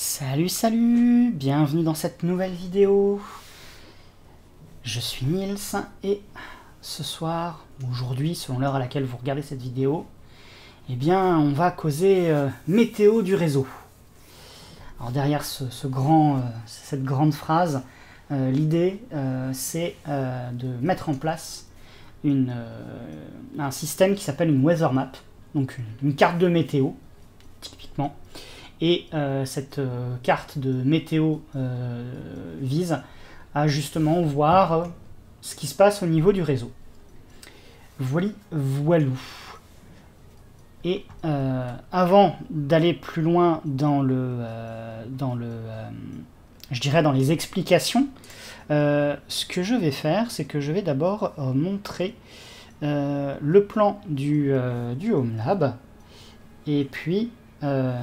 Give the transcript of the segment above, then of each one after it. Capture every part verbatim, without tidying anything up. Salut, salut, bienvenue dans cette nouvelle vidéo. Je suis Nils et ce soir, aujourd'hui, selon l'heure à laquelle vous regardez cette vidéo, eh bien, on va causer euh, météo du réseau. Alors derrière ce, ce grand, euh, cette grande phrase, euh, l'idée, euh, c'est euh, de mettre en place une, euh, un système qui s'appelle une WeatherMap, donc une, une carte de météo, typiquement. Et euh, cette euh, carte de météo euh, vise à justement voir euh, ce qui se passe au niveau du réseau. Voili, voilou. Et euh, avant d'aller plus loin dans le, euh, dans le, euh, je dirais dans les explications, euh, ce que je vais faire, c'est que je vais d'abord euh, montrer euh, le plan du, euh, du Home Lab, et puis euh,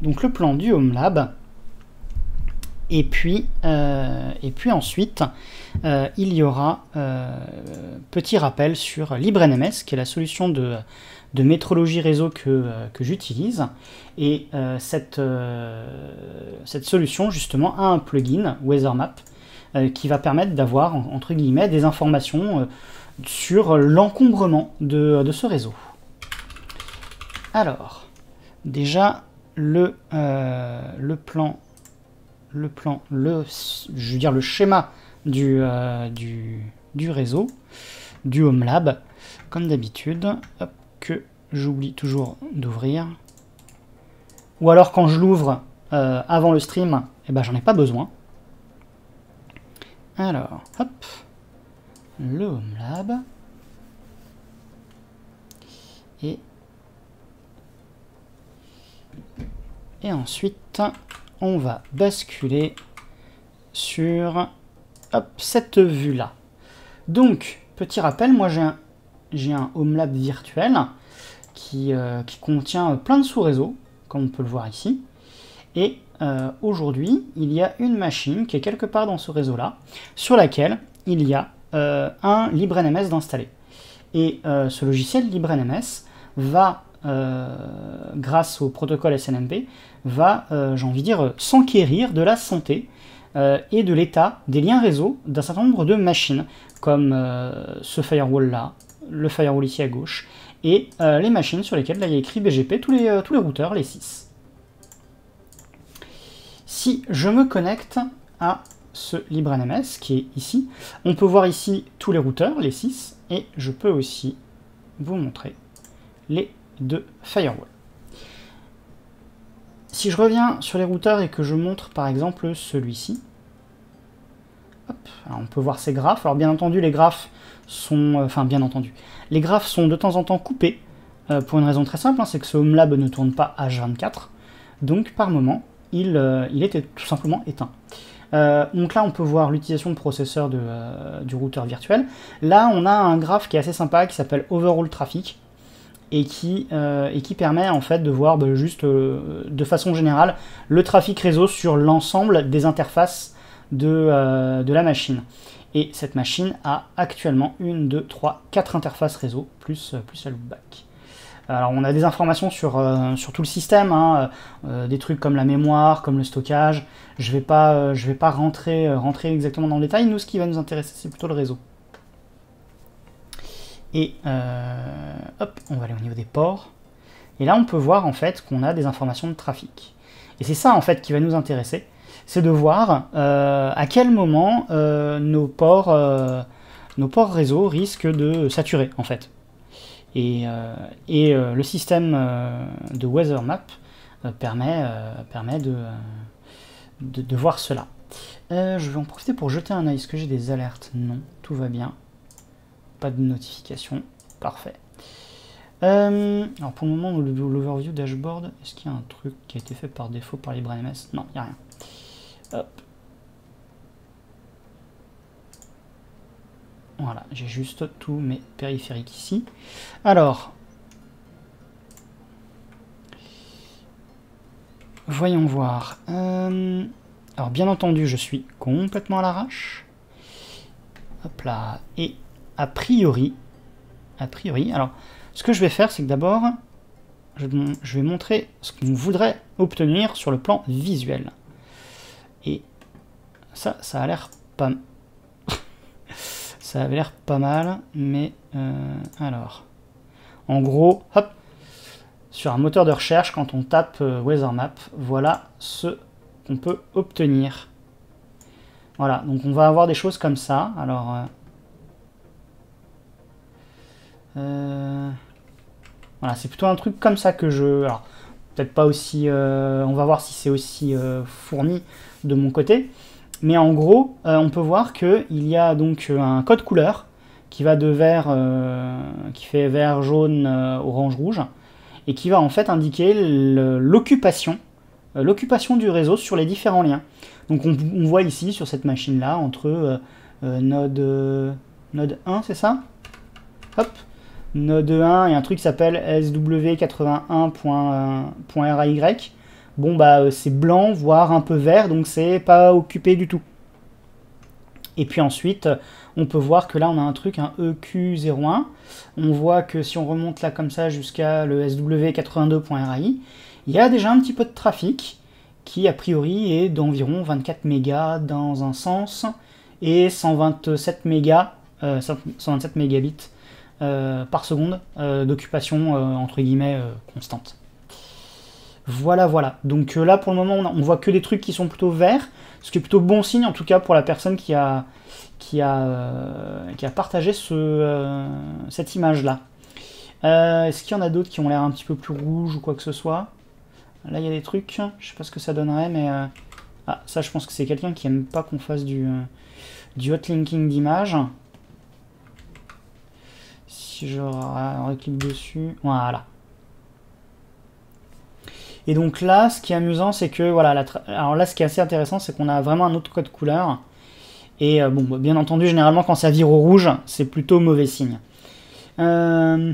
Donc le plan du Home Lab, et puis, euh, et puis ensuite, euh, il y aura euh, petit rappel sur LibreNMS, qui est la solution de, de métrologie réseau que, que j'utilise. Et euh, cette, euh, cette solution, justement, a un plugin, WeatherMap, euh, qui va permettre d'avoir, entre guillemets, des informations euh, sur l'encombrement de, de ce réseau. Alors, déjà... Le, euh, le plan, le plan, le, je veux dire le schéma du, euh, du, du réseau, du Home Lab, comme d'habitude, que j'oublie toujours d'ouvrir. Ou alors quand je l'ouvre euh, avant le stream, eh ben j'en ai pas besoin. Alors, hop, le Home Lab. Et... Et ensuite, on va basculer sur hop, cette vue-là. Donc, petit rappel, moi j'ai un, un Home Lab virtuel qui, euh, qui contient plein de sous-réseaux, comme on peut le voir ici. Et euh, aujourd'hui, il y a une machine qui est quelque part dans ce réseau-là, sur laquelle il y a euh, un LibreNMS d'installé. Et euh, ce logiciel LibreNMS va... Euh, grâce au protocole S N M P, va, euh, j'ai envie de dire, euh, s'enquérir de la santé euh, et de l'état des liens réseau d'un certain nombre de machines, comme euh, ce firewall-là, le firewall ici à gauche, et euh, les machines sur lesquelles là, il y a écrit B G P, tous les, euh, tous les routeurs, les six. Si je me connecte à ce LibreNMS, qui est ici, on peut voir ici tous les routeurs, les six, et je peux aussi vous montrer les de firewall. Si je reviens sur les routeurs et que je montre par exemple celui-ci, on peut voir ces graphes. Alors bien entendu, les graphes sont, euh, enfin bien entendu, les graphes sont de temps en temps coupés euh, pour une raison très simple, hein, c'est que ce Home Lab ne tourne pas H vingt-quatre, donc par moment il, euh, il était tout simplement éteint. Euh, donc là on peut voir l'utilisation de processeurs de, euh, du routeur virtuel. Là on a un graphe qui est assez sympa qui s'appelle Overall Traffic. Et qui, euh, et qui permet en fait de voir bah, juste euh, de façon générale le trafic réseau sur l'ensemble des interfaces de, euh, de la machine. Et cette machine a actuellement une, deux, trois, quatre interfaces réseau, plus, plus la loopback. Alors on a des informations sur, euh, sur tout le système, hein, euh, des trucs comme la mémoire, comme le stockage. Je ne vais pas, euh, je vais pas rentrer, euh, rentrer exactement dans le détail. Nous, ce qui va nous intéresser, c'est plutôt le réseau. Et euh, hop, on va aller au niveau des ports. Et là, on peut voir en fait qu'on a des informations de trafic. Et c'est ça en fait qui va nous intéresser, c'est de voir euh, à quel moment euh, nos ports, euh, nos ports réseau risquent de saturer en fait. Et, euh, et euh, le système euh, de WeatherMap euh, permet, euh, permet de, euh, de, de voir cela. Euh, je vais en profiter pour jeter un œil. Est-ce que j'ai des alertes? Non, tout va bien. Pas de notification, parfait. Euh, alors pour le moment, l'overview dashboard, est-ce qu'il y a un truc qui a été fait par défaut par LibreNMS? Non, il n'y a rien. Hop. Voilà, j'ai juste tous mes périphériques ici. Alors, voyons voir. Euh, alors bien entendu, je suis complètement à l'arrache. Hop là, et a priori, a priori, alors ce que je vais faire, c'est que d'abord, je, je vais montrer ce qu'on voudrait obtenir sur le plan visuel. Et ça, ça a l'air pas mal. Ça avait l'air pas mal, mais euh, alors... En gros, hop, sur un moteur de recherche, quand on tape euh, WeatherMap, voilà ce qu'on peut obtenir. Voilà, donc on va avoir des choses comme ça. Alors... Euh, euh, voilà, c'est plutôt un truc comme ça que je... Alors, peut-être pas aussi... Euh, on va voir si c'est aussi euh, fourni de mon côté. Mais en gros, euh, on peut voir qu'il y a donc un code couleur qui va de vert, euh, qui fait vert, jaune, euh, orange, rouge, et qui va en fait indiquer l'occupation, euh, l'occupation du réseau sur les différents liens. Donc on, on voit ici sur cette machine-là, entre euh, euh, node, euh, node un, c'est ça? Hop, node un et un truc qui s'appelle S W quatre-vingt-un point R A Y. Bon bah c'est blanc, voire un peu vert, donc c'est pas occupé du tout. Et puis ensuite, on peut voir que là on a un truc, un E Q zéro un. On voit que si on remonte là comme ça jusqu'à le S W quatre-vingt-deux point R A I, il y a déjà un petit peu de trafic qui a priori est d'environ vingt-quatre mégas dans un sens et cent vingt-sept mégas, euh, cent vingt-sept mégabits euh, par seconde euh, d'occupation euh, entre guillemets euh, constante. Voilà, voilà. Donc euh, là, pour le moment, on, a, on voit que des trucs qui sont plutôt verts, ce qui est plutôt bon signe, en tout cas, pour la personne qui a, qui a, euh, qui a partagé ce, euh, cette image-là. Euh, Est-ce qu'il y en a d'autres qui ont l'air un petit peu plus rouges ou quoi que ce soit? Là, il y a des trucs, je sais pas ce que ça donnerait, mais... Euh... Ah, ça, je pense que c'est quelqu'un qui aime pas qu'on fasse du, euh, du hotlinking d'image. Si je reclique dessus... Voilà. Et donc là, ce qui est amusant, c'est que, voilà, la tra... alors là, ce qui est assez intéressant, c'est qu'on a vraiment un autre code couleur. Et euh, bon, bien entendu, généralement, quand ça vire au rouge, c'est plutôt mauvais signe. Euh...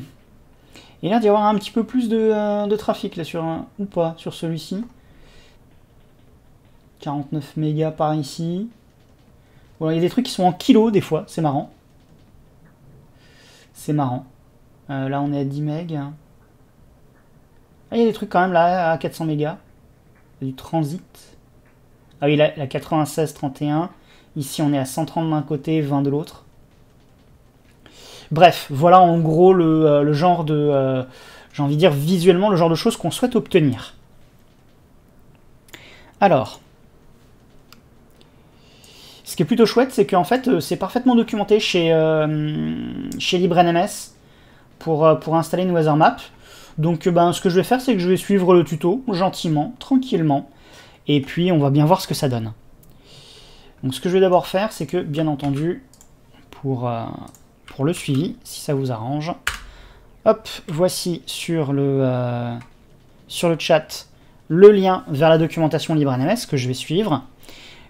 Et là, d'y avoir un petit peu plus de, euh, de trafic, là, sur un... ou pas, sur celui-ci. quarante-neuf mégas par ici. Voilà, il y a des trucs qui sont en kilos, des fois, c'est marrant. C'est marrant. Euh, là, on est à dix mégas. Ah, il y a des trucs quand même là, à quatre cents mégas. Du transit. Ah oui, la quatre-vingt-seize trente et un. Ici, on est à cent trente d'un côté, vingt de l'autre. Bref, voilà en gros le, euh, le genre de... Euh, j'ai envie de dire visuellement le genre de choses qu'on souhaite obtenir. Alors... Ce qui est plutôt chouette, c'est qu'en fait, c'est parfaitement documenté chez, euh, chez LibreNMS pour, pour installer une WeatherMap. Donc ben, ce que je vais faire, c'est que je vais suivre le tuto, gentiment, tranquillement, et puis on va bien voir ce que ça donne. Donc ce que je vais d'abord faire, c'est que, bien entendu, pour, euh, pour le suivi, si ça vous arrange, hop, voici sur le, euh, sur le chat le lien vers la documentation LibreNMS que je vais suivre,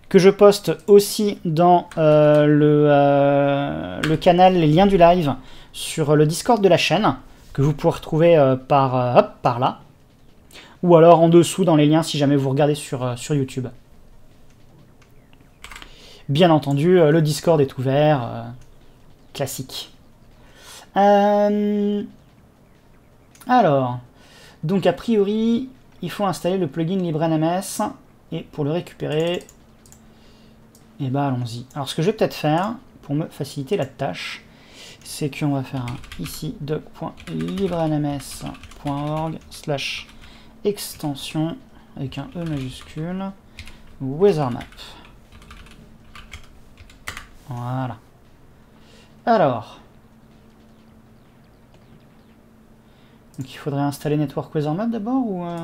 que je poste aussi dans euh, le, euh, le canal, les liens du live, sur le Discord de la chaîne, que vous pouvez retrouver euh, par, euh, hop, par là, ou alors en dessous dans les liens si jamais vous regardez sur, euh, sur YouTube. Bien entendu, euh, le Discord est ouvert, euh, classique. Euh... Alors, donc a priori, il faut installer le plugin LibreNMS, et pour le récupérer, et eh ben allons-y. Alors ce que je vais peut-être faire, pour me faciliter la tâche, c'est qu'on va faire un ici doc point librenms point org slash extension avec un E majuscule WeatherMap. Voilà. Alors, donc il faudrait installer Network WeatherMap d'abord ou euh...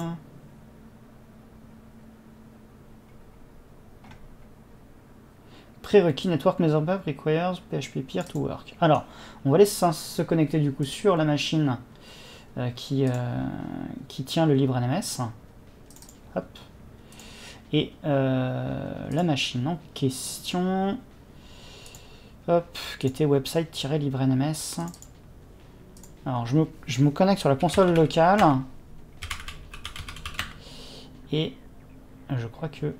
prérequis Network WeatherMap requires P H P peer to work. Alors, on va laisser se connecter du coup sur la machine euh, qui, euh, qui tient le LibreNMS. Hop. Et euh, la machine en question, hop, qui était website-librenms. Alors, je me, je me connecte sur la console locale. Et je crois que...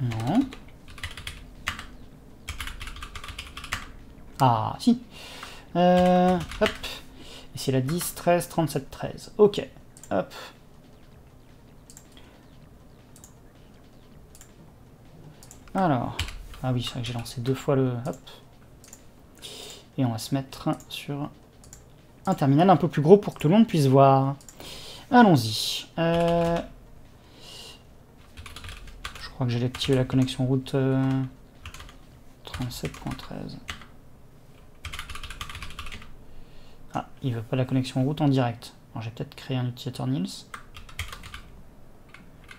Non. Ah, si. Euh, hop. Ici, la dix, treize, trente-sept, treize. Ok. Hop. Alors. Ah oui, c'est vrai que j'ai lancé deux fois le... Hop. Et on va se mettre sur un terminal un peu plus gros pour que tout le monde puisse voir. Allons-y. Euh... Je crois que j'ai activé la connexion route euh... trente-sept point treize. Ah, il veut pas la connexion route en direct. Alors j'ai peut-être créé un utilisateur Nils.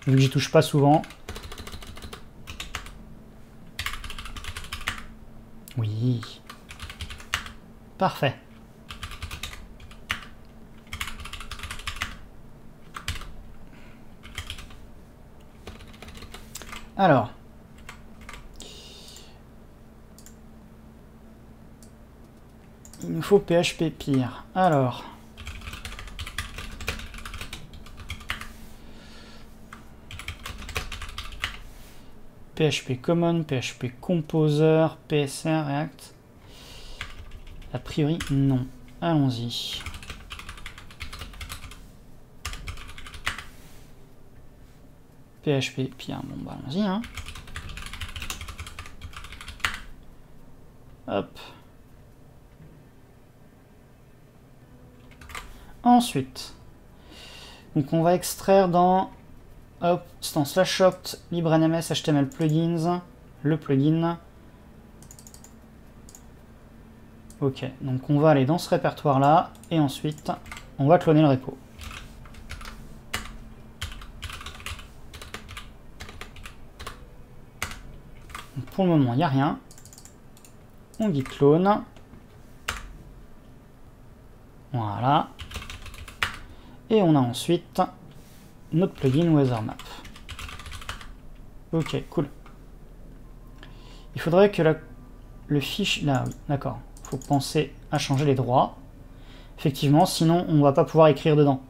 Vu que j'y touche pas souvent. Oui. Parfait. Alors. Il nous faut P H P pire. Alors. P H P Common, P H P Composer, P S R, React. A priori, non. Allons-y. P H P pire. Bon, bah allons-y, hein. Hop. Ensuite, donc on va extraire dans hop, instance slash opt LibreNMS H T M L plugins le plugin. Ok, donc on va aller dans ce répertoire là et ensuite on va cloner le repo. Donc pour le moment il n'y a rien. On dit clone. Voilà. Et on a ensuite notre plugin WeatherMap. Ok, cool. Il faudrait que la, le fichier... Là, oui, d'accord. Il faut penser à changer les droits. Effectivement, sinon on ne va pas pouvoir écrire dedans.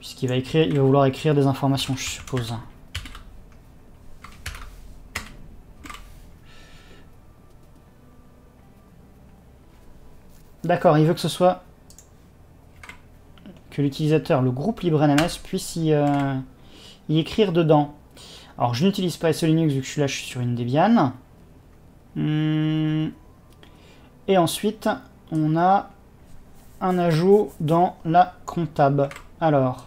Puisqu'il va écrire, il va vouloir écrire des informations, je suppose. D'accord, il veut que ce soit... que l'utilisateur, le groupe LibreNMS, puisse y, euh, y écrire dedans. Alors, je n'utilise pas S O Linux, vu que je suis là, je suis sur une Debian. Hum. Et ensuite, on a un ajout dans la comptable. Alors,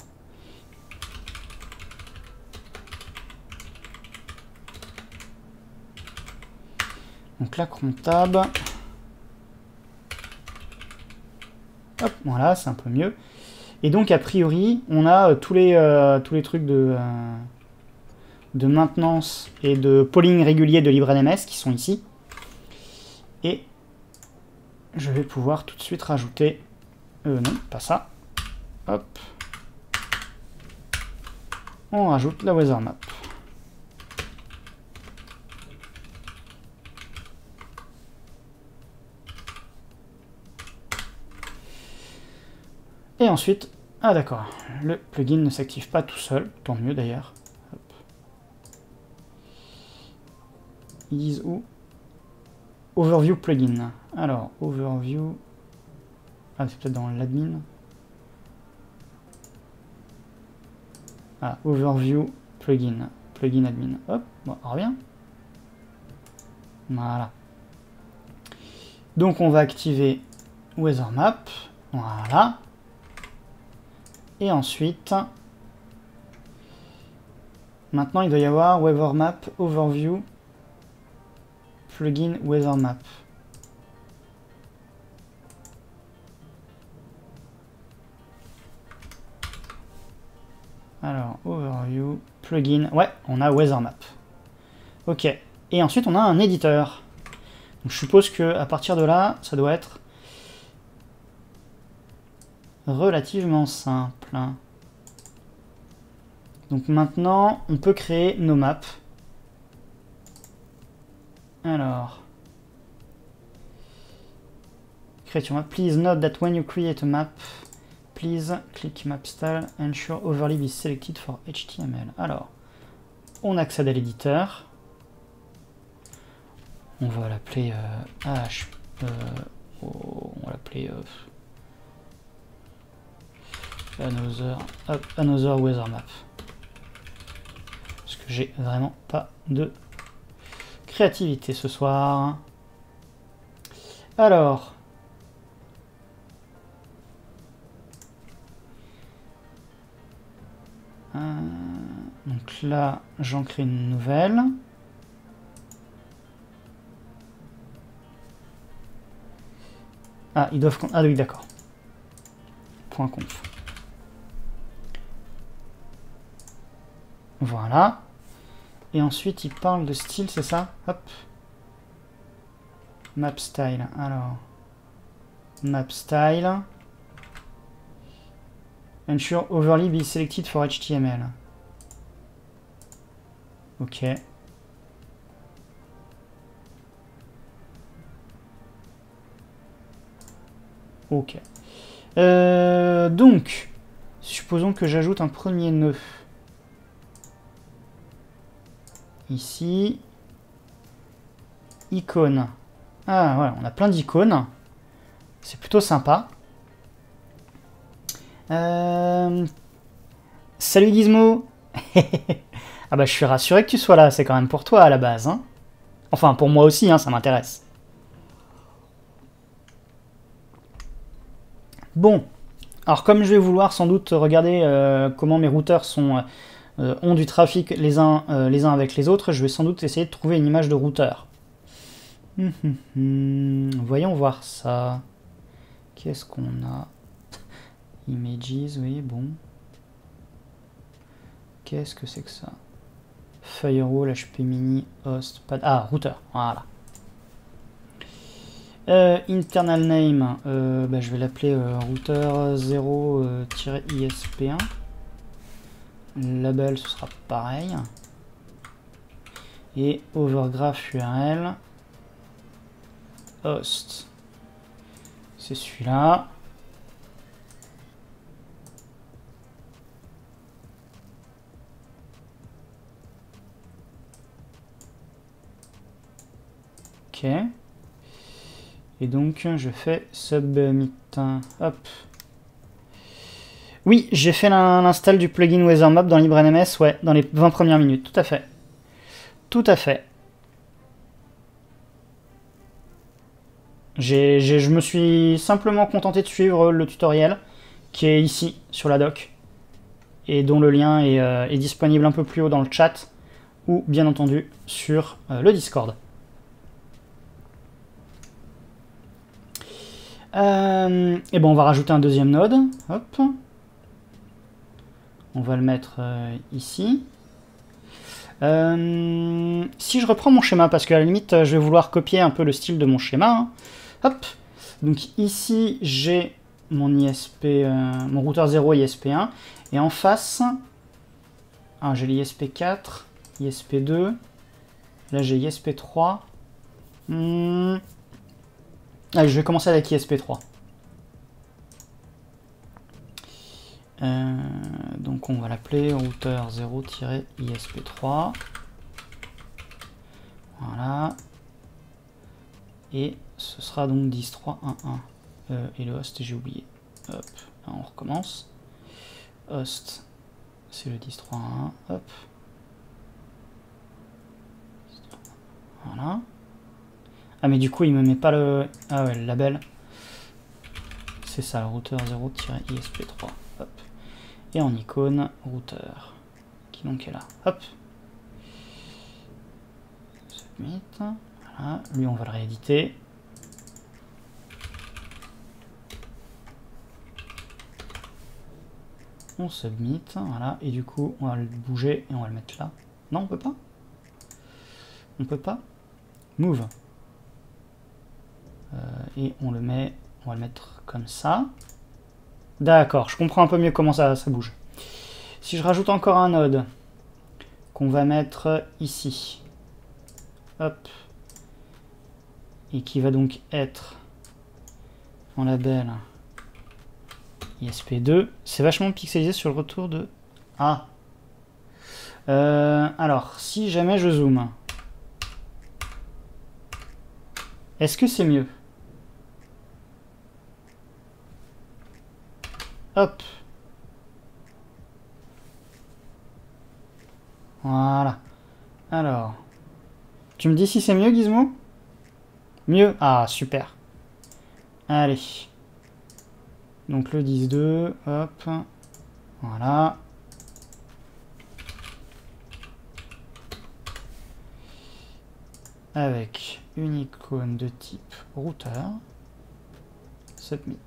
donc la comptable. Hop, voilà, c'est un peu mieux. Et donc, a priori, on a euh, tous, les, euh, tous les trucs de, euh, de maintenance et de polling régulier de LibreNMS qui sont ici. Et je vais pouvoir tout de suite rajouter... Euh, non, pas ça. Hop. On rajoute la WeatherMap. Et ensuite, ah d'accord, le plugin ne s'active pas tout seul, tant mieux d'ailleurs. Ils disent où? Overview plugin. Alors, overview... Ah, c'est peut-être dans l'admin. Ah, overview plugin. Plugin admin. Hop, bon, on revient. Voilà. Donc on va activer WeatherMap. Voilà. Et ensuite, maintenant il doit y avoir WeatherMap Overview Plugin WeatherMap. Alors, Overview Plugin. Ouais, on a WeatherMap. Ok. Et ensuite, on a un éditeur. Donc, je suppose que à partir de là, ça doit être relativement simple. Donc maintenant, on peut créer nos maps. Alors, création map. Please note that when you create a map, please click map style, ensure overlay is selected for H T M L. Alors, on accède à l'éditeur. On va l'appeler euh, H. Euh, oh, on va l'appeler euh, Another, hop, another weather map. Parce que j'ai vraiment pas de créativité ce soir. Alors. Euh, donc là, j'en crée une nouvelle. Ah, ils doivent... Ah oui, d'accord. Point conf. Voilà. Et ensuite, il parle de style, c'est ça? Hop. Map style. Alors. Map style. Ensure overlay be selected for H T M L. Ok. Ok. Euh, donc, supposons que j'ajoute un premier nœud. Ici. Icône. Ah, voilà, on a plein d'icônes. C'est plutôt sympa. Euh... Salut Gizmo. Ah bah je suis rassuré que tu sois là, c'est quand même pour toi à la base. Hein, enfin, pour moi aussi, hein, ça m'intéresse. Bon, alors comme je vais vouloir sans doute regarder euh, comment mes routeurs sont, euh, ont du trafic les uns, euh, les uns avec les autres, je vais sans doute essayer de trouver une image de routeur. Hum, hum, hum. Voyons voir ça. Qu'est-ce qu'on a? Images, oui, bon. Qu'est-ce que c'est que ça? Firewall, H P mini, host, pas... Ah, routeur, voilà. Euh, internal name, euh, bah, je vais l'appeler euh, routeur zéro I S P un. Label, ce sera pareil. Et overgraph U R L, host. C'est celui-là. Ok. Et donc, je fais submit. Hop. Oui, j'ai fait l'install du plugin WeatherMap dans LibreNMS, ouais, dans les vingt premières minutes, tout à fait. Tout à fait. J'ai, j'ai, je me suis simplement contenté de suivre le tutoriel qui est ici, sur la doc, et dont le lien est, euh, est disponible un peu plus haut dans le chat, ou bien entendu sur euh, le Discord. Euh, et bon, on va rajouter un deuxième node. Hop. On va le mettre euh, ici. Euh, si je reprends mon schéma, parce qu'à la limite, je vais vouloir copier un peu le style de mon schéma. Hein. Hop. Donc ici, j'ai mon I S P, euh, mon routeur zéro I S P un. Et en face, ah, j'ai l'I S P quatre, I S P deux. Là, j'ai I S P trois. Hmm. Allez, je vais commencer avec I S P trois. Euh, donc on va l'appeler routeur zéro I S P trois. Voilà. Et ce sera donc dix point trois point un point un. Euh, et le host, j'ai oublié. Hop, là, on recommence. Host, c'est le dix point trois point un point un. Hop. Voilà. Ah mais du coup il me met pas le... Ah ouais, le label. C'est ça, le routeur zéro I S P trois. Hop. Et en icône, routeur. Qui donc est là. Hop. Submit. Voilà. Lui on va le rééditer. On submit. Voilà. Et du coup on va le bouger et on va le mettre là. Non, on peut pas. On peut pas. Move. Et on le met, on va le mettre comme ça. D'accord, je comprends un peu mieux comment ça, ça bouge. Si je rajoute encore un node, qu'on va mettre ici. Hop. Et qui va donc être en label I S P deux. C'est vachement pixelisé sur le retour de... Ah. Euh, alors, si jamais je zoome... Est-ce que c'est mieux? Hop. Voilà. Alors. Tu me dis si c'est mieux, Gizmo? Mieux? Ah, super. Allez. Donc le dix point deux, hop. Voilà. Avec une icône de type routeur. Submit.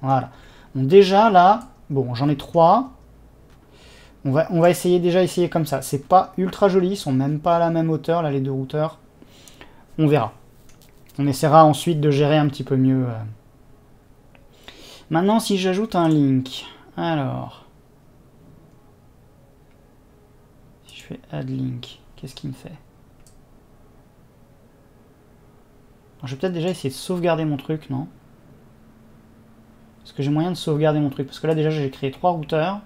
Voilà. Bon, déjà là, bon, j'en ai trois. On va, on va essayer déjà essayer comme ça. C'est pas ultra joli, ils sont même pas à la même hauteur, là, les deux routeurs. On verra. On essaiera ensuite de gérer un petit peu mieux. Maintenant, si j'ajoute un link, alors... Si je fais add link, qu'est-ce qu'il me fait ? Alors, je vais peut-être déjà essayer de sauvegarder mon truc, non ? Est-ce que j'ai moyen de sauvegarder mon truc ? Parce que là, déjà, j'ai créé trois routeurs.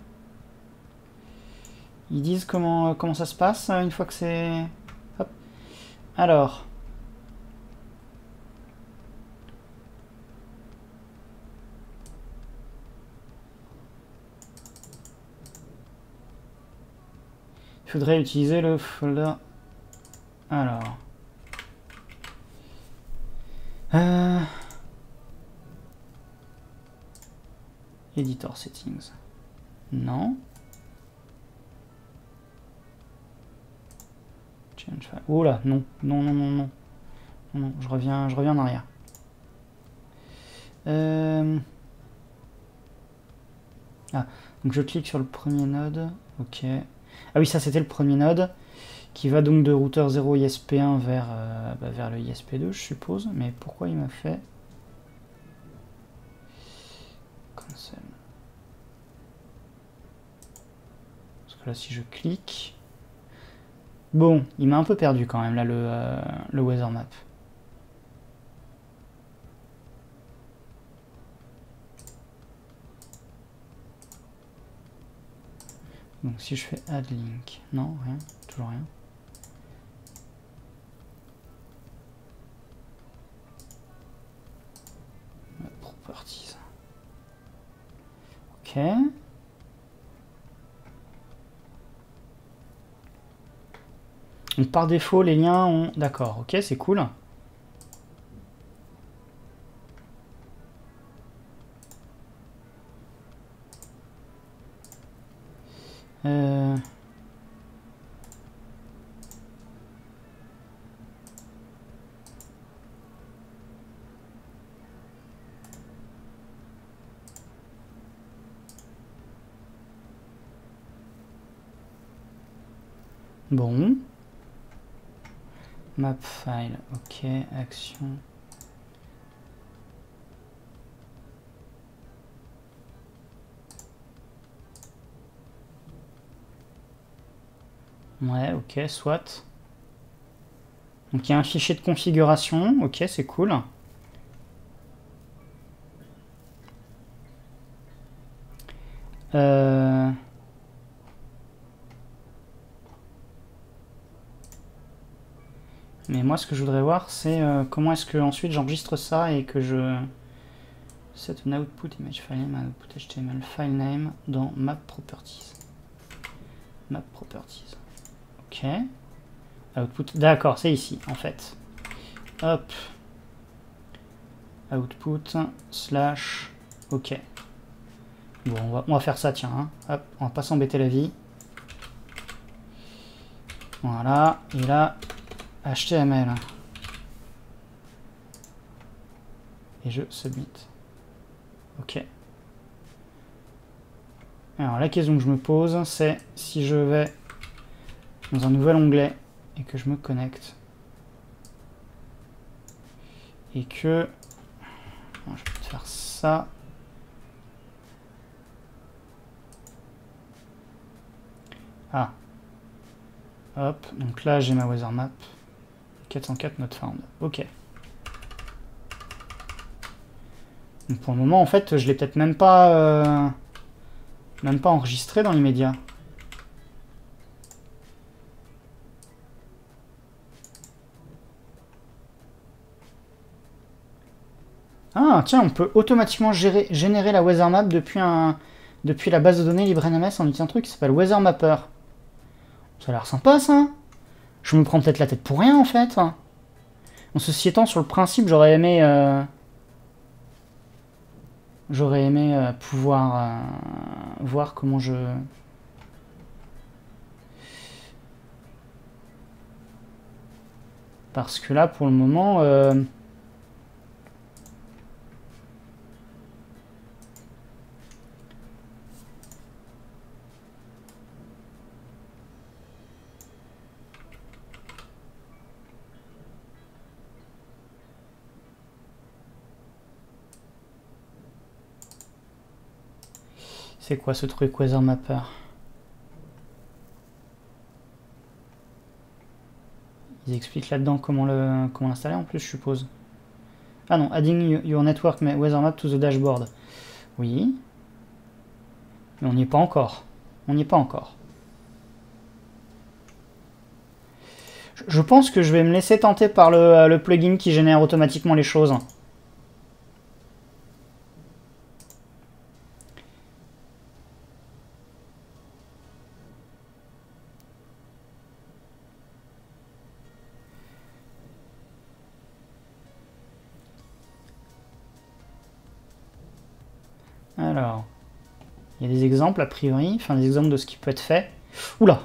Ils disent comment, comment ça se passe une fois que c'est... Hop. Alors... Il faudrait utiliser le folder... Alors... Euh... Editor settings. Non. Change file. Oh là, non, non, non, non, non. Non, je reviens, je reviens en arrière. Euh... Ah, donc je clique sur le premier node. Ok. Ah oui, ça c'était le premier node qui va donc de routeur zéro I S P un vers, euh, bah, vers le I S P deux, je suppose. Mais pourquoi il m'a fait cancel? Parce que là, si je clique. Bon, il m'a un peu perdu quand même, là, le, euh, le weather map. Donc si je fais add link, non, rien, toujours rien. Properties. Ok. Donc par défaut, les liens ont... D'accord, ok, c'est cool. Euh... Bon. Map file, ok, action. Ouais, ok, soit. Donc il y a un fichier de configuration, ok, c'est cool. Euh... Mais moi, ce que je voudrais voir, c'est euh, comment est-ce que ensuite j'enregistre ça et que je set an output image file name, output H T M L file name dans map properties. Map properties. Ok. Output. D'accord, c'est ici en fait. Hop. Output slash. Ok. Bon, on va, on va faire ça, tiens. Hein. Hop, on va pas s'embêter la vie. Voilà. Et là, H T M L. Et je submit. Ok. Alors la question que je me pose, c'est si je vais dans un nouvel onglet et que je me connecte et que bon, je vais faire ça. Ah, hop, donc là j'ai ma weather map quatre cent quatre not found. Ok. Donc pour le moment en fait je l'ai peut-être même pas euh, même pas enregistré dans l'immédiat. Ah, tiens, on peut automatiquement gérer, générer la weather map depuis, un, depuis la base de données LibreNMS en utilisant un truc qui s'appelle Weathermapper. Ça a l'air sympa, ça. Je me prends peut-être la tête pour rien, en fait. En ceci étant, sur le principe, j'aurais aimé... Euh... J'aurais aimé euh, pouvoir euh, voir comment je... Parce que là, pour le moment... Euh... C'est quoi ce truc Weathermapper? Ils expliquent là-dedans comment le comment l'installer en plus, je suppose. Ah non, adding your network weathermap to the dashboard. Oui. Mais on n'y est pas encore. On n'y est pas encore. Je, je pense que je vais me laisser tenter par le, le plugin qui génère automatiquement les choses. Alors, il y a des exemples a priori, enfin des exemples de ce qui peut être fait. Oula.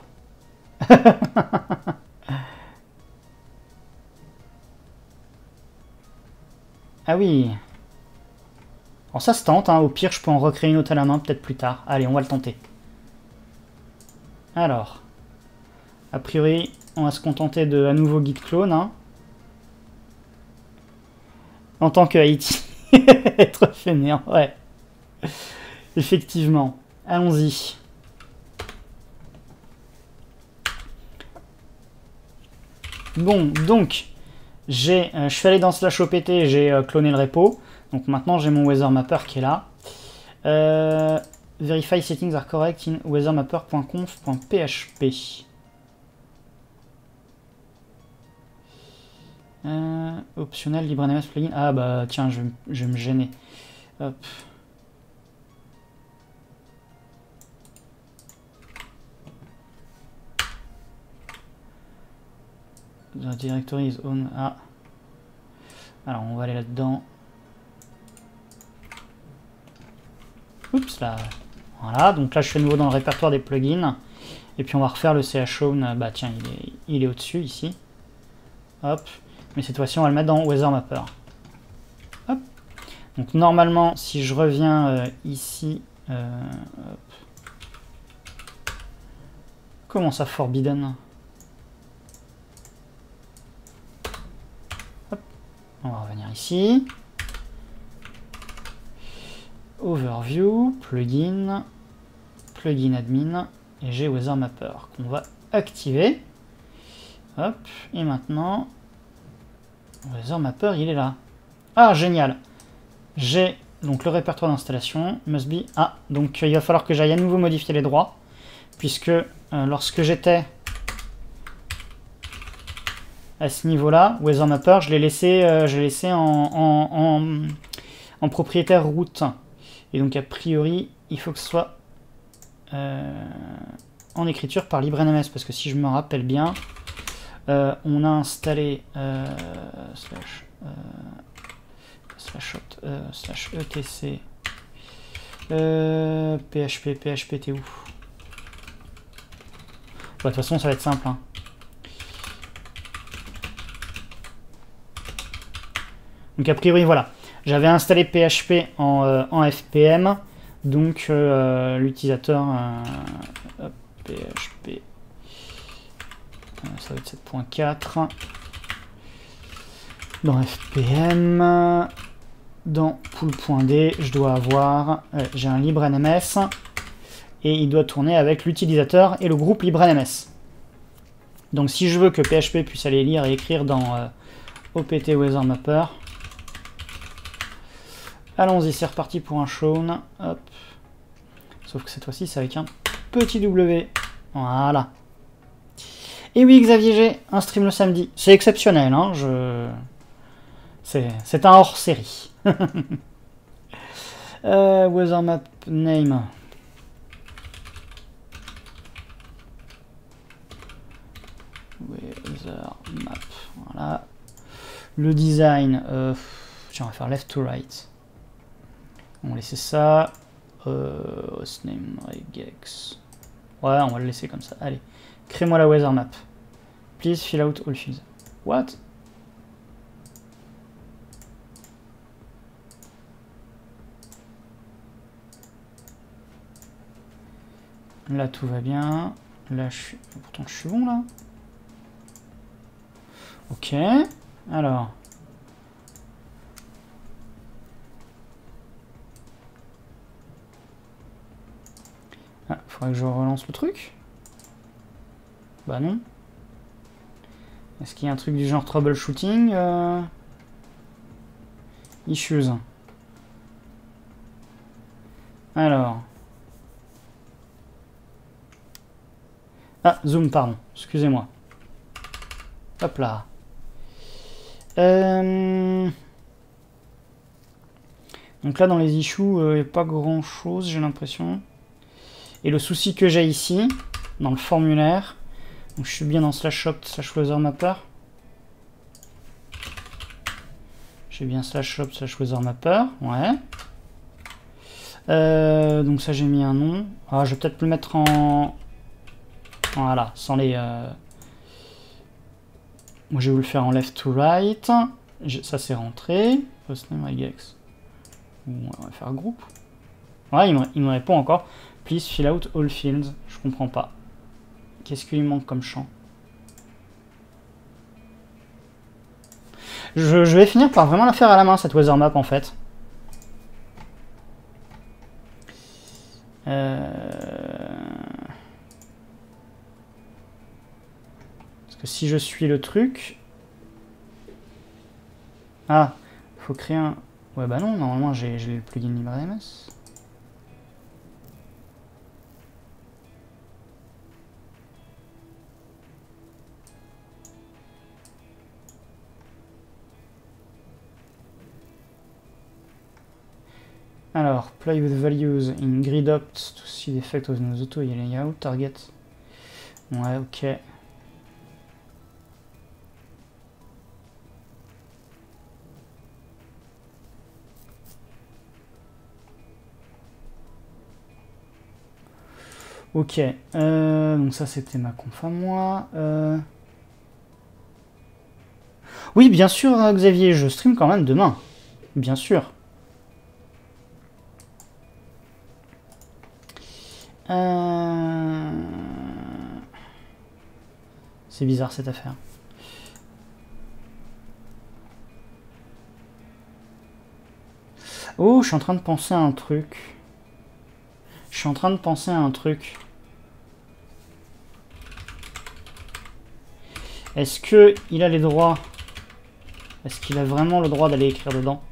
Ah oui. Alors ça se tente, hein. Au pire je peux en recréer une autre à la main peut-être plus tard. Allez, on va le tenter. Alors, a priori on va se contenter de à nouveau git clone. Hein. En tant que I T, être fainéant, ouais. Effectivement, allons-y. Bon, donc, j'ai, euh, je suis allé dans slash opt, j'ai euh, cloné le repo. Donc maintenant, j'ai mon weathermapper qui est là. Euh, verify settings are correct in weathermapper point conf point p h p. Euh, optionnel, LibreNMS plugin. Ah bah tiens, je, je vais me gêner. Hop. The directory is on. Ah. Alors on va aller là-dedans. Oups là. Voilà, donc là je suis à nouveau dans le répertoire des plugins. Et puis on va refaire le chown. Bah tiens, il est, il est au-dessus ici. Hop. Mais cette fois-ci on va le mettre dans Weathermapper. Hop. Donc normalement, si je reviens euh, ici. Euh, hop. Comment ça, forbidden? On va revenir ici. Overview, plugin, plugin admin, et j'ai Weathermapper qu'on va activer. Hop, et maintenant, Weathermapper, il est là. Ah, génial! J'ai donc le répertoire d'installation, must be. Ah, donc il va falloir que j'aille à nouveau modifier les droits, puisque euh, lorsque j'étais. À ce niveau-là, Weathermapper, je l'ai laissé, euh, je l'ai laissé en, en, en, en propriétaire route. Et donc, a priori, il faut que ce soit euh, en écriture par LibreNMS. Parce que si je me rappelle bien, euh, on a installé euh, slash, euh, slash, euh, slash etc euh, php, php, t'es où ? Bah, de toute façon, ça va être simple. Hein. Donc a priori voilà, j'avais installé P H P en, euh, en F P M, donc euh, l'utilisateur euh, P H P, euh, ça va être sept point quatre, dans F P M, dans pool.d, je dois avoir, euh, j'ai un LibreNMS, et il doit tourner avec l'utilisateur et le groupe LibreNMS. Donc si je veux que P H P puisse aller lire et écrire dans euh, opt Weathermapper, allons-y, c'est reparti pour un shown. Hop. Sauf que cette fois-ci, c'est avec un petit W. Voilà. Et oui, Xavier, j'ai un stream le samedi. C'est exceptionnel, hein. Je... C'est un hors-série. euh, Weathermap name. WeatherMap. Voilà. Le design, euh, tiens, on va faire left to right. On va laisser ça. Euh, hostname regex. Ouais, on va le laisser comme ça. Allez, crée-moi la weather map. Please fill out all fields. What? Là, tout va bien. Là, je suis... Pourtant, je suis bon, là. Ok. Alors... Ah, faudrait que je relance le truc. Bah non. Est-ce qu'il y a un truc du genre troubleshooting euh... Issues. Alors... Ah, zoom, pardon. Excusez-moi. Hop là. Euh... Donc là, dans les issues, il euh, n'y a pas grand-chose, j'ai l'impression. Et le souci que j'ai ici, dans le formulaire, donc je suis bien dans slash opt slash weathermapper. J'ai bien slash opt slash weathermapper, ouais. Euh, donc ça, j'ai mis un nom. Ah, je vais peut-être le mettre en... Voilà, sans les... Euh... Moi, je vais vous le faire en left to right. Ça, c'est rentré. Postname regex. On va faire groupe. Ouais, il me, il me répond encore. Please fill out all fields. Je comprends pas. Qu'est-ce qu'il manque comme champ? je, je vais finir par vraiment la faire à la main, cette weather map, en fait. Euh... Si je suis le truc... Ah, faut créer un... Ouais bah non, normalement j'ai le plugin LibreNMS. Alors, play with values in grid opt to see the effect of nos auto et layout target. Ouais, ok. Ok, euh, donc ça c'était ma conf à moi. Euh... Oui, bien sûr, euh, Xavier, je stream quand même demain. Bien sûr. Euh... C'est bizarre cette affaire. Oh, je suis en train de penser à un truc. Je suis en train de penser à un truc. Est-ce que il a les droits? Est-ce qu'il a vraiment le droit d'aller écrire dedans?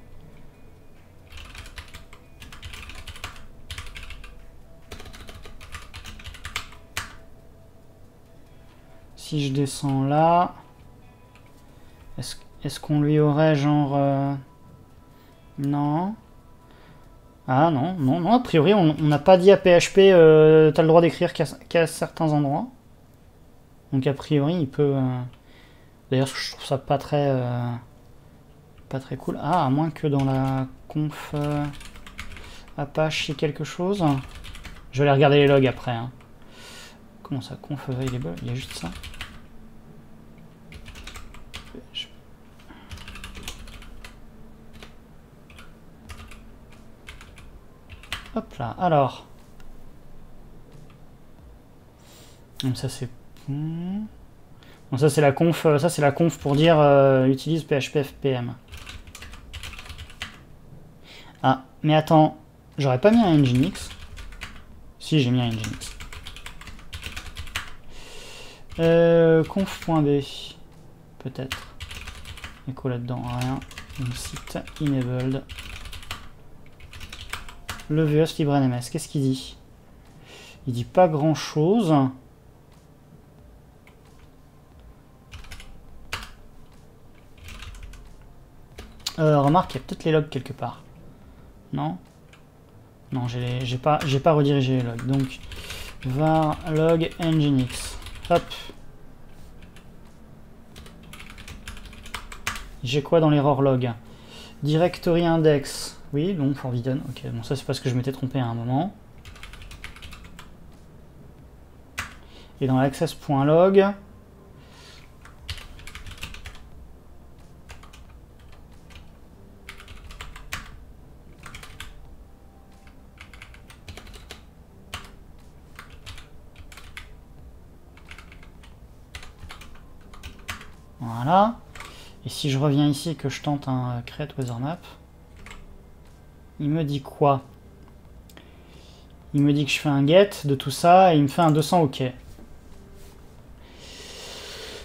Si je descends là... Est-ce est-ce qu'on lui aurait genre... Euh... Non. Ah non, non, non, a priori on n'a pas dit à P H P euh, t'as le droit d'écrire qu'à qu'à certains endroits. Donc a priori il peut... Euh... D'ailleurs je trouve ça pas très... Euh... Pas très cool. Ah, à moins que dans la conf euh... Apache c'est quelque chose. Je vais aller regarder les logs après. Hein. Comment ça, conf available, il y a juste ça. Je... Hop là, alors. Donc ça c'est... Bon, ça c'est la conf, ça c'est la conf pour dire euh, utilise P H P F P M. Ah, mais attends, j'aurais pas mis un Nginx. Si, j'ai mis un Nginx. Euh, conf.b, peut-être. Et quoi là-dedans? Rien. Donc site enabled. Le V H LibreNMS, qu'est-ce qu'il dit? Il dit pas grand-chose. Euh, remarque, il y a peut-être les logs quelque part. Non? Non, j'ai pas, pas redirigé les logs. Donc, var log nginx. Hop. J'ai quoi dans l'error log? Directory index. Oui, non, forbidden. Ok, bon, ça c'est parce que je m'étais trompé à un moment. Et dans l'access.log. Voilà. Et si je reviens ici et que je tente un create weathermap, il me dit quoi? Il me dit que je fais un get de tout ça et il me fait un deux cents OK.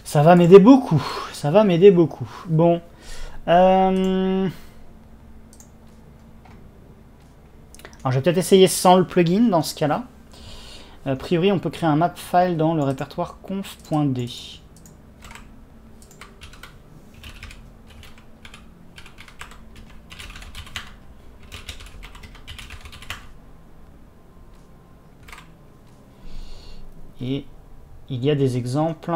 Ça va m'aider beaucoup. Ça va m'aider beaucoup. Bon. Euh... Alors je vais peut-être essayer sans le plugin dans ce cas-là. A priori, on peut créer un map file dans le répertoire conf.d. Et il y a des exemples.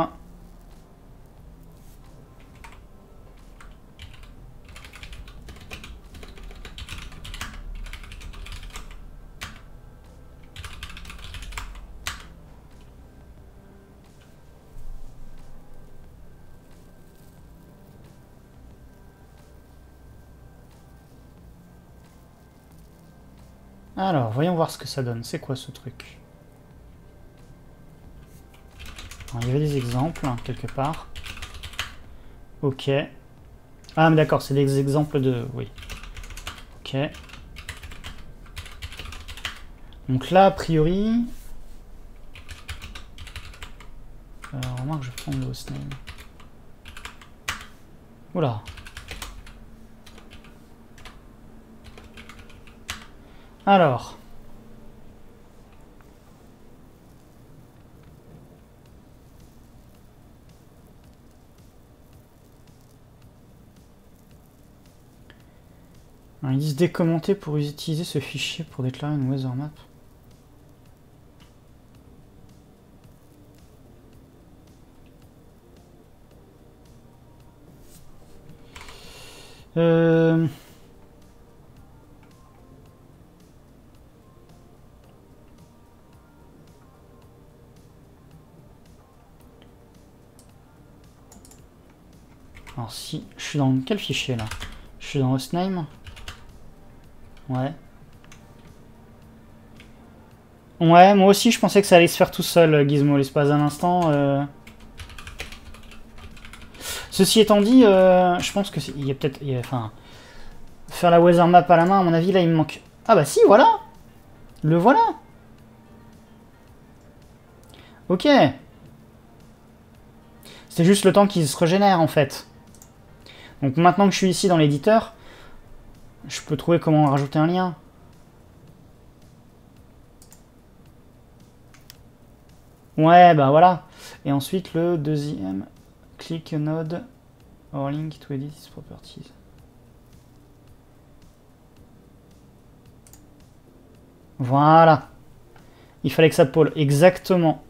Alors, voyons voir ce que ça donne. C'est quoi ce truc ? Il y avait des exemples, quelque part. Ok. Ah, mais d'accord, c'est des exemples de... Oui. Ok. Donc là, a priori... Alors, remarque, je vais prendre le hostname. Oula. Alors... Un indice décommenté pour utiliser ce fichier pour déclarer une weather map. Euh... Alors si, je suis dans quel fichier là? Je suis dans hostname. Ouais. Ouais, moi aussi je pensais que ça allait se faire tout seul, Gizmo, l'espace d'un instant. Euh... Ceci étant dit, euh, je pense que c'est... Il y a peut-être... Enfin... Faire la weather map à la main, à mon avis, là il me manque... Ah bah si, voilà. Le voilà. Ok. C'est juste le temps qu'il se régénère en fait. Donc maintenant que je suis ici dans l'éditeur... Je peux trouver comment rajouter un lien. Ouais, bah voilà. Et ensuite le deuxième, click node or link to edit these properties. Voilà. Il fallait que ça pôle exactement.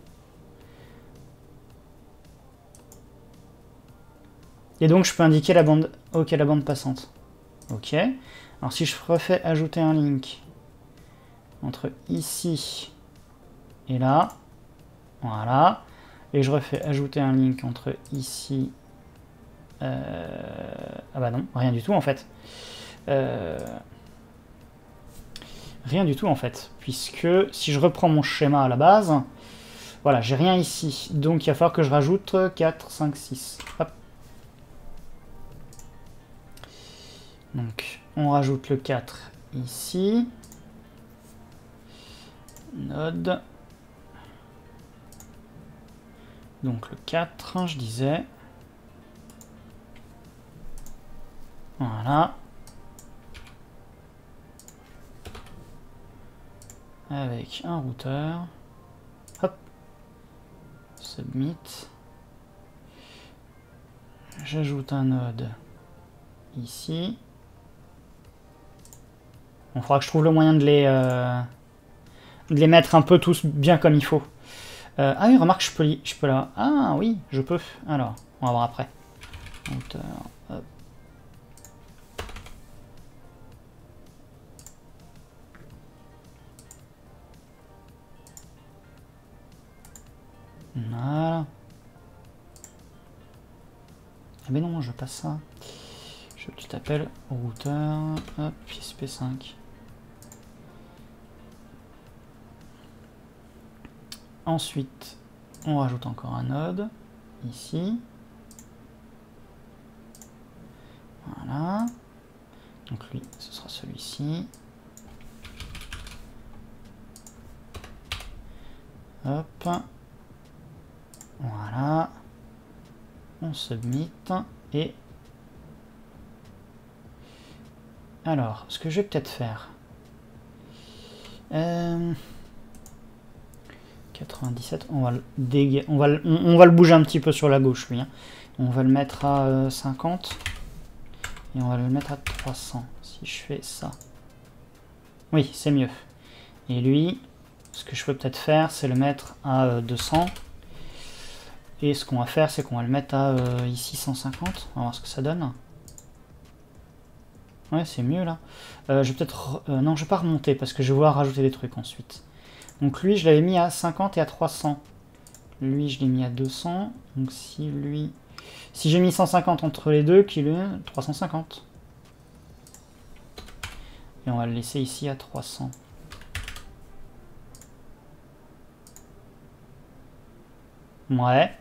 Et donc je peux indiquer la bande, ok, la bande passante. Ok, alors si je refais ajouter un link entre ici et là, voilà, et je refais ajouter un link entre ici, euh... ah bah non, rien du tout en fait, euh... rien du tout en fait, puisque si je reprends mon schéma à la base, voilà, j'ai rien ici, donc il va falloir que je rajoute quatre, cinq, six, hop. Donc, on rajoute le quatre ici. Node. Donc, le quatre, je disais. Voilà. Avec un routeur. Hop. Submit. J'ajoute un node ici. Il faudra que je trouve le moyen de les, euh, de les mettre un peu tous bien comme il faut. Euh, ah oui, remarque, je peux, je peux là. Ah oui, je peux. Alors, on va voir après. Donc, euh, hop, Voilà. Ah mais non, je passe ça. Je t'appelle routeur, hop, pièce P cinq. Ensuite, on rajoute encore un node, ici. Voilà. Donc lui, ce sera celui-ci. Hop. Voilà. On submit. Et... alors, ce que je vais peut-être faire... Euh... quatre-vingt-dix-sept, on va, le déga... on, va le... on va le bouger un petit peu sur la gauche, lui. Hein. On va le mettre à cinquante. Et on va le mettre à trois cents. Si je fais ça. Oui, c'est mieux. Et lui, ce que je peux peut-être faire, c'est le mettre à deux cents. Et ce qu'on va faire, c'est qu'on va le mettre à euh, ici cent cinquante. On va voir ce que ça donne. Ouais, c'est mieux là. Euh, je vais peut-être... Euh, non, je vais pas remonter parce que je vais vouloir rajouter des trucs ensuite. Donc lui, je l'avais mis à cinquante et à trois cents. Lui, je l'ai mis à deux cents. Donc si lui... si j'ai mis cent cinquante entre les deux, qu'il est trois cent cinquante. Et on va le laisser ici à trois cents. Ouais.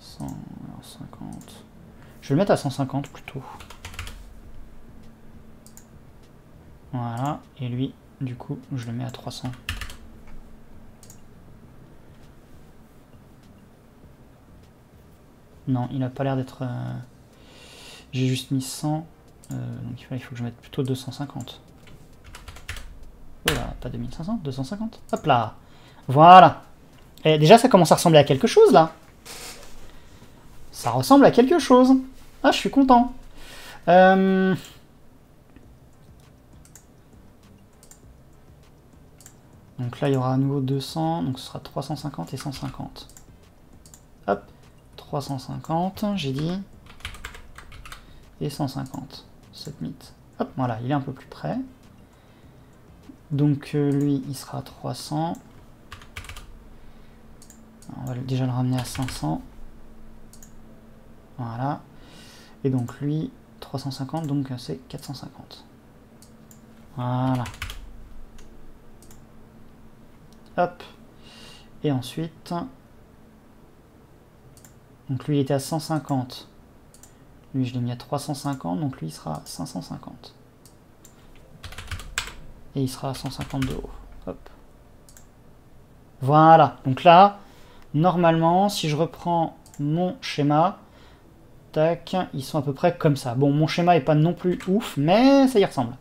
cent cinquante. Je vais le mettre à cent cinquante plutôt. Voilà. Et lui, du coup, je le mets à trois cents. Non, il n'a pas l'air d'être... Euh... j'ai juste mis cent. Euh, donc il faut que je mette plutôt deux cent cinquante. Voilà, pas deux mille cinq cents, deux cent cinquante. Hop là. Voilà. Et déjà, ça commence à ressembler à quelque chose, là. Ça ressemble à quelque chose. Ah, je suis content. Euh... Donc là, il y aura à nouveau deux cents. Donc ce sera trois cent cinquante et cent cinquante. Hop. trois cent cinquante, j'ai dit. Et cent cinquante. Submit. Hop, voilà, il est un peu plus près. Donc lui, il sera à trois cents. On va déjà le ramener à cinq cents. Voilà. Et donc lui, trois cent cinquante, donc c'est quatre cent cinquante. Voilà. Hop. Et ensuite... donc lui, il était à cent cinquante. Lui, je l'ai mis à trois cent cinquante, donc lui, il sera à cinq cent cinquante. Et il sera à cent cinquante de haut. Hop. Voilà. Donc là... normalement, si je reprends mon schéma, tac, ils sont à peu près comme ça. Bon, mon schéma n'est pas non plus ouf, mais ça y ressemble.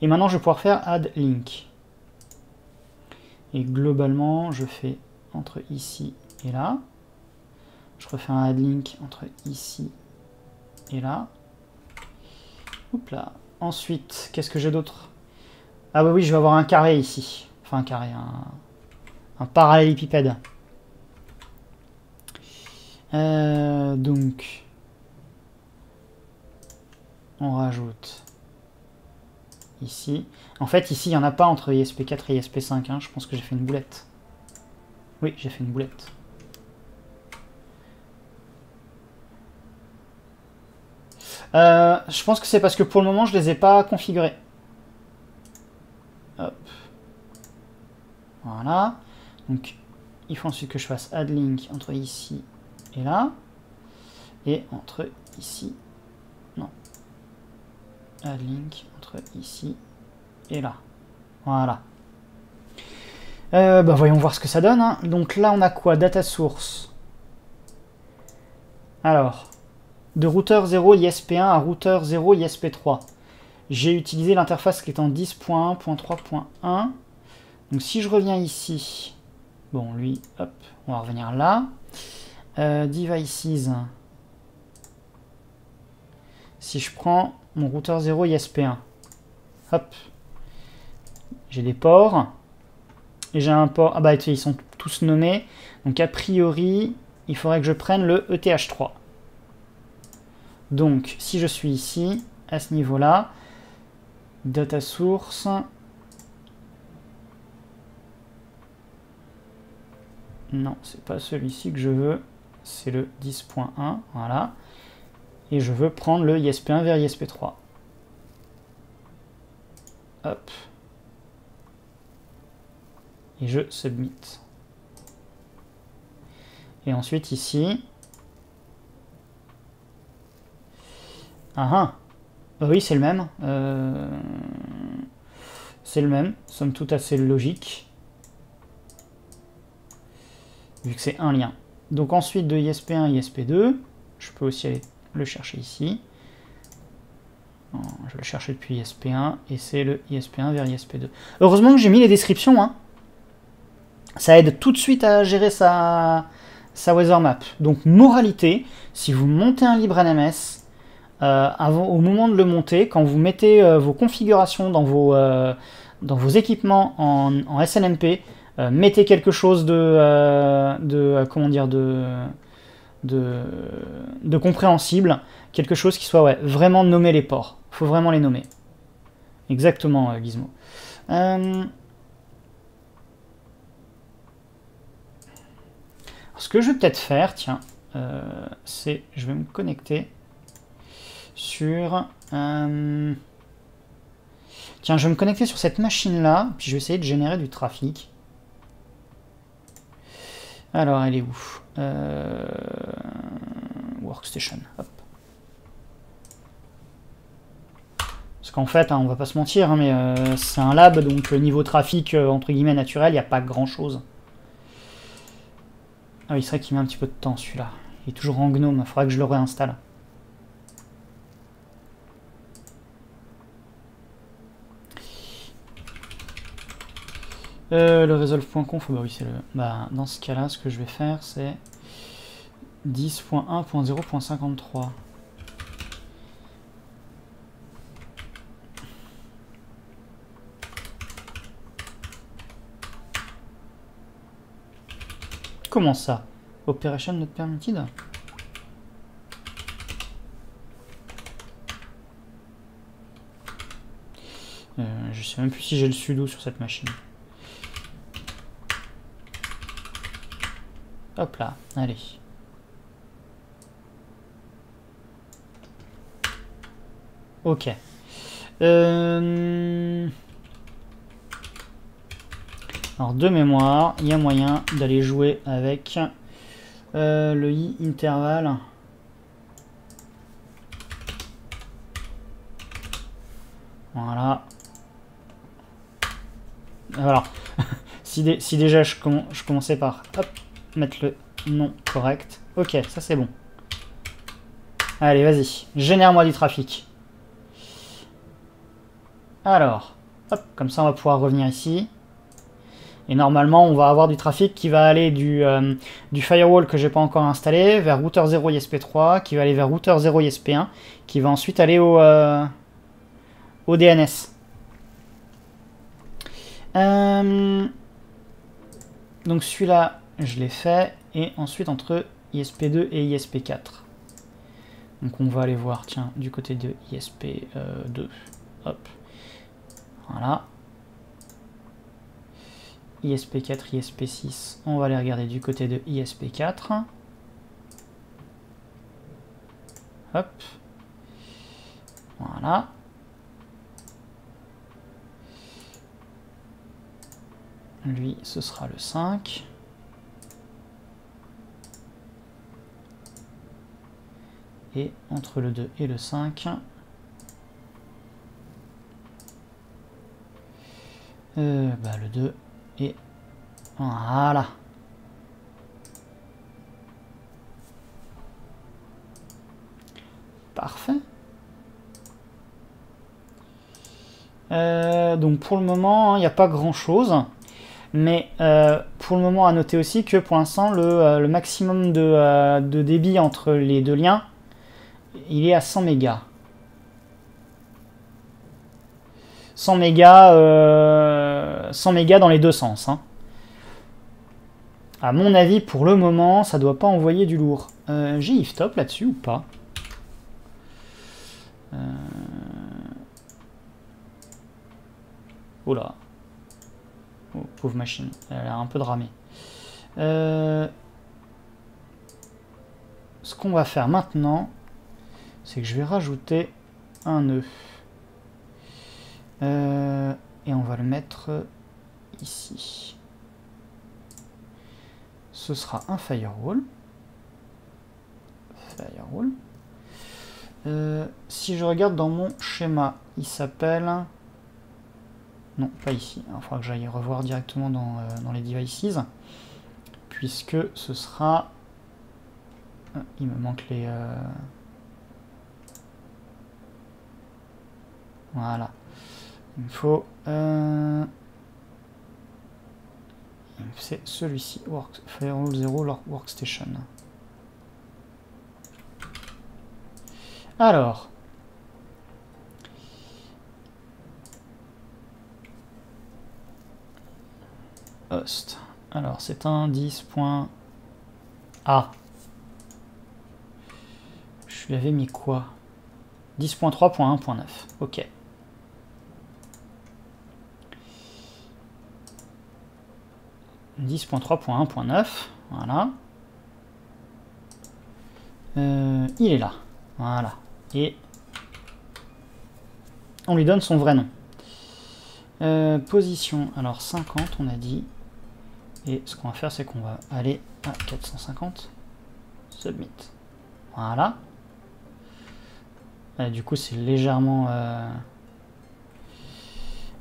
Et maintenant, je vais pouvoir faire add link. Et globalement, je fais entre ici et là. Je refais un add link entre ici et là. Oups là. Ensuite, qu'est-ce que j'ai d'autre? Ah bah oui, je vais avoir un carré ici. Enfin, un carré, un, un parallélépipède. Euh, donc, on rajoute ici. En fait, ici, il n'y en a pas entre I S P quatre et I S P cinq. Hein. Je pense que j'ai fait une boulette. Oui, j'ai fait une boulette. Euh, je pense que c'est parce que pour le moment, je ne les ai pas configurés. Hop. Voilà. Donc, il faut ensuite que je fasse add link entre ici et... et là, et entre ici, non, add link entre ici et là, voilà. Euh, bah voyons voir ce que ça donne, hein. Donc là on a quoi? Data source, alors, de routeur zéro I S P un à routeur zéro I S P trois, j'ai utilisé l'interface qui est en dix point un point trois point un, donc si je reviens ici, bon lui, hop, on va revenir là. Euh, devices, si je prends mon routeur zéro I S P un, hop, j'ai des ports, et j'ai un port, ah bah ils sont tous nommés, donc a priori, il faudrait que je prenne le E T H trois. Donc, si je suis ici, à ce niveau-là, data source, Non, c'est pas celui-ci que je veux. C'est le dix point un, voilà. Et je veux prendre le I S P un vers I S P trois. Hop. Et je submit. Et ensuite ici... Ah ah. Oh oui, c'est le même. Euh... C'est le même, somme toute assez logique. Vu que c'est un lien. Donc ensuite de I S P un à I S P deux, je peux aussi aller le chercher ici. Bon, je vais le chercher depuis I S P un, et c'est le I S P un vers I S P deux. Heureusement que j'ai mis les descriptions, hein. Ça aide tout de suite à gérer sa, sa weather map. Donc moralité, si vous montez un LibreNMS, euh, avant, au moment de le monter, quand vous mettez euh, vos configurations dans vos, euh, dans vos équipements en, en S N M P, Euh, mettez quelque chose de, euh, de euh, comment dire, de, de, de compréhensible, quelque chose qui soit, ouais, vraiment nommer les ports. Il faut vraiment les nommer. Exactement, euh, Gizmo. Euh... Alors, ce que je vais peut-être faire, tiens, euh, c'est, je vais me connecter sur... Euh... Tiens, je vais me connecter sur cette machine-là, puis je vais essayer de générer du trafic. Alors, elle est où? euh... Workstation, hop. Parce qu'en fait, hein, on va pas se mentir, hein, mais euh, c'est un lab, donc niveau trafic, euh, entre guillemets, naturel, il n'y a pas grand-chose. Ah oui, c'est vrai qu'il met un petit peu de temps, celui-là. Il est toujours en GNOME, il faudra que je le réinstalle. Euh, le resolve point conf, bah oui, c'est le... Bah, dans ce cas-là, ce que je vais faire, c'est dix point un point zéro point cinquante-trois. Comment ça? Operation not permitted? euh, Je sais même plus si j'ai le sudo sur cette machine. Hop là, allez. Ok. Euh... Alors, de mémoire, il y a moyen d'aller jouer avec euh, le i intervalle. Voilà. Alors, si, dé si déjà je, com je commençais par... Hop. Mettre le nom correct. Ok, ça c'est bon. Allez, vas-y. Génère-moi du trafic. Alors, hop, comme ça on va pouvoir revenir ici. Et normalement, on va avoir du trafic qui va aller du, euh, du firewall que j'ai pas encore installé vers routeur zéro I S P trois, qui va aller vers routeur zéro I S P un, qui va ensuite aller au, euh, au D N S. Euh, donc celui-là... Je l'ai fait, et ensuite entre I S P deux et I S P quatre. Donc on va aller voir, tiens, du côté de I S P deux. Euh, Hop. Voilà. I S P quatre, I S P six. On va aller regarder du côté de I S P quatre. Hop. Voilà. Lui, ce sera le cinq. Et entre le deux et le cinq, euh, bah le deux et voilà. Parfait. Euh, donc pour le moment, il n'y a pas grand chose. Mais euh, pour le moment, à noter aussi que pour l'instant, le, euh, le maximum de, euh, de débit entre les deux liens, il est à cent mégas. cent mégas, euh, cent mégas dans les deux sens. Hein. À mon avis, pour le moment, ça doit pas envoyer du lourd. Euh, J'ai IFTOP là-dessus ou pas? euh... Oh là. Oh, pauvre machine. Elle a un peu dramé. Euh, ce qu'on va faire maintenant, c'est que je vais rajouter un nœud. Euh, et on va le mettre ici. Ce sera un firewall. Firewall. Euh, si je regarde dans mon schéma, il s'appelle... Non, pas ici. Il faudra que j'aille revoir directement dans, euh, dans les devices. Puisque ce sera... Ah, il me manque les... Euh... Voilà. Il me faut... Euh... C'est celui-ci. Work... Firewall zéro Workstation. Alors... Host. Alors c'est un dix point A. Je lui avais mis quoi? dix point trois point un point neuf. Ok. dix point trois point un point neuf. Voilà. Euh, il est là. Voilà. Et on lui donne son vrai nom. Euh, position, alors cinquante on a dit. Et ce qu'on va faire, c'est qu'on va aller à quatre cent cinquante. Submit. Voilà. Et du coup, c'est légèrement... Euh...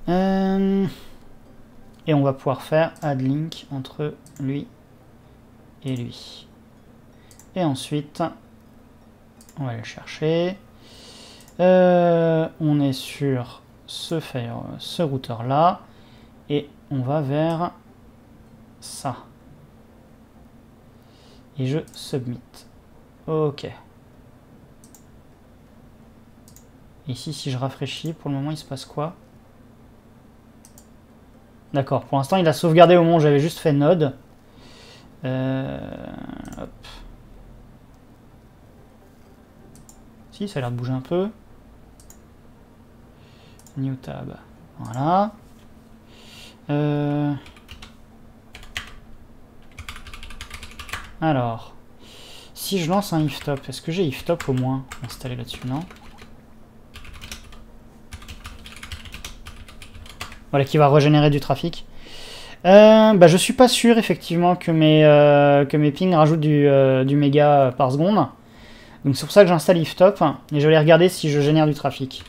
Euh... Et on va pouvoir faire add link entre lui et lui. Et ensuite, on va le chercher. Euh... On est sur ce, fire... ce routeur-là. Et on va vers... ça. Et je submit. Ok. Ici, si je rafraîchis, pour le moment, il se passe quoi? D'accord, pour l'instant, il a sauvegardé au moment où j'avais juste fait node. Euh, hop. Si, ça a l'air de bouger un peu. New tab. Voilà. Euh... Alors, si je lance un iftop, est-ce que j'ai iftop au moins installé là-dessus, non? Voilà, qui va régénérer du trafic. Euh, bah, je suis pas sûr, effectivement, que mes, euh, que mes pings rajoutent du, euh, du méga par seconde. Donc c'est pour ça que j'installe iftop, et je vais aller regarder si je génère du trafic.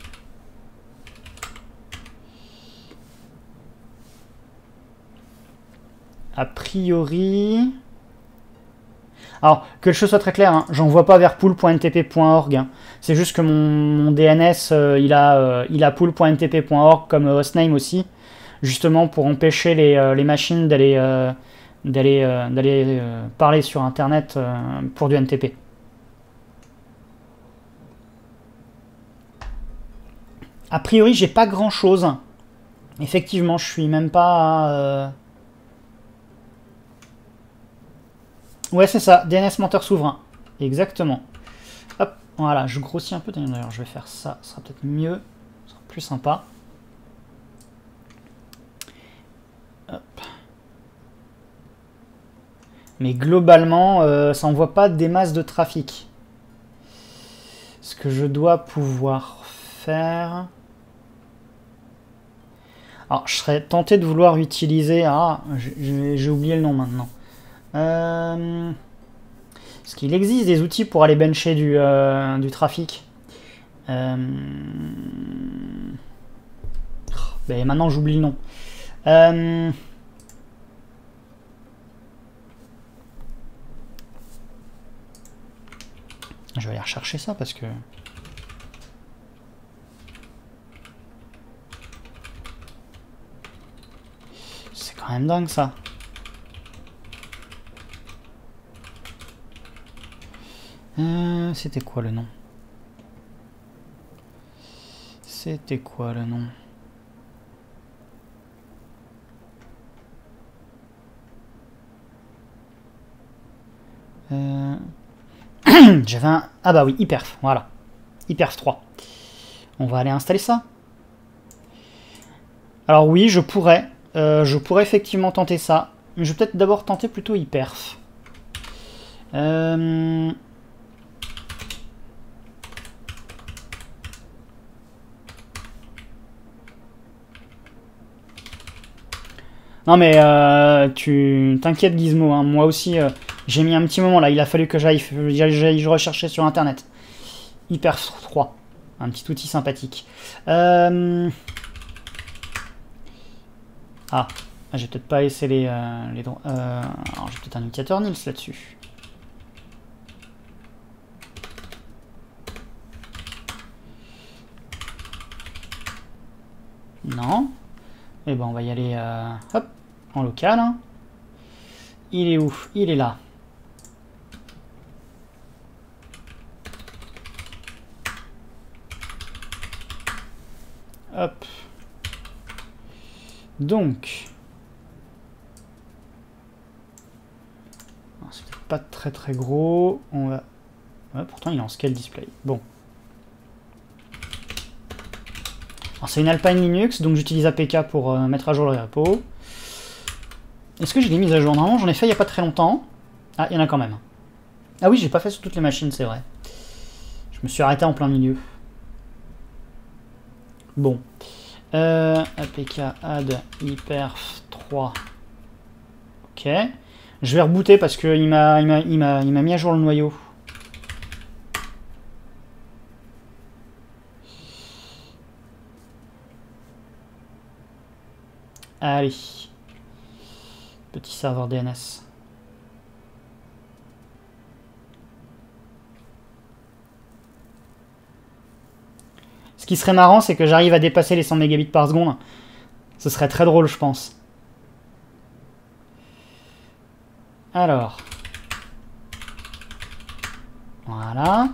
A priori... Alors, que les choses soient très claires, hein, j'envoie pas vers pool point n t p point org. Hein. C'est juste que mon, mon D N S, euh, il a, euh, il a pool point n t p point org comme hostname aussi, justement pour empêcher les, euh, les machines d'aller euh, d'aller euh, d'aller euh, parler sur Internet euh, pour du N T P. A priori, j'ai pas grand-chose. Effectivement, je suis même pas... Euh Ouais, c'est ça, D N S menteur souverain. Exactement. Hop, voilà, je grossis un peu. D'ailleurs, je vais faire ça, ce sera peut-être mieux. Ce sera plus sympa. Hop. Mais globalement, euh, ça n'envoie pas des masses de trafic. Ce que je dois pouvoir faire... Alors, je serais tenté de vouloir utiliser... Ah, j'ai oublié le nom maintenant. Euh, parce qu'il existe des outils pour aller bencher du, euh, du trafic. Euh, ben maintenant j'oublie le nom. Euh, je vais aller rechercher ça parce que... C'est quand même dingue ça. Euh, c'était quoi le nom? C'était quoi le nom? euh... J'avais un... Ah bah oui, iPerf, voilà. iPerf trois. On va aller installer ça. Alors oui, je pourrais. Euh, je pourrais effectivement tenter ça. Je vais peut-être d'abord tenter plutôt iPerf. Euh... Non mais euh, tu t'inquiètes Gizmo, hein. Moi aussi euh, j'ai mis un petit moment là, il a fallu que j'aille je recherchais sur internet. iPerf trois, un petit outil sympathique. Euh... Ah, j'ai peut-être pas laissé les, euh, les droits. Euh, alors j'ai peut-être un indicateur Nils là-dessus. Non. Et eh ben on va y aller euh, hop, en local. Hein. Il est où? Il est là. Hop. Donc. C'est peut-être pas très très gros. On va. Ouais, pourtant il est en scale display. Bon. C'est une Alpine Linux, donc j'utilise A P K pour euh, mettre à jour le repo. Est-ce que j'ai des mises à jour? Normalement, j'en ai fait il n'y a pas très longtemps. Ah, il y en a quand même. Ah oui, j'ai pas fait sur toutes les machines, c'est vrai. Je me suis arrêté en plein milieu. Bon. Euh, A P K add iPerf trois. Ok. Je vais rebooter parce qu'il m'a mis à jour le noyau. Allez, petit serveur D N S. Ce qui serait marrant, c'est que j'arrive à dépasser les cent mégabits par seconde. Ce serait très drôle, je pense. Alors. Voilà.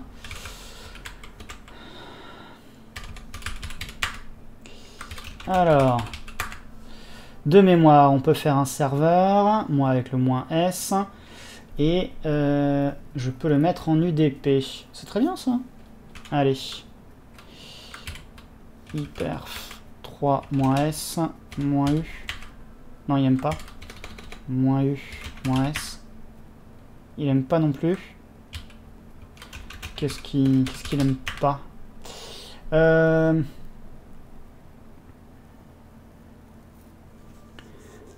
Alors. De mémoire, on peut faire un serveur, moi avec le moins S, et euh, je peux le mettre en U D P. C'est très bien ça. Allez. iPerf trois moins S, moins U. Non, il n'aime pas. Moins U, moins S. Il n'aime pas non plus. Qu'est-ce qu'il qu'est-ce qu'il n'aime pas euh...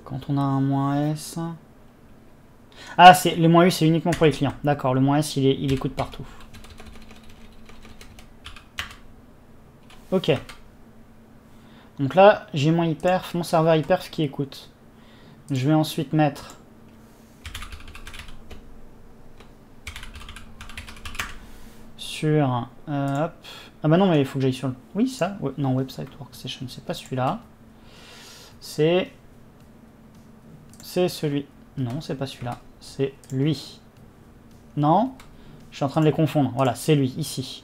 Quand on a un moins S... Ah, le moins U, c'est uniquement pour les clients. D'accord, le moins S, il, est, il écoute partout. Ok. Donc là, j'ai mon iPerf, mon serveur iPerf qui écoute. Je vais ensuite mettre... Sur... Euh, hop. Ah bah non, mais il faut que j'aille sur le... Oui, ça. Ouais, non, Website Workstation, c'est pas celui-là. C'est... C'est celui... Non, c'est pas celui-là. C'est lui. Non, je suis en train de les confondre. Voilà, c'est lui, ici.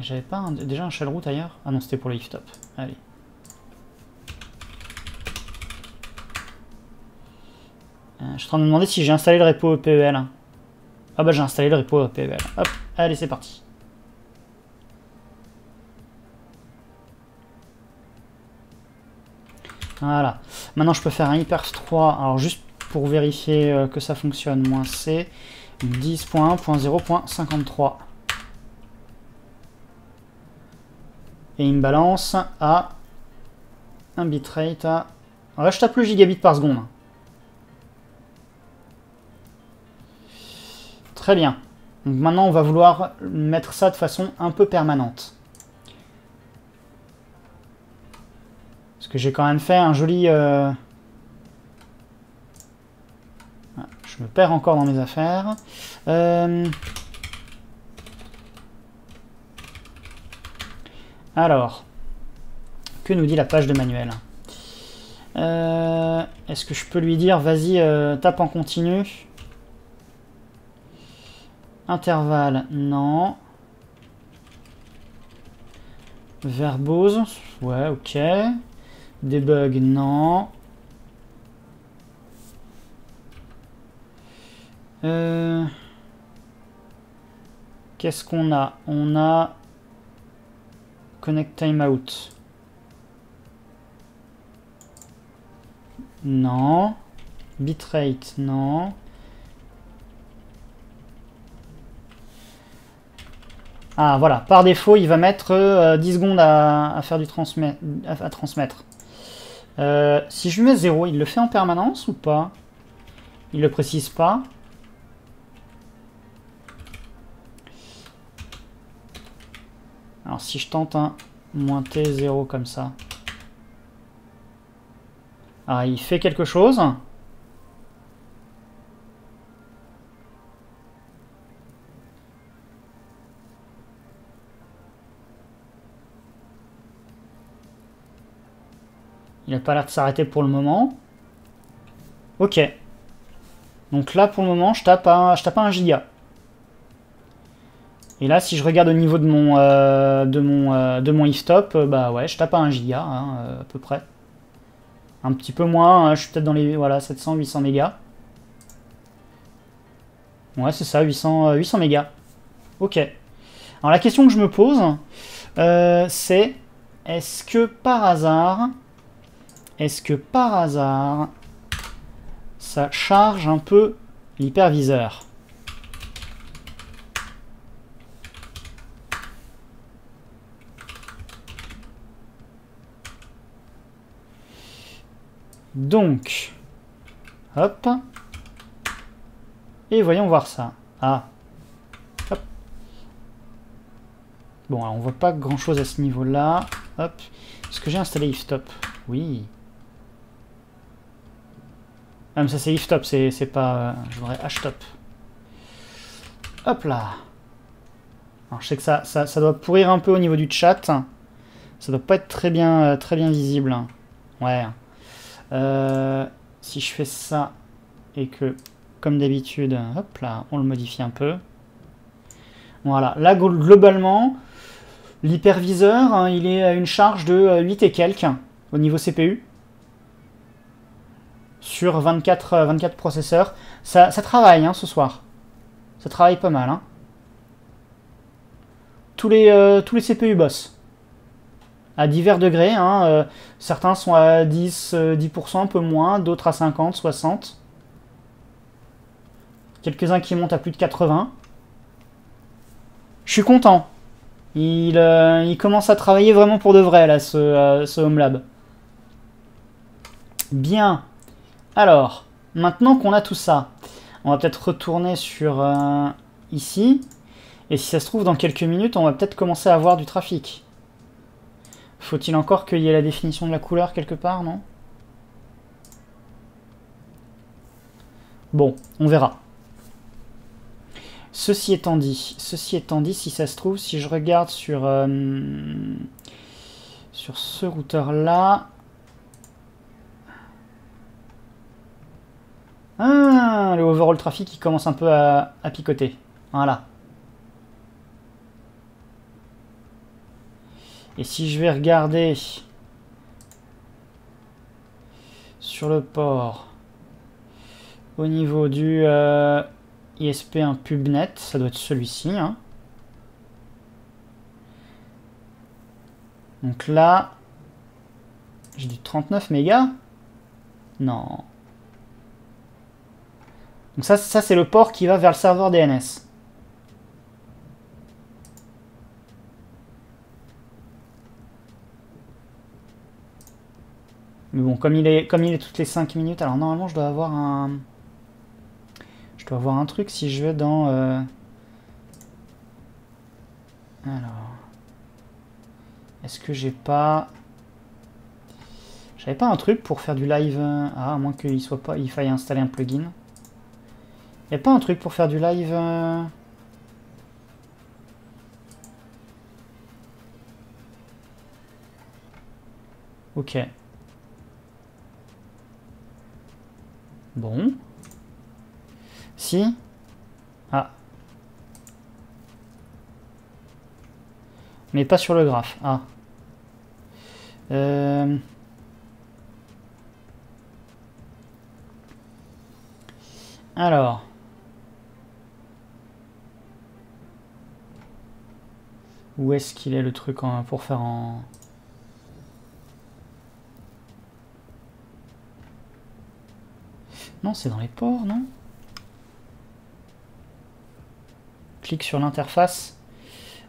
J'avais pas un... déjà un shell root ailleurs? Ah non, c'était pour le liftop. Allez. Euh, je suis en train de me demander si j'ai installé le repo E P E L. Ah bah j'ai installé le repo E P E L. Hop, allez, c'est parti. Voilà. Maintenant, je peux faire un iPerf trois. Alors, juste pour vérifier euh, que ça fonctionne, moins C, dix point un point zéro point cinquante-trois. Et il me balance à un bitrate à... Alors là, je tape le gigabit par seconde. Très bien. Donc maintenant, on va vouloir mettre ça de façon un peu permanente. Parce que j'ai quand même fait un joli... Euh... Je me perds encore dans mes affaires. Euh... Alors, que nous dit la page de manuel? euh... Est-ce que je peux lui dire, vas-y, euh, tape en continu? Intervalle, non. Verbose, ouais, ok. Debug, non. Euh, Qu'est-ce qu'on a? On a Connect timeout. Non. Bitrate, non. Ah voilà, par défaut, il va mettre euh, dix secondes à, à faire du transmet, à, à transmettre. Euh, si je mets zéro, il le fait en permanence ou pas? Il le précise pas. Alors si je tente un moins T zéro comme ça. Ah, il fait quelque chose. Il n'a pas l'air de s'arrêter pour le moment. Ok. Donc là, pour le moment, je tape à, je tape à un giga. Et là, si je regarde au niveau de mon, euh, de mon, euh, de mon if-top, euh, bah ouais, je tape à un giga, hein, euh, à peu près. Un petit peu moins, hein, je suis peut-être dans les voilà, sept cents à huit cents mégas. Ouais, c'est ça, huit cents, euh, huit cents mégas. Ok. Alors la question que je me pose, euh, c'est est-ce que par hasard... Est-ce que par hasard, ça charge un peu l'hyperviseur? Donc, hop, et voyons voir ça. Ah, hop. Bon, alors on voit pas grand-chose à ce niveau-là. Hop, est-ce que j'ai installé iftop? Oui. Ah, mais ça c'est iftop, c'est pas... Euh, je voudrais htop. Hop là. Alors je sais que ça, ça, ça doit pourrir un peu au niveau du chat. Ça doit pas être très bien, euh, très bien visible. Ouais. Euh, si je fais ça et que, comme d'habitude, hop là, on le modifie un peu. Voilà. Là, globalement, l'hyperviseur, hein, il est à une charge de huit et quelques au niveau C P U. Sur vingt-quatre, vingt-quatre processeurs. Ça, ça travaille hein, ce soir. Ça travaille pas mal. Hein. Tous, les, euh, tous les C P U bossent. À divers degrés. Hein, euh, certains sont à dix pour cent, un peu moins. D'autres à cinquante, soixante. Quelques-uns qui montent à plus de quatre-vingts. Je suis content. Il, euh, il commence à travailler vraiment pour de vrai, là, ce, euh, ce Home Lab. Bien. Alors, maintenant qu'on a tout ça, on va peut-être retourner sur euh, ici. Et si ça se trouve, dans quelques minutes, on va peut-être commencer à avoir du trafic. Faut-il encore qu'il y ait la définition de la couleur quelque part, non? Bon, on verra. Ceci étant dit, ceci étant dit, si ça se trouve, si je regarde sur, euh, sur ce routeur-là... Ah, le overall trafic qui commence un peu à, à picoter. Voilà. Et si je vais regarder sur le port au niveau du euh, I S P un pubnet, ça doit être celui-ci. Hein. Donc là, j'ai du trente-neuf mégas. Non. Donc ça, ça c'est le port qui va vers le serveur D N S. Mais bon, comme il est, comme il est toutes les cinq minutes, alors normalement je dois avoir un... Je dois avoir un truc si je vais dans... Euh... Alors... Est-ce que j'ai pas... J'avais pas un truc pour faire du live... Ah, à moins qu'il soit pas... Il faille installer un plugin. Y'a pas un truc pour faire du live euh... Ok. Bon. Si. Ah. Mais pas sur le graphe. Ah. Euh... Alors. Où est-ce qu'il est le truc en, pour faire en... Non, c'est dans les ports, non? Clique sur l'interface.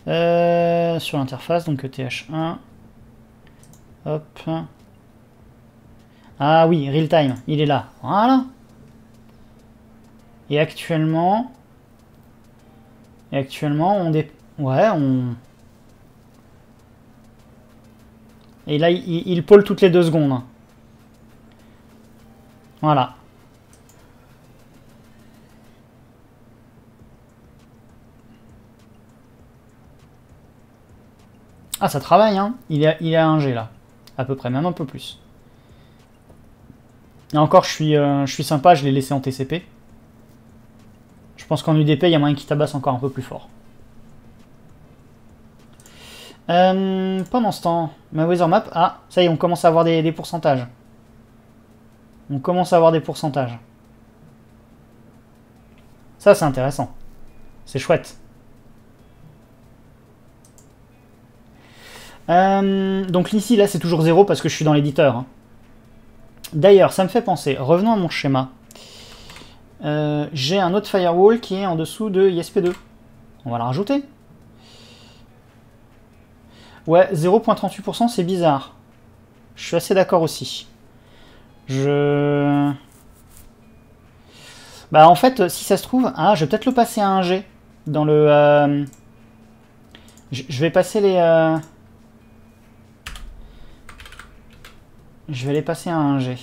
Euh, sur l'interface, donc T H un. Hop. Ah oui, real time, il est là. Voilà. Et actuellement... Et actuellement, on dé... Ouais, on... Et là, il, il pôle toutes les deux secondes. Voilà. Ah, ça travaille, hein. Il est à, il est à un G, là. À peu près, même un peu plus. Et encore, je suis, euh, je suis sympa, je l'ai laissé en T C P. Je pense qu'en U D P, il y a moyen qu'il tabasse encore un peu plus fort. Euh, pendant ce temps, ma WeatherMap... Ah, ça y est, on commence à avoir des, des pourcentages. On commence à avoir des pourcentages. Ça, c'est intéressant. C'est chouette. Euh, donc ici, là, c'est toujours zéro parce que je suis dans l'éditeur. Hein. D'ailleurs, ça me fait penser, revenons à mon schéma. Euh, j'ai un autre firewall qui est en dessous de I S P deux. On va le rajouter. Ouais, zéro virgule trente-huit pour cent, c'est bizarre. Je suis assez d'accord aussi. Je... Bah en fait, si ça se trouve... Ah, je vais peut-être le passer à un G. Dans le... Euh... Je vais passer les... Euh... Je vais les passer à un G.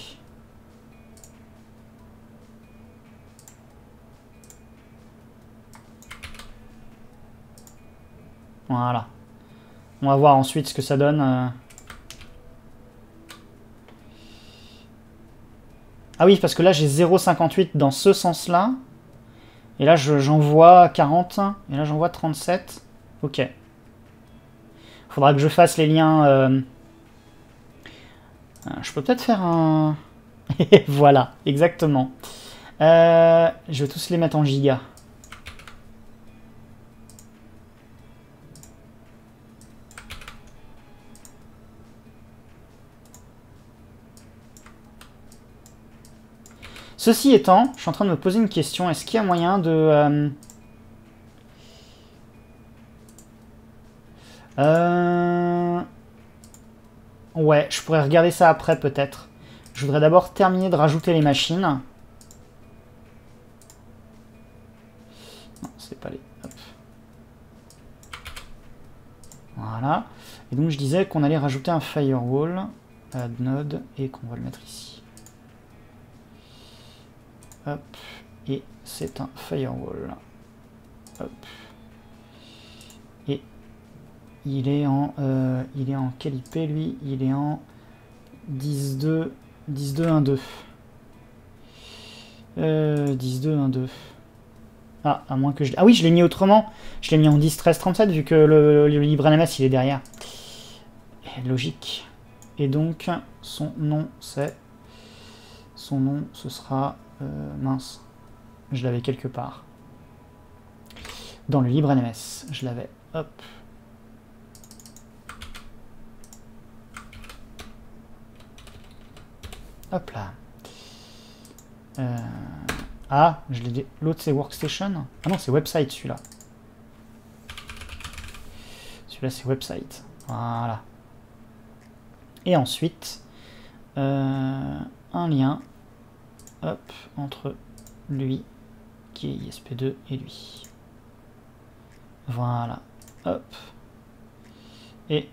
Voilà. On va voir ensuite ce que ça donne. Ah oui, parce que là, j'ai zéro virgule cinquante-huit dans ce sens-là. Et là, j'en vois quarante. Et là, j'en vois trente-sept. Ok. Faudra que je fasse les liens... Euh... Je peux peut-être faire un... Voilà, exactement. Euh, je vais tous les mettre en giga. Ceci étant, je suis en train de me poser une question. Est-ce qu'il y a moyen de... Euh... Euh... Ouais, je pourrais regarder ça après peut-être. Je voudrais d'abord terminer de rajouter les machines. Non, c'est pas les... Hop. Voilà. Et donc je disais qu'on allait rajouter un firewall, add node, et qu'on va le mettre ici. Hop. Et c'est un firewall. Hop. Et... Il est en, euh, il est en quel I P lui? Il est en dix point deux point un point deux. Euh, dix point deux point un point deux. Ah, à moins que je... Ah oui, je l'ai mis autrement. Je l'ai mis en dix point treize point trente-sept vu que le, le LibreNMS il est derrière. Et logique. Et donc, son nom c'est... Son nom ce sera... Euh, mince. Je l'avais quelque part. Dans le LibreNMS. Je l'avais. Hop. Hop là. Euh... Ah, je l'ai dit. L'autre c'est Workstation. Ah non, c'est Website celui-là. Celui-là c'est Website. Voilà. Et ensuite, euh, un lien. Hop, entre lui, qui est I S P deux, et lui. Voilà. Hop. Et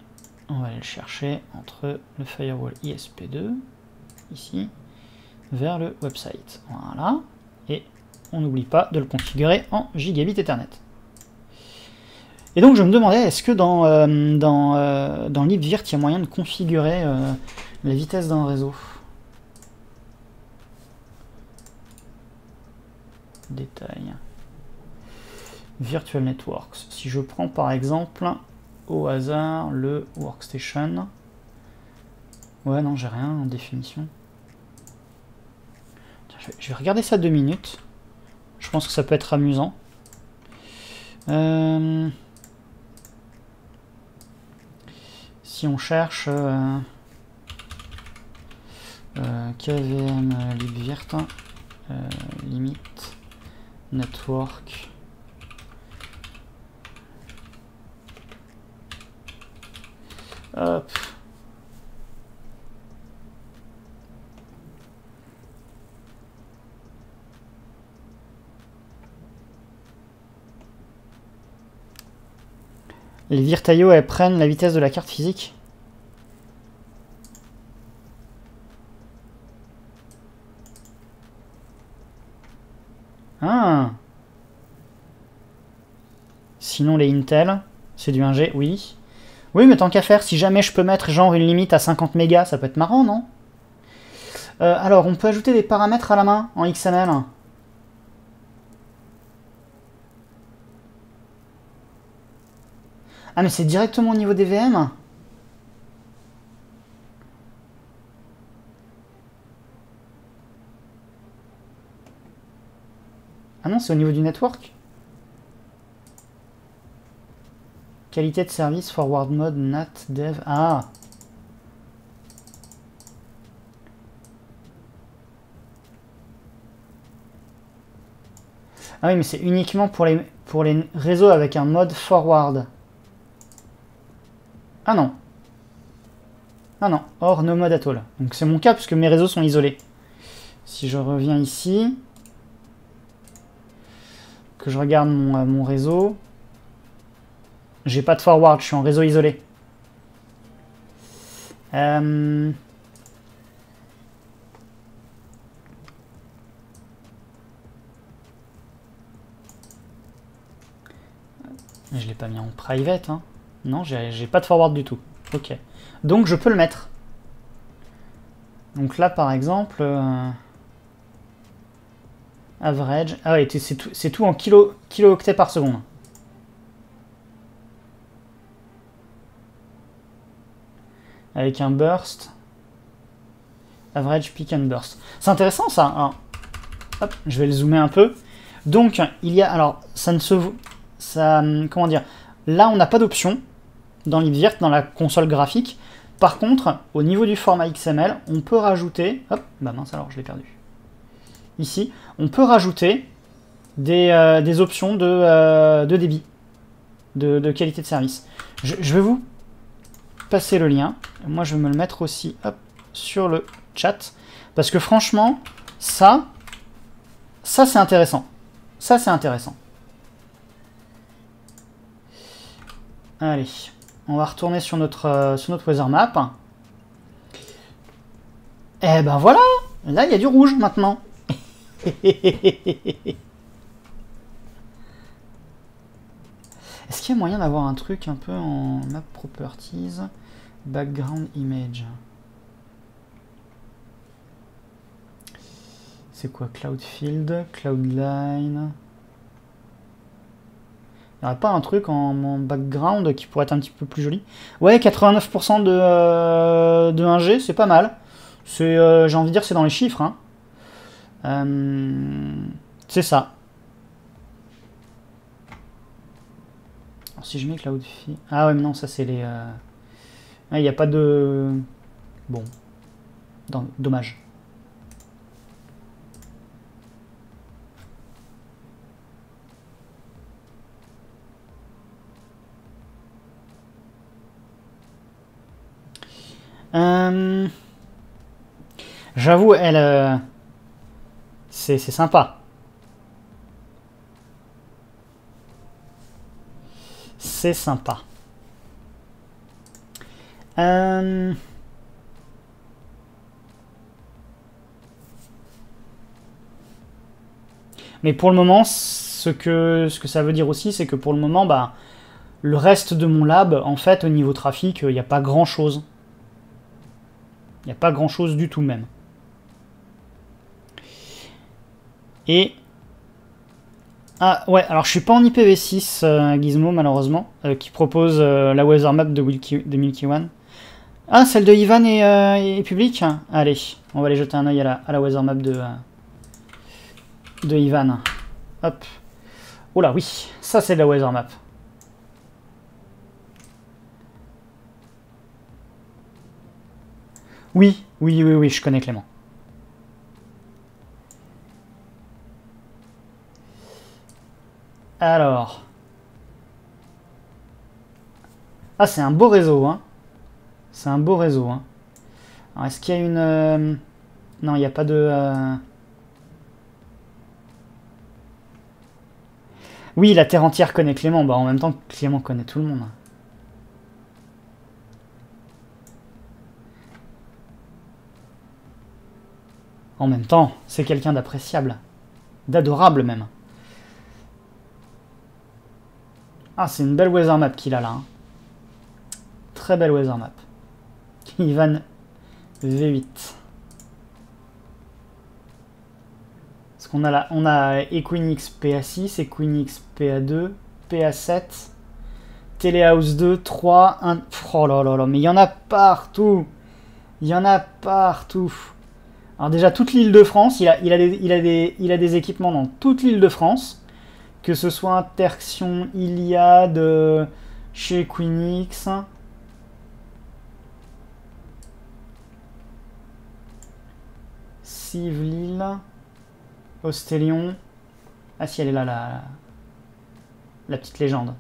on va aller le chercher entre le firewall I S P deux. Ici, vers le website. Voilà. Et on n'oublie pas de le configurer en gigabit Ethernet. Et donc je me demandais, est-ce que dans, euh, dans, euh, dans Libvirt, il y a moyen de configurer euh, la vitesse d'un réseau? Détail. Virtual Networks. Si je prends par exemple, au hasard, le Workstation... Ouais, non, j'ai rien en définition. Tiens, je, vais, je vais regarder ça deux minutes. Je pense que ça peut être amusant. Euh... si on cherche euh, euh, K V M Libvirt, euh, limite Network Hop. Les virtaillots, elles prennent la vitesse de la carte physique. Ah. Sinon les Intel, c'est du un G, oui. Oui, mais tant qu'à faire, si jamais je peux mettre genre une limite à cinquante mégas, ça peut être marrant, non? euh, Alors, on peut ajouter des paramètres à la main en X M L. Ah, mais c'est directement au niveau des V M? Ah non, c'est au niveau du network? Qualité de service, forward mode, nat, dev... Ah! Ah oui, mais c'est uniquement pour les, pour les réseaux avec un mode forward. Ah non. Ah non, hors no mode at all. Donc c'est mon cas puisque mes réseaux sont isolés. Si je reviens ici, que je regarde mon, euh, mon réseau... J'ai pas de forward, je suis en réseau isolé. Euh... Je l'ai pas mis en private, hein. Non, j'ai pas de forward du tout. Ok. Donc je peux le mettre. Donc là, par exemple... Euh... Average... Ah oui, c'est tout, tout en kilo, kilo-octets par seconde. Avec un burst. Average peak and burst. C'est intéressant ça. Alors, hop, je vais le zoomer un peu. Donc, il y a. Alors, ça ne se. Ça, comment dire? Là, on n'a pas d'option dans Libvirt, dans la console graphique. Par contre, au niveau du format X M L, on peut rajouter. Hop, bah mince, alors je l'ai perdu. Ici, on peut rajouter des, euh, des options de, euh, de débit, de, de qualité de service. Je, je vais vous. Passer le lien. Moi, je vais me le mettre aussi hop, sur le chat. Parce que franchement, ça, ça c'est intéressant. Ça, c'est intéressant. Allez, on va retourner sur notre, euh, sur notre weather map. Et ben voilà, là, il y a du rouge maintenant. Est-ce qu'il y a moyen d'avoir un truc un peu en map properties? Background image. C'est quoi? Cloud field, cloud line. Il n'y aurait pas un truc en, en background qui pourrait être un petit peu plus joli? Ouais, quatre-vingt-neuf pour cent de, euh, de un G, c'est pas mal. Euh, j'ai envie de dire c'est dans les chiffres. Hein. Euh, c'est ça. Alors si je mets cloud field... Ah ouais mais non, ça c'est les... Euh... Il n'y a pas de... Bon. Dans... Dommage. Euh... J'avoue, elle... Euh... C'est sympa. C'est sympa. Euh... Mais pour le moment, ce que, ce que ça veut dire aussi, c'est que pour le moment, bah, le reste de mon lab, en fait, au niveau trafic, il n'y a pas grand-chose. Il n'y a pas grand-chose du tout même. Et... Ah ouais, alors je suis pas en I P v six euh, Gizmo malheureusement, euh, qui propose euh, la weather map de, Wilky, de Milky One. Ah, celle de Ivan est, euh, est publique. Allez, on va aller jeter un oeil à la, à la weather map de, euh, de Ivan. Hop. Oh là oui, ça c'est de la weather map. Oui, oui, oui, oui, je connais Clément. Alors. Ah, c'est un beau réseau, hein. C'est un beau réseau, hein. Alors, est-ce qu'il y a une... Euh... Non, il n'y a pas de... Euh... Oui, la terre entière connaît Clément. Bah, en même temps, Clément connaît tout le monde. En même temps, c'est quelqu'un d'appréciable. D'adorable, même. Ah, c'est une belle weather map qu'il a là. Hein. Très belle weather map. Ivan V huit. Parce qu'on a là, on a Equinix P A six, Equinix P A deux, P A sept, Telehouse deux, trois, un... Oh là là là, mais il y en a partout. Il y en a partout. Alors déjà, toute l'île de France, il a, il, a des, il, a des, il a des équipements dans toute l'île de France. Que ce soit Interxion, Iliad, euh, chez Equinix. Cive Lille, Ostelion. Ah si, elle est là, la, la petite légende.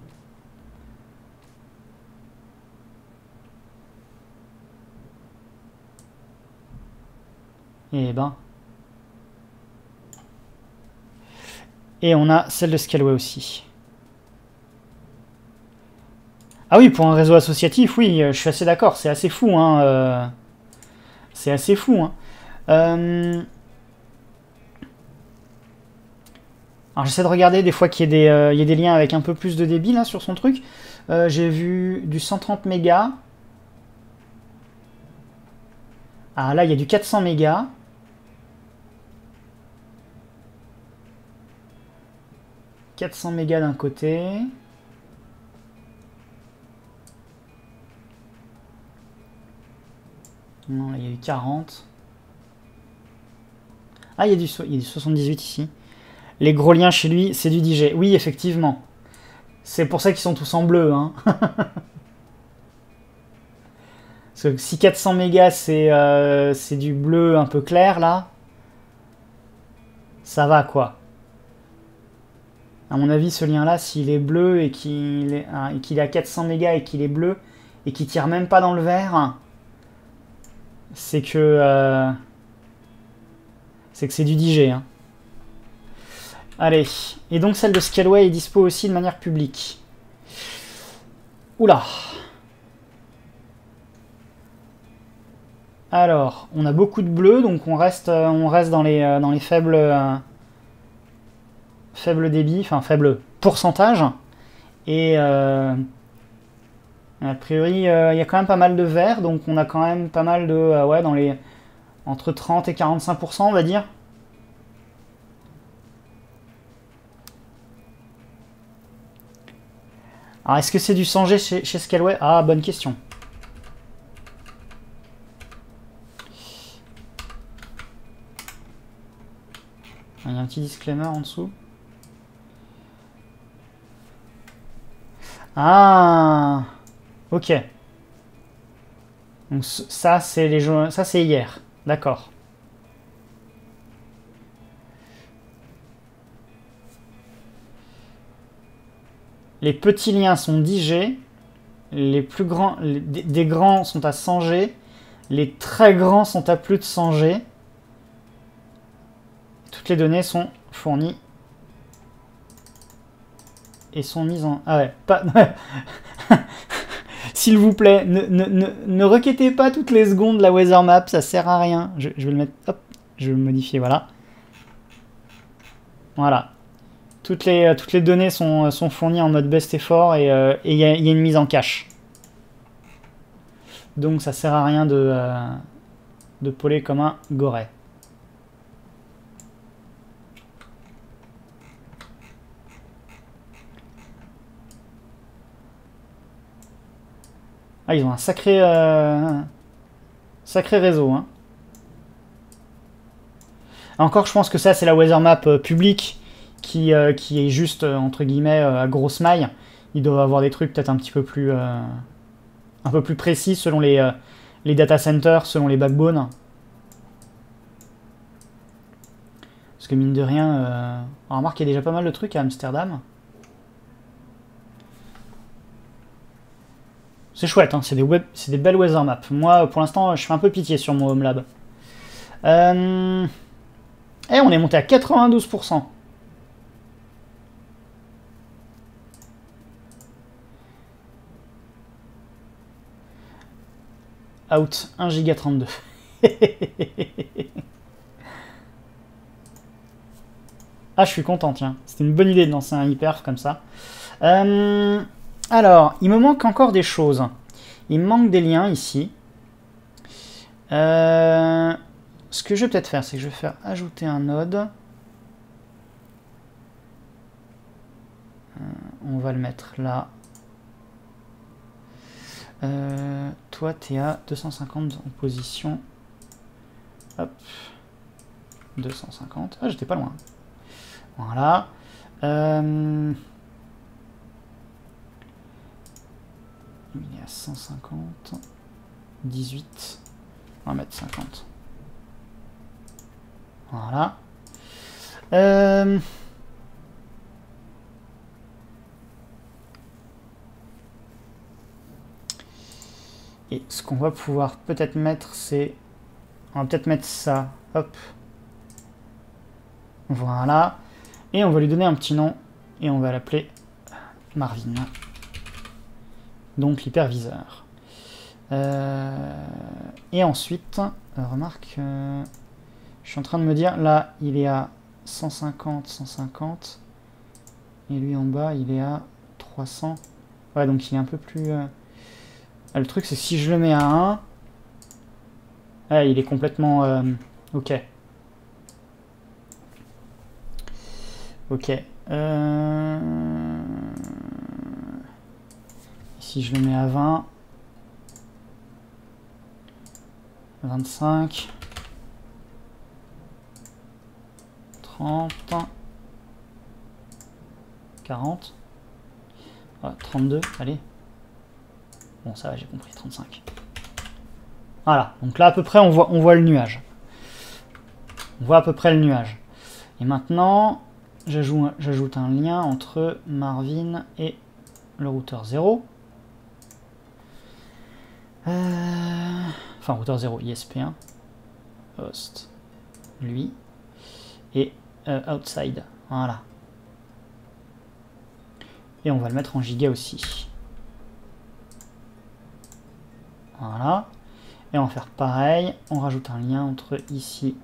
Et ben... Et on a celle de Scaleway aussi. Ah oui, pour un réseau associatif, oui, je suis assez d'accord. C'est assez fou, hein. Euh... C'est assez fou, hein. Euh... Alors j'essaie de regarder des fois qu'il y, euh, y ait des liens avec un peu plus de débit, là, sur son truc. Euh, J'ai vu du cent trente mégas. Ah, là, il y a du quatre cents mégas. quatre cents mégas d'un côté. Non, là, il y a eu quarante. Ah, il y a du, so il y a du soixante-dix-huit ici. Les gros liens chez lui, c'est du D J. Oui, effectivement. C'est pour ça qu'ils sont tous en bleu. Hein. Parce que si quatre cents mégas, c'est euh, c'est du bleu un peu clair, là, ça va, quoi. À mon avis, ce lien-là, s'il est bleu et qu'il est, hein, qu'il est à quatre cents mégas et qu'il est bleu et qu'il tire même pas dans le vert, hein, c'est que euh, c'est que c'est du D J. Hein. Allez, et donc celle de Scaleway est dispo aussi de manière publique. Oula. Alors, on a beaucoup de bleu, donc on reste, on reste dans les dans les faibles. Euh, faible débit, enfin faible pourcentage, et euh, a priori il euh, y a quand même pas mal de vert, donc on a quand même pas mal de, euh, ouais, dans les, entre trente et quarante-cinq pour cent, on va dire. Alors est-ce que c'est du cent G chez, chez Scaleway? Ah, bonne question. Il y a un petit disclaimer en dessous. Ah, ok. Donc ça c'est les jeux, ça c'est hier, d'accord. Les petits liens sont dix G, les plus grands, les, des grands sont à cent G, les très grands sont à plus de cent G. Toutes les données sont fournies. Et sont mises en... Ah ouais, pas... S'il vous plaît, ne, ne, ne, ne requêtez pas toutes les secondes la weather map, ça sert à rien. Je, je vais le mettre... Hop, je vais le modifier, voilà. Voilà. Toutes les, toutes les données sont, sont fournies en mode best effort et il euh, y, y a une mise en cache. Donc ça sert à rien de, euh, de poler comme un goret. Ah, ils ont un sacré, euh, sacré réseau. Hein. Encore, je pense que ça, c'est la weather map euh, publique qui, euh, qui est juste, euh, entre guillemets, euh, à grosse maille. Ils doivent avoir des trucs peut-être un petit peu plus, euh, un peu plus précis selon les, euh, les data centers selon les backbones. Parce que mine de rien, euh... on remarque qu'il y a déjà pas mal de trucs à Amsterdam. C'est chouette, hein, c'est des, des belles weather maps. Moi, pour l'instant, je fais un peu pitié sur mon home lab. Euh... Eh, on est monté à quatre-vingt-douze pour cent. Out, un giga trente-deux. Ah, je suis content, tiens. C'était une bonne idée de lancer un iPerf comme ça. Euh, alors, il me manque encore des choses. Il me manque des liens ici. Euh, ce que je vais peut-être faire, c'est que je vais faire ajouter un node. Euh, on va le mettre là. Euh, toi, t'es à deux cent cinquante en position. Hop. deux cent cinquante. Ah, j'étais pas loin. Voilà. Euh... Il est à cent cinquante. dix-huit. On va mettre cinquante. Voilà. Euh... Et ce qu'on va pouvoir peut-être mettre, c'est... On va peut-être mettre ça. Hop. Voilà. Et on va lui donner un petit nom. Et on va l'appeler Marvin. Donc l'hyperviseur. Euh... Et ensuite, remarque, euh... je suis en train de me dire, là, il est à cent cinquante, cent cinquante. Et lui en bas, il est à trois cents. Ouais, donc il est un peu plus... Euh... Ah, le truc, c'est si je le mets à un, ah, il est complètement... Euh, ok. Ok. Euh... Si je le mets à vingt... vingt-cinq... trente... quarante... Voilà, trente-deux, allez. Bon, ça va, j'ai compris, trente-cinq. Voilà, donc là, à peu près, on voit, on voit le nuage. On voit à peu près le nuage. Et maintenant, j'ajoute un lien entre Marvin et le routeur zéro. Euh... Enfin, routeur zéro, I S P un. Host, lui. Et euh, outside, voilà. Et on va le mettre en giga aussi. Voilà, et on va faire pareil, on rajoute un lien entre ici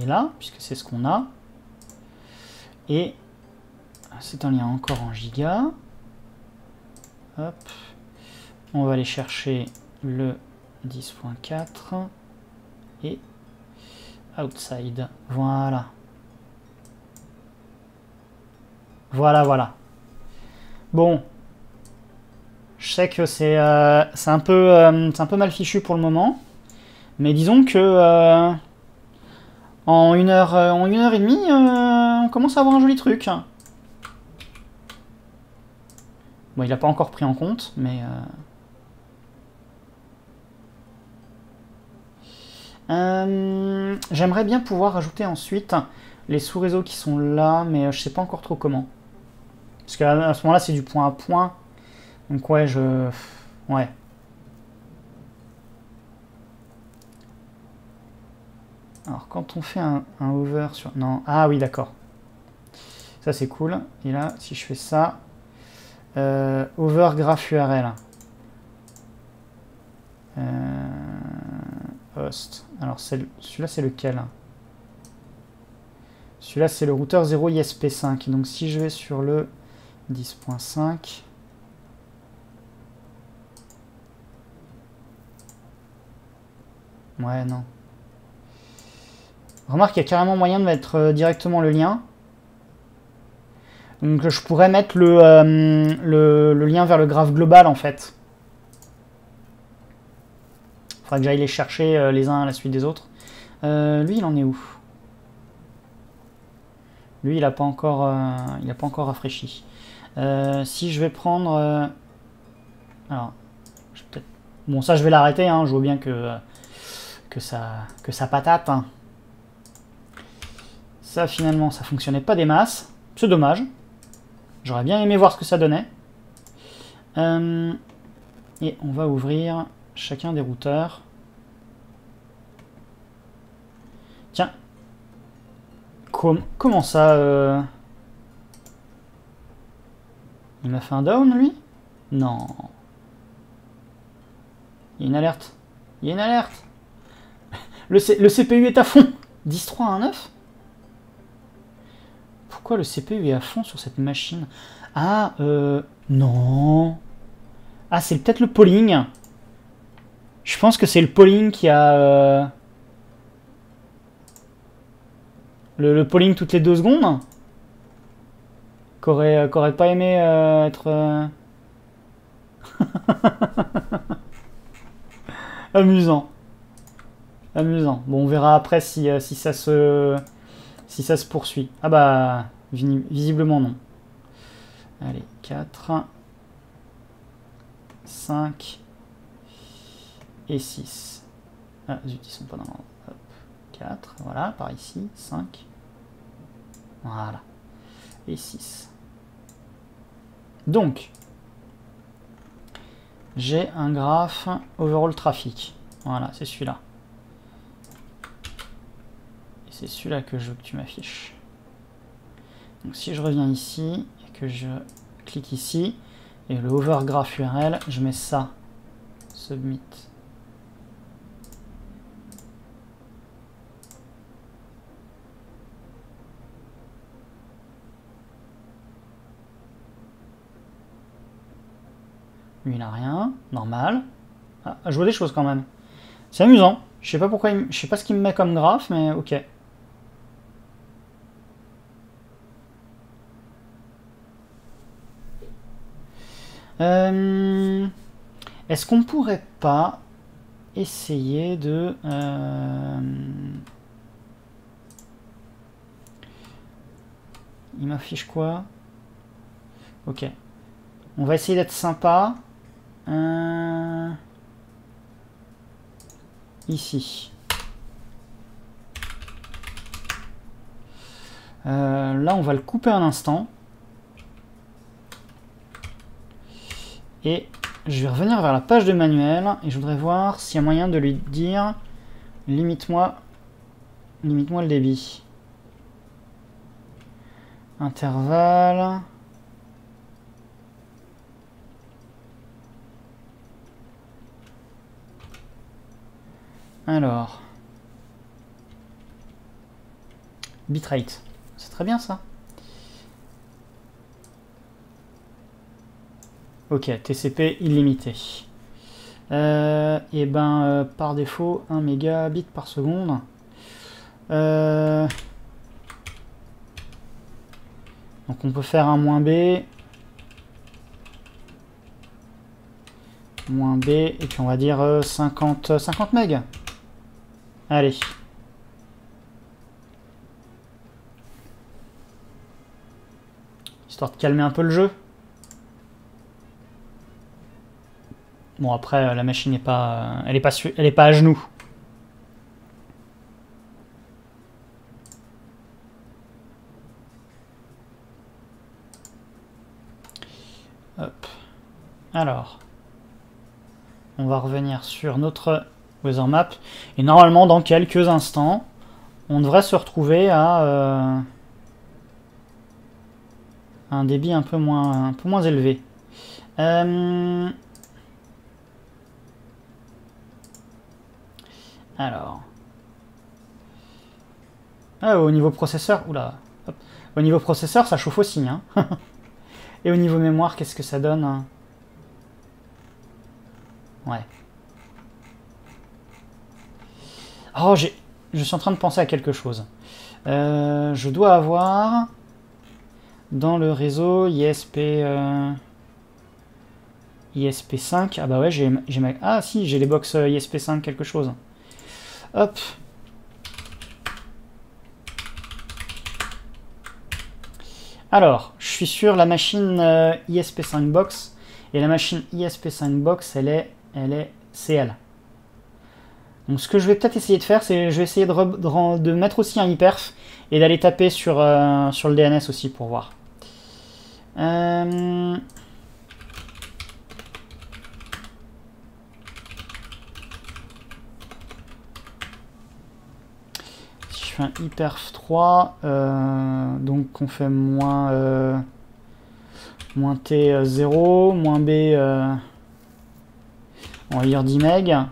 et là, puisque c'est ce qu'on a. Et c'est un lien encore en giga. Hop, on va aller chercher le dix point quatre et outside. Voilà. Voilà, voilà. Bon. Je sais que c'est euh, c'est un peu euh, c'est un peu mal fichu pour le moment, mais disons que euh, en une heure euh, en une heure et demie, euh, on commence à avoir un joli truc. Bon, il n'a pas encore pris en compte, mais euh... euh, j'aimerais bien pouvoir ajouter ensuite les sous-réseaux qui sont là, mais je sais pas encore trop comment. Parce qu'à ce moment-là, c'est du point à point. Donc ouais, je... Ouais. Alors, quand on fait un, un over sur... Non, ah oui, d'accord. Ça, c'est cool. Et là, si je fais ça... Euh, over graph U R L. Euh, host. Alors, celui-là, c'est lequel? Celui-là, c'est le routeur zéro I S P cinq. Donc, si je vais sur le dix point cinq... Ouais, non. Remarque, il y a carrément moyen de mettre euh, directement le lien. Donc je pourrais mettre le, euh, le, le lien vers le graphe global, en fait. Il faudra que j'aille les chercher euh, les uns à la suite des autres. Euh, lui, il en est où? Lui, il n'a pas encore, euh, il a pas encore rafraîchi. Euh, si je vais prendre... Euh... Alors, je vais peut-être Bon, ça, je vais l'arrêter, hein. Je vois bien que, que, ça, que ça patate. Hein. Ça, finalement, ça fonctionnait pas des masses. C'est dommage. J'aurais bien aimé voir ce que ça donnait. Euh, et on va ouvrir chacun des routeurs. Tiens. Com- comment ça euh... Il m'a fait un down, lui? Non. Il y a une alerte. Il y a une alerte. Le, C le C P U est à fond. dix point trois point un point neuf. Pourquoi le C P U est à fond sur cette machine? Ah, euh... Non. Ah, c'est peut-être le polling. Je pense que c'est le polling qui a... Euh... Le, le polling toutes les deux secondes. Qu'aurait qu'aurait pas aimé euh, être... Euh... Amusant. Amusant. Bon, on verra après si, si, ça se, si ça se poursuit. Ah bah, visiblement non. Allez, quatre, cinq et six. Ah, zut, ils sont pas dans l'ordre. quatre, voilà, par ici, cinq. Voilà. Et six. Donc, j'ai un graphe overall trafic. Voilà, c'est celui-là. Et c'est celui-là que je veux que tu m'affiches. Donc si je reviens ici et que je clique ici, et le over graph U R L, je mets ça. Submit. Lui, il n'a rien. Normal. Ah, je vois des choses quand même. C'est amusant. Je sais pas pourquoi il... je sais pas ce qu'il me met comme graphe, mais ok. Euh... Est-ce qu'on pourrait pas essayer de... Euh... Il m'affiche quoi? Ok. On va essayer d'être sympa. Euh... Ici. Euh, là, on va le couper un instant. Et je vais revenir vers la page de manuel. Et je voudrais voir s'il y a moyen de lui dire limite-moi limite-moi le débit. Intervalle. Alors, bitrate, c'est très bien ça. Ok, T C P illimité. Euh, et ben, euh, par défaut, un mégabit par seconde. Euh, donc on peut faire un moins B. Moins B, et puis on va dire euh, cinquante, cinquante mégas. Allez. Histoire de calmer un peu le jeu. Bon, après, la machine n'est pas, elle est pas, elle est pas à genoux. Hop. Alors, on va revenir sur notre Weather Map. Et normalement, dans quelques instants, on devrait se retrouver à euh, un débit un peu moins, un peu moins élevé. Euh... Alors. Ah, au niveau processeur, oula. Hop. Au niveau processeur, ça chauffe aussi. Hein. Et au niveau mémoire, qu'est-ce que ça donne? Ouais. Oh, j'ai... Je suis en train de penser à quelque chose. Euh, je dois avoir dans le réseau I S P... Euh... I S P cinq. Ah bah ouais, j'ai... Ma... Ah si, j'ai les box I S P cinq quelque chose. Hop. Alors, je suis sur la machine euh, I S P cinq box. Et la machine I S P cinq box, elle est... Elle est C L. Donc ce que je vais peut-être essayer de faire, c'est je vais essayer de, de, de mettre aussi un iPerf et d'aller taper sur, euh, sur le D N S aussi pour voir. Euh... Si je fais un iPerf trois, euh, donc on fait moins, euh, moins T zéro, moins B, euh, on va dire dix mégas.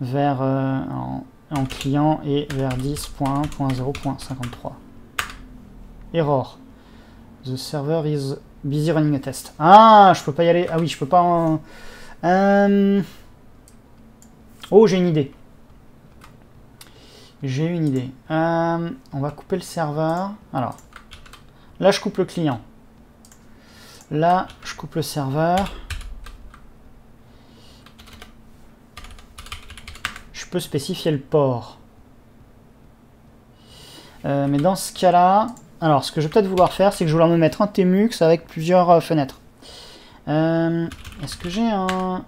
Vers euh, en, en client et vers dix point un point zéro point cinquante-trois. Error. The server is busy running a test. Ah, je peux pas y aller. Ah oui, je peux pas en... Euh... Oh, j'ai une idée. J'ai une idée. Euh, on va couper le serveur. Alors, là, je coupe le client. Là, je coupe le serveur. Spécifier le port, euh, mais dans ce cas là alors ce que je vais peut-être vouloir faire, c'est que je vais vouloir me mettre un T MUX avec plusieurs euh, fenêtres. Euh, est-ce que j'ai un...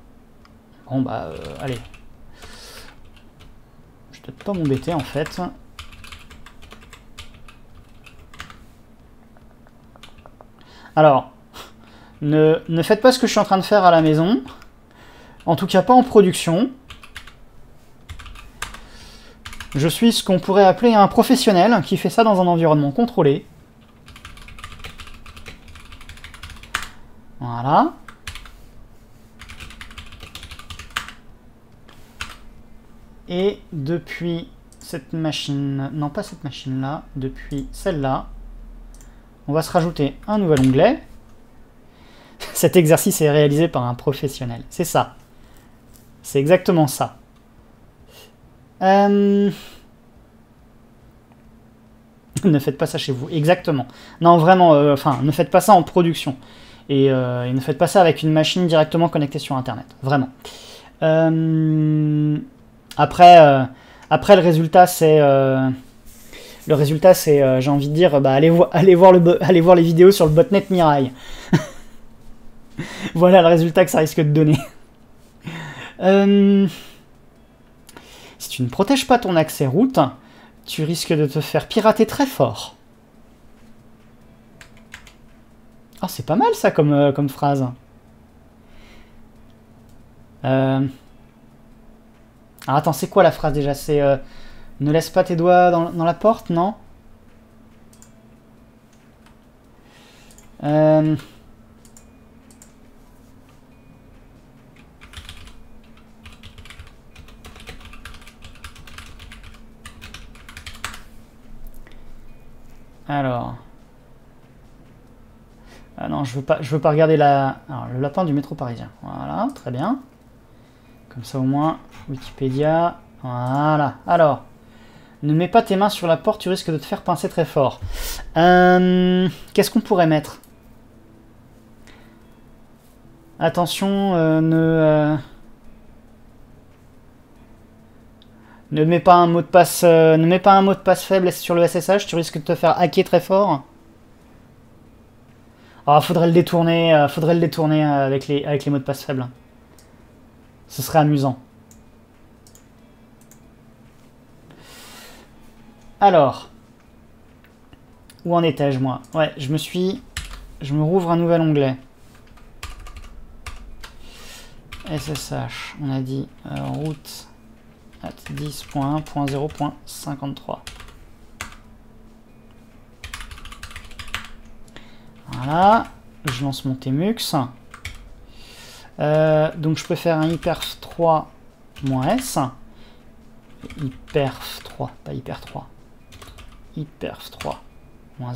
bon bah euh, allez, je vais peut-être pas m'embêter en fait. Alors ne, ne faites pas ce que je suis en train de faire à la maison, en tout cas pas en production. Je suis ce qu'on pourrait appeler un professionnel qui fait ça dans un environnement contrôlé. Voilà. Et depuis cette machine, non pas cette machine-là, depuis celle-là, on va se rajouter un nouvel onglet. Cet exercice est réalisé par un professionnel. C'est ça. C'est exactement ça. Euh... Ne faites pas ça chez vous, exactement. Non, vraiment, euh, enfin, ne faites pas ça en production. Et, euh, et ne faites pas ça avec une machine directement connectée sur Internet, vraiment. Euh... Après, euh, après, le résultat, c'est... Euh... Le résultat, c'est, euh, j'ai envie de dire, bah, allez, vo allez, voir le allez voir les vidéos sur le botnet Mirai. Voilà le résultat que ça risque de donner. euh... Si tu ne protèges pas ton accès route, tu risques de te faire pirater très fort. Ah, c'est pas mal ça comme, euh, comme phrase. Euh... Ah, attends, c'est quoi la phrase déjà? C'est euh, ne laisse pas tes doigts dans, dans la porte, non? euh... Alors, ah non, je veux pas, je veux pas regarder la, alors, le lapin du métro parisien. Voilà, très bien. Comme ça au moins, Wikipédia. Voilà. Alors, ne mets pas tes mains sur la porte, tu risques de te faire pincer très fort. Euh, Qu'est-ce qu'on pourrait mettre? Attention, euh, ne, euh, ne mets pas un mot de passe, euh, ne mets pas un mot de passe faible sur le S S H, tu risques de te faire hacker très fort. Ah, faudrait le détourner, euh, faudrait le détourner avec les, avec les mots de passe faibles. Ce serait amusant. Alors, où en étais-je moi? Ouais, je me suis, je me rouvre un nouvel onglet. S S H, on a dit euh, route. dix point un point zéro point cinquante-trois. Voilà, je lance mon T MUX. Euh, donc je peux faire un iPerf trois S. iPerf trois, pas iPerf trois. iPerf trois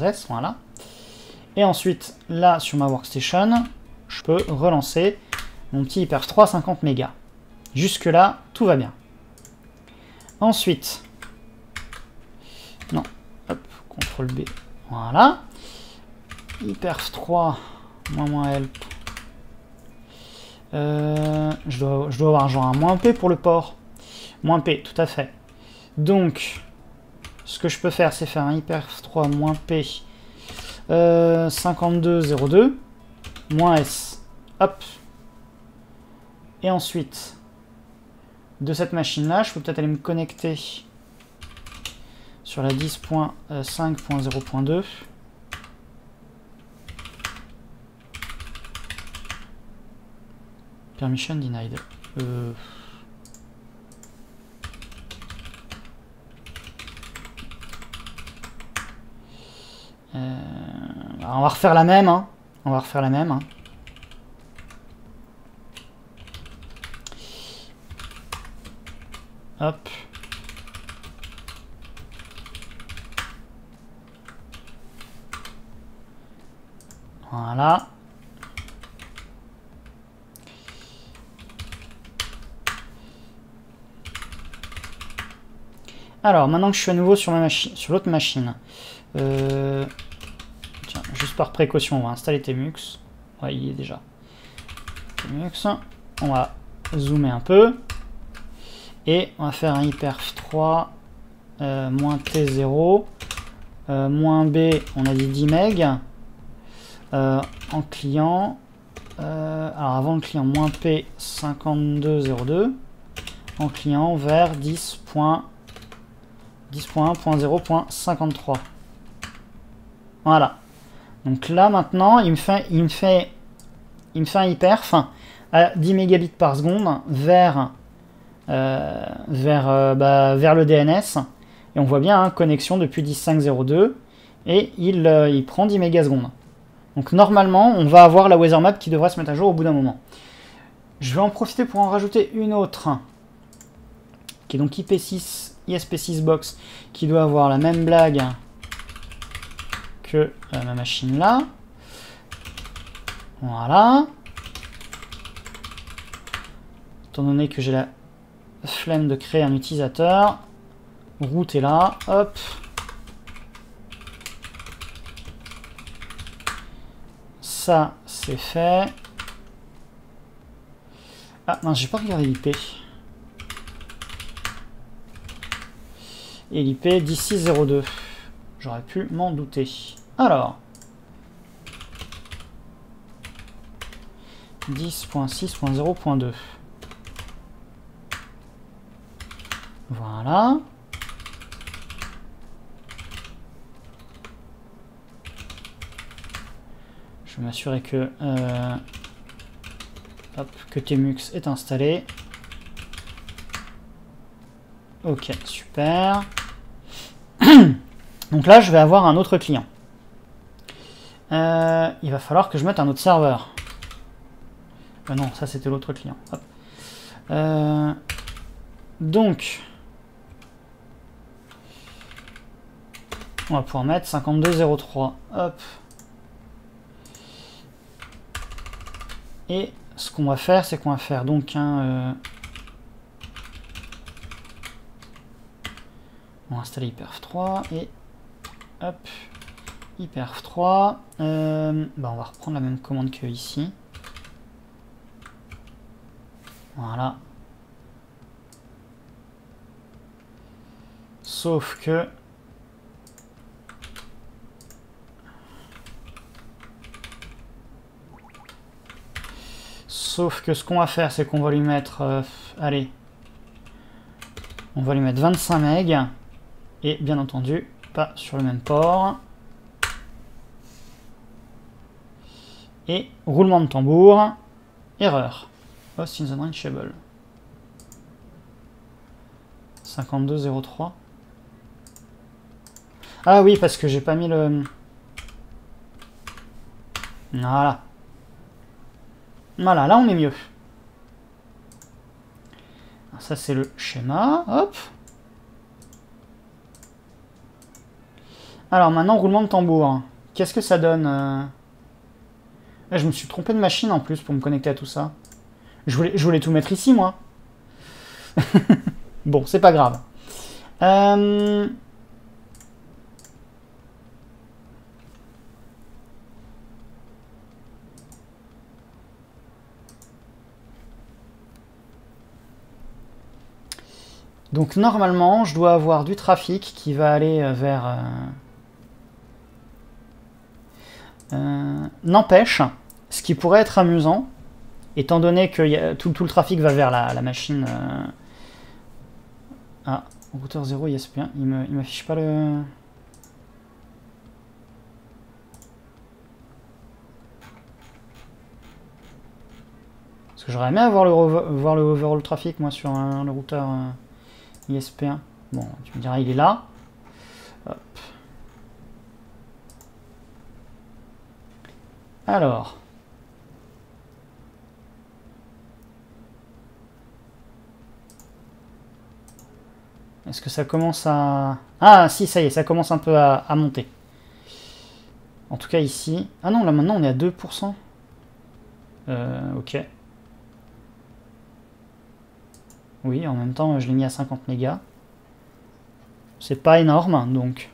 S, voilà. Et ensuite, là, sur ma workstation, je peux relancer mon petit iPerf trois cinquante mégas. Jusque-là, tout va bien. Ensuite, non, hop, contrôle B, voilà, iPerf trois, moins moins help, euh, je, dois, je dois avoir genre un moins P pour le port, moins P, tout à fait. Donc, ce que je peux faire, c'est faire un iPerf trois moins P, euh, cinquante-deux zéro deux, moins S, hop, Et ensuite, de cette machine-là, je peux peut-être aller me connecter sur la dix point cinq point zéro point deux. Permission denied. Euh... Euh... Alors on va refaire la même, hein. On va refaire la même. Hein. Hop. Voilà. Alors, maintenant que je suis à nouveau sur ma machine, sur l'autre machine, euh, tiens, juste par précaution, on va installer Temux. Ouais, il y est déjà. Temux. On va zoomer un peu. Et on va faire un iPerf trois, euh, moins T zéro, euh, moins B, on a dit dix mégas, euh, en client, euh, alors avant le client, moins P, cinquante-deux zéro deux, en client vers dix point un point zéro point cinquante-trois. Voilà. Donc là, maintenant, il me fait, il me fait, il me fait un iPerf à dix mégabits par seconde vers... Euh, vers, euh, bah, vers le D N S, et on voit bien, hein, connexion depuis dix point cinq point zéro point deux, et il, euh, il prend dix mégasecondes. Donc normalement, on va avoir la WeatherMap qui devrait se mettre à jour au bout d'un moment. Je vais en profiter pour en rajouter une autre, qui est donc I P six, I S P six box, qui doit avoir la même blague que euh, ma machine là. Voilà. Étant donné que j'ai la flemme de créer un utilisateur. Root est là. Hop. Ça, c'est fait. Ah, mince, j'ai pas regardé l'I P. Et l'I P dix point six point zéro point deux. J'aurais pu m'en douter. Alors. dix point six point zéro point deux. Voilà. Je vais m'assurer que, euh, hop, que Temux est installé. Ok, super. Donc là, je vais avoir un autre client. Euh, il va falloir que je mette un autre serveur. Ah non, ça c'était l'autre client. Hop. Euh, donc... On va pouvoir mettre cinquante-deux zéro trois, hop. Et ce qu'on va faire, c'est qu'on va faire donc un... Euh... On va installer iPerf trois et hop, iPerf trois. Euh... Bah on va reprendre la même commande que ici. Voilà. Sauf que... Sauf que ce qu'on va faire, c'est qu'on va lui mettre... Euh, allez. On va lui mettre vingt-cinq mégas. Et bien entendu, pas sur le même port. Et roulement de tambour. Erreur. Host in the reachable. cinquante-deux zéro trois. Ah oui, parce que j'ai pas mis le... Voilà. Voilà, là on est mieux. Alors ça c'est le schéma, hop. Alors maintenant, roulement de tambour. Qu'est-ce que ça donne? Là, je me suis trompé de machine en plus pour me connecter à tout ça. Je voulais, je voulais tout mettre ici, moi. Bon, c'est pas grave. Euh... Donc normalement, je dois avoir du trafic qui va aller vers... Euh... Euh... N'empêche, ce qui pourrait être amusant, étant donné que y a, tout, tout le trafic va vers la, la machine. Euh... Ah, routeur zéro I S P un, il ne il m'affiche pas le... Parce que j'aurais aimé avoir le, voir le overall trafic, moi, sur un, le routeur euh, I S P un. Bon, tu me diras, il est là. Hop. Alors... Est-ce que ça commence à... Ah, si, ça y est, ça commence un peu à, à monter. En tout cas, ici... Ah non, là, maintenant, on est à deux pour cent. Euh, ok. Oui, en même temps, je l'ai mis à cinquante mégas. C'est pas énorme, donc...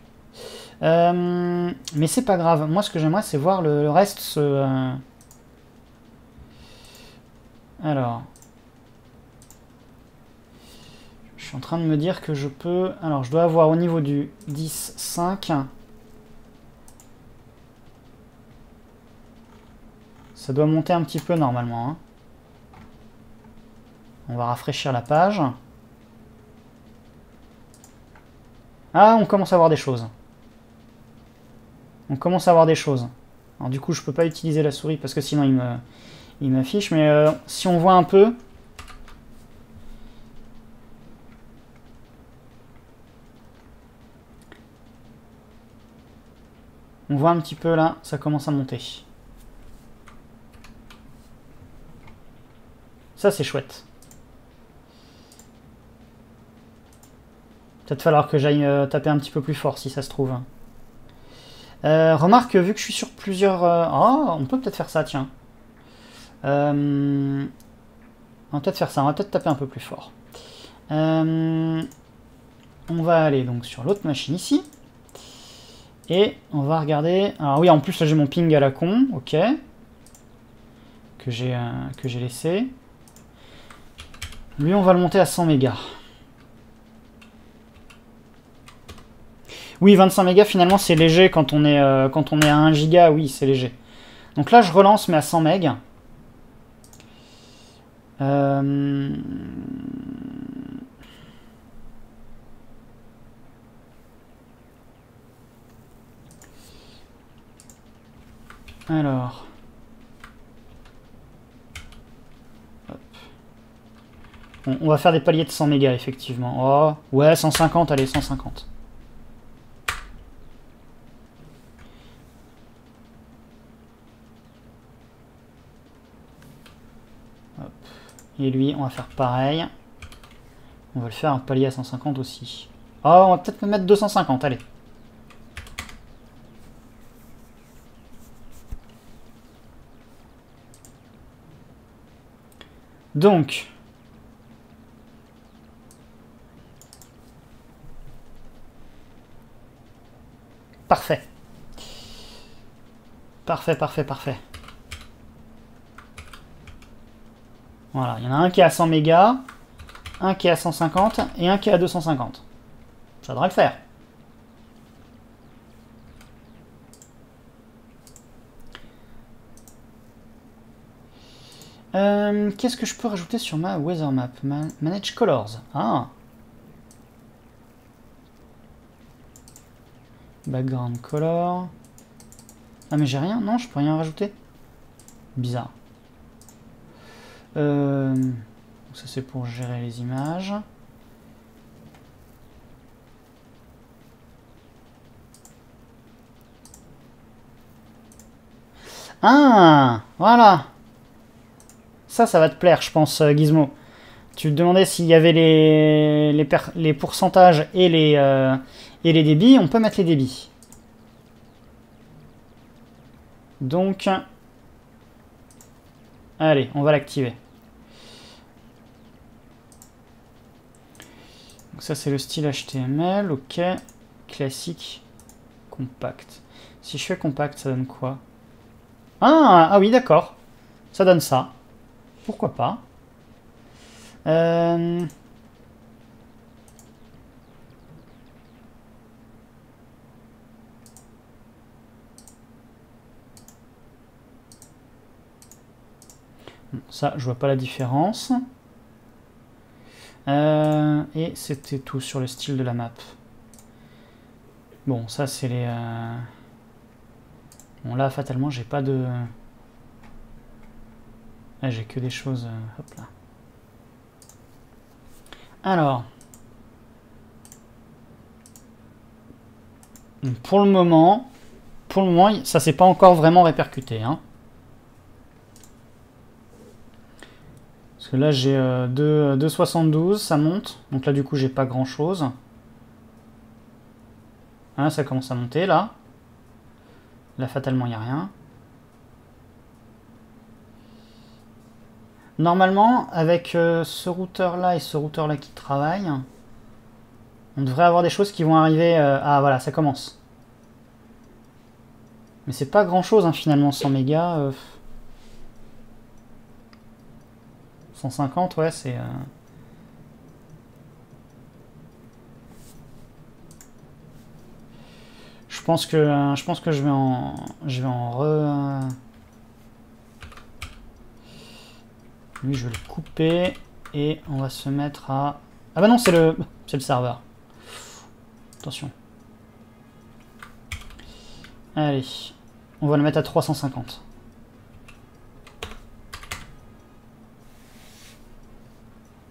Euh, mais c'est pas grave. Moi, ce que j'aimerais, c'est voir le, le reste se... Euh... Alors... Je suis en train de me dire que je peux... Alors, je dois avoir au niveau du dix, cinq. Ça doit monter un petit peu normalement. Hein. On va rafraîchir la page. Ah, on commence à voir des choses. On commence à voir des choses. Alors du coup, je peux pas utiliser la souris parce que sinon, il me, il m'affiche. Mais euh, si on voit un peu... On voit un petit peu là, ça commence à monter. Ça c'est chouette. Peut-être falloir que j'aille euh, taper un petit peu plus fort si ça se trouve. Euh, remarque, vu que je suis sur plusieurs... Euh... Oh, on peut peut-être faire ça, tiens. Euh... On va peut-être faire ça, on va peut-être taper un peu plus fort. Euh... On va aller donc sur l'autre machine ici. Et on va regarder... Alors oui, en plus, là, j'ai mon ping à la con, ok. Que j'ai euh, que j'ai laissé. Lui, on va le monter à cent mégas. Oui, vingt-cinq mégas, finalement, c'est léger quand on est, euh, quand on est à un giga, oui, c'est léger. Donc là, je relance, mais à cent mégas. Euh... Alors, hop. On, on va faire des paliers de cent mégas, effectivement. Oh, ouais, cent cinquante, allez, cent cinquante. Hop. Et lui, on va faire pareil. On va le faire un palier à cent cinquante aussi. Oh, on va peut-être mettre deux cent cinquante, allez. Donc, parfait. Parfait, parfait, parfait. Voilà, il y en a un qui est à cent mégas, un qui est à cent cinquante et un qui est à deux cent cinquante. Ça devrait le faire. Euh, qu'est-ce que je peux rajouter sur ma Weathermap? Man Manage Colors. Ah. Background Color. Ah mais j'ai rien. Non, je peux rien rajouter. Bizarre. Euh, ça c'est pour gérer les images. Ah, voilà. Ça, ça va te plaire, je pense, Gizmo. Tu te demandais s'il y avait les, les, per, les pourcentages et les, euh, et les débits. On peut mettre les débits. Donc, allez, on va l'activer. Donc ça, c'est le style H T M L. Ok, classique, compact. Si je fais compact, ça donne quoi? Ah, ah oui, d'accord. Ça donne ça. Pourquoi pas. Euh... Ça, je vois pas la différence. Euh, et c'était tout sur le style de la map. Bon, ça c'est les... Euh... Bon là, fatalement, j'ai pas de... Là, j'ai que des choses... Hop là. Alors... Donc, pour le moment... Pour le moment, ça s'est pas encore vraiment répercuté. Hein. Parce que là, j'ai euh, deux virgule soixante-douze, ça monte. Donc là, du coup, j'ai pas grand-chose. Hein, ça commence à monter, là. Là, fatalement, il n'y a rien. Normalement, avec euh, ce routeur-là et ce routeur-là qui travaille, on devrait avoir des choses qui vont arriver... Euh... Ah, voilà, ça commence. Mais c'est pas grand-chose, hein, finalement, cent mégas. Euh... cent cinquante, ouais, c'est... Euh... Je pense que euh, je pense que je vais en je vais en re euh... lui je vais le couper et on va se mettre à ah bah non c'est le c'est le serveur. Attention. Allez, on va le mettre à trois cent cinquante.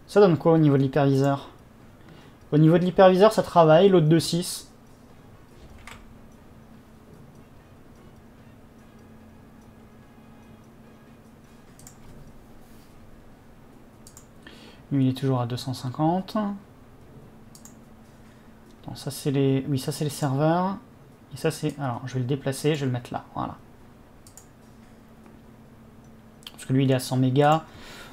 Ça donne quoi au niveau de l'hyperviseur? Au niveau de l'hyperviseur, ça travaille l'autre de six. Il est toujours à deux cent cinquante. Attends, ça c'est les... Oui, ça c'est les serveurs. Et ça c'est... Alors, je vais le déplacer, je vais le mettre là. Voilà. Parce que lui, il est à cent mégas.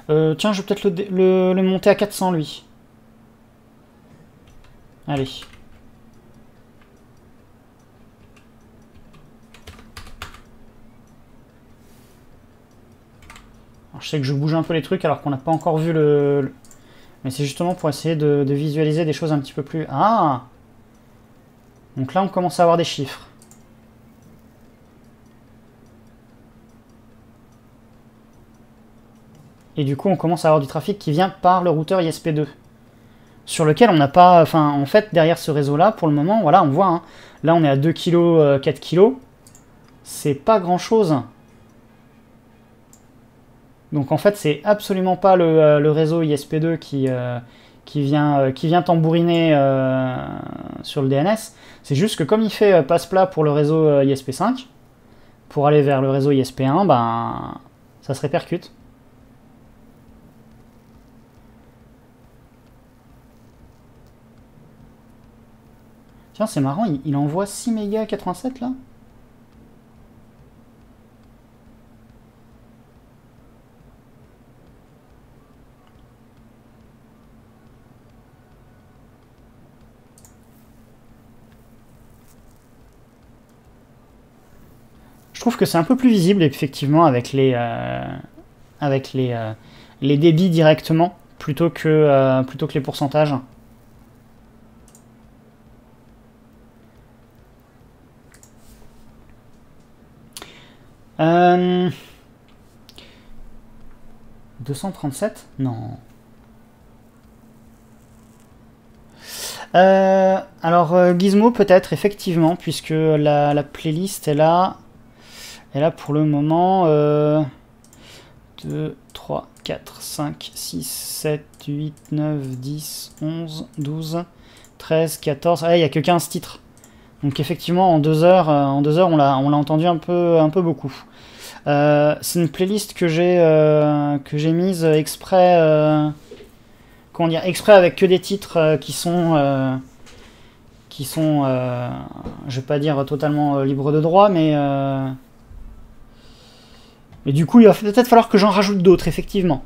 Euh, tiens, je vais peut-être le, le, le monter à quatre cents, lui. Allez. Alors, je sais que je bouge un peu les trucs alors qu'on n'a pas encore vu le... le... Mais c'est justement pour essayer de, de visualiser des choses un petit peu plus... Ah! Donc là, on commence à avoir des chiffres. Et du coup, on commence à avoir du trafic qui vient par le routeur I S P deux. Sur lequel on n'a pas... Enfin, en fait, derrière ce réseau-là, pour le moment, voilà, on voit. Hein, là, on est à deux kilos, euh, quatre kilos. C'est pas grand-chose. Donc en fait, c'est absolument pas le, euh, le réseau I S P deux qui, euh, qui, vient, euh, qui vient tambouriner euh, sur le D N S. C'est juste que comme il fait euh, passe-plat pour le réseau euh, I S P cinq, pour aller vers le réseau I S P un, ben ça se répercute. Tiens, c'est marrant, il, il envoie six mégas quatre-vingt-sept là. Je trouve que c'est un peu plus visible effectivement avec les euh, avec les, euh, les débits directement plutôt que euh, plutôt que les pourcentages. Euh... deux cent trente-sept? Non. Euh, alors euh, Gizmo peut-être effectivement puisque la, la playlist est là. Et là, pour le moment, euh, deux, trois, quatre, cinq, six, sept, huit, neuf, dix, onze, douze, treize, quatorze... Ah, il n'y a que quinze titres. Donc effectivement, en deux heures, euh, en deux heures on l'a entendu un peu, un peu beaucoup. Euh, c'est une playlist que j'ai euh, que j'ai mise exprès... Euh, comment dire, exprès avec que des titres euh, qui sont... Euh, qui sont... Euh, je ne vais pas dire totalement euh, libres de droit, mais... Euh, Mais du coup, il va peut-être falloir que j'en rajoute d'autres, effectivement.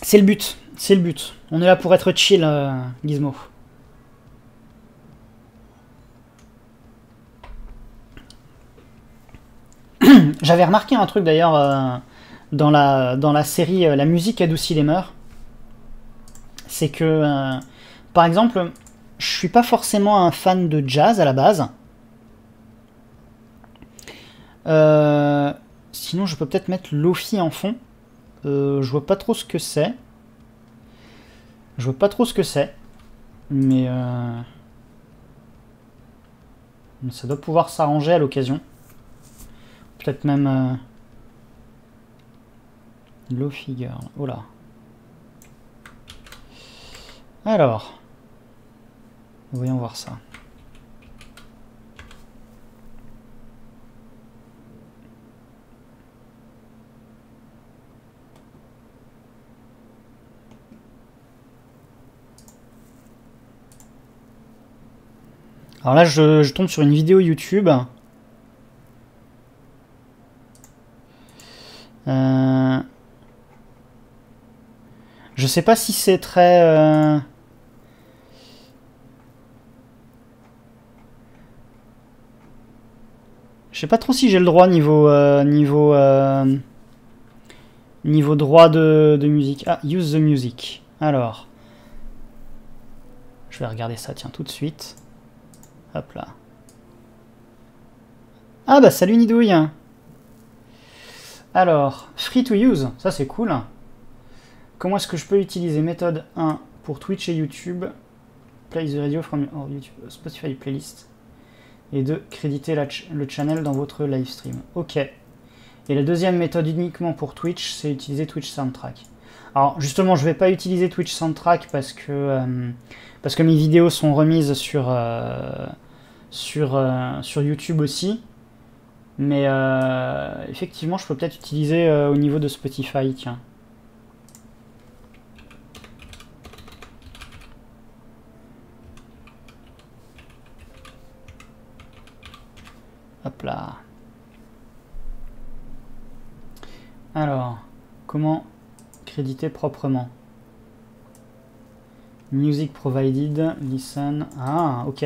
C'est le but, c'est le but. On est là pour être chill, euh, Gizmo. J'avais remarqué un truc, d'ailleurs, euh, dans, la, dans la série euh, La musique adoucit les mœurs. C'est que, euh, par exemple... Je suis pas forcément un fan de jazz à la base. Euh, sinon, je peux peut-être mettre Lofi en fond. Euh, je vois pas trop ce que c'est. Je vois pas trop ce que c'est. Mais... Euh... ça doit pouvoir s'arranger à l'occasion. Peut-être même... Euh... Lofi Girl. Oh là. Alors... voyons voir ça. Alors là, je, je tombe sur une vidéo YouTube. Euh... Je sais pas si c'est très... Euh... Je sais pas trop si j'ai le droit niveau euh, niveau euh, niveau droit de, de musique. Ah, use the music. Alors, je vais regarder ça, tiens, tout de suite. Hop là. Ah bah salut Nidouille. Alors, free to use, ça c'est cool. Comment est-ce que je peux utiliser méthode un pour Twitch et YouTube? Play the radio from oh, YouTube, Spotify playlist. Et de créditer la ch le channel dans votre live stream. Ok. Et la deuxième méthode uniquement pour Twitch, c'est utiliser Twitch Soundtrack. Alors justement, je ne vais pas utiliser Twitch Soundtrack parce que, euh, parce que mes vidéos sont remises sur, euh, sur, euh, sur YouTube aussi. Mais euh, effectivement, je peux peut-être utiliser euh, au niveau de Spotify, tiens. Hop là. Alors, comment créditer proprement? Music provided, listen. Ah, ok.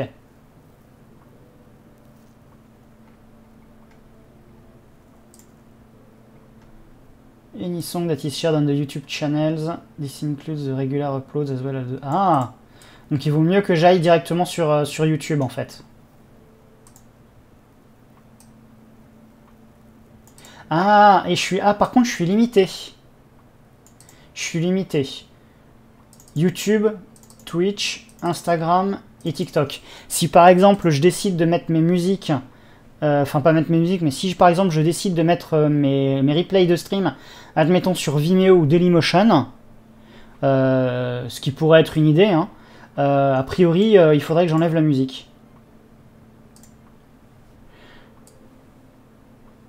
Any song that is shared on the YouTube channels. This includes the regular uploads as well as the... Ah! Donc il vaut mieux que j'aille directement sur, euh, sur YouTube en fait. Ah, et je suis... Ah, par contre, je suis limité. Je suis limité. YouTube, Twitch, Instagram et TikTok. Si, par exemple, je décide de mettre mes musiques... Euh, enfin, pas mettre mes musiques, mais si, par exemple, je décide de mettre mes, mes replays de stream, admettons, sur Vimeo ou Dailymotion, euh, ce qui pourrait être une idée, hein, euh, a priori, euh, il faudrait que j'enlève la musique.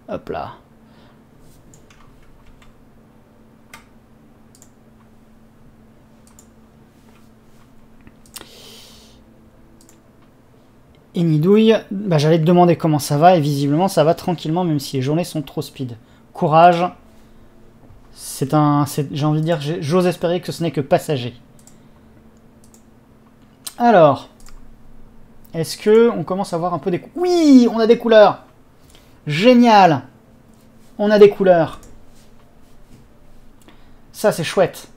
Hop là. Et Nidouille, bah j'allais te demander comment ça va, et visiblement ça va tranquillement, même si les journées sont trop speed. Courage, c'est un, j'ai envie de dire, j'ose espérer que ce n'est que passager. Alors, est-ce que on commence à voir un peu des... Oui, on a des couleurs. Génial, on a des couleurs. Ça c'est chouette.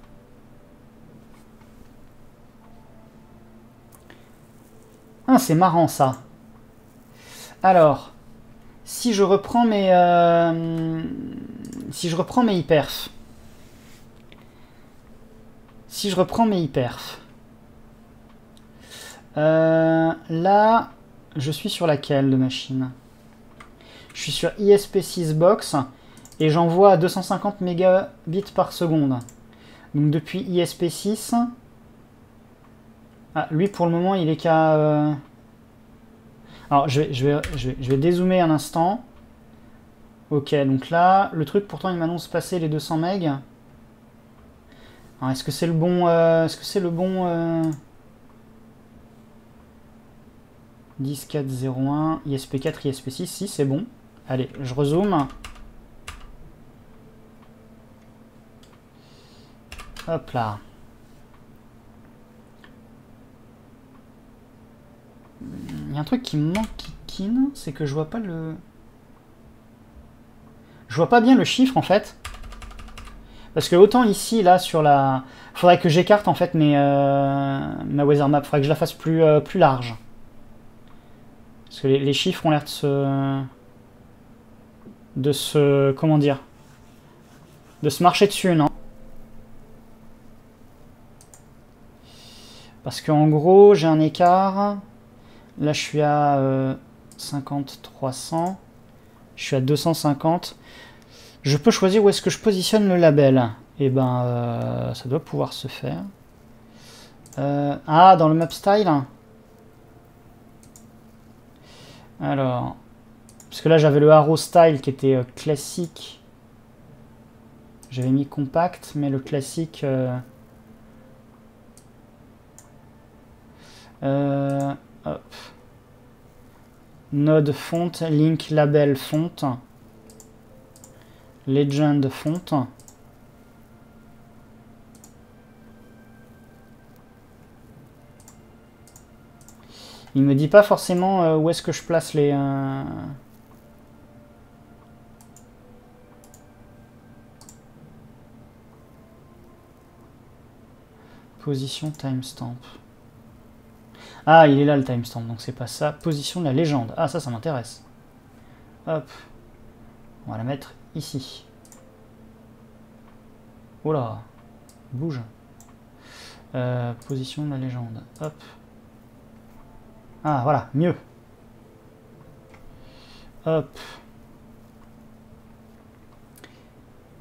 Ah, c'est marrant ça. Alors, si je reprends mes, euh, si je reprends mes iPerf, si je reprends mes iPerf, euh, là, je suis sur laquelle de machine? Je suis sur I S P six box et j'envoie à deux cent cinquante mégabits par seconde. Donc depuis I S P six. Ah, lui, pour le moment, il est qu'à... Euh... Alors, je vais, je, vais, je, vais, je vais dézoomer un instant. Ok, donc là, le truc, pourtant, il m'annonce passer les deux cents mégas. Alors, est-ce que c'est le bon... Euh... Est-ce que c'est le bon... Euh... dix point quatre zéro un, I S P quatre, I S P six, si, c'est bon. Allez, je rezoome. Hop là. Il y a un truc qui me manque, c'est que je vois pas le... Je vois pas bien le chiffre, en fait. Parce que autant ici, là, sur la... Faudrait que j'écarte, en fait, mes, euh, ma Weathermap. Faudrait que je la fasse plus, euh, plus large. Parce que les, les chiffres ont l'air de se... de se... comment dire, de se marcher dessus, non? Parce qu'en gros, j'ai un écart. Là, je suis à euh, cinquante, trois cents. Je suis à deux cent cinquante. Je peux choisir où est-ce que je positionne le label. Et ben, euh, ça doit pouvoir se faire. Euh, ah, dans le map style. Alors, parce que là, j'avais le arrow style qui était euh, classique. J'avais mis compact, mais le classique... Euh Euh, hop. Node font, link label font, legend font. Il me dit pas forcément euh, où est-ce que je place les... Euh... Position timestamp. Ah, il est là le timestamp, donc c'est pas ça. Position de la légende. Ah, ça, ça m'intéresse. Hop. On va la mettre ici. Oh là. Bouge. Euh, position de la légende. Hop. Ah, voilà. Mieux. Hop.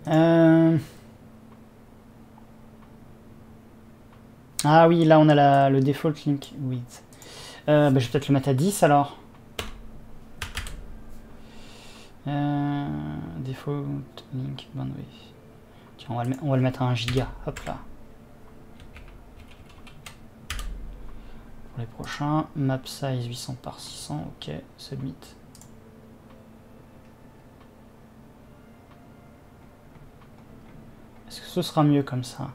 Euh... Ah oui, là on a la, le default link width. Euh, bah, je vais peut-être le mettre à dix alors. Euh, default link bandwidth. Tiens, on va, le, on va le mettre à un giga. Hop là. Pour les prochains, map size huit cents par six cents. Ok, submit. Est-ce que ce sera mieux comme ça ?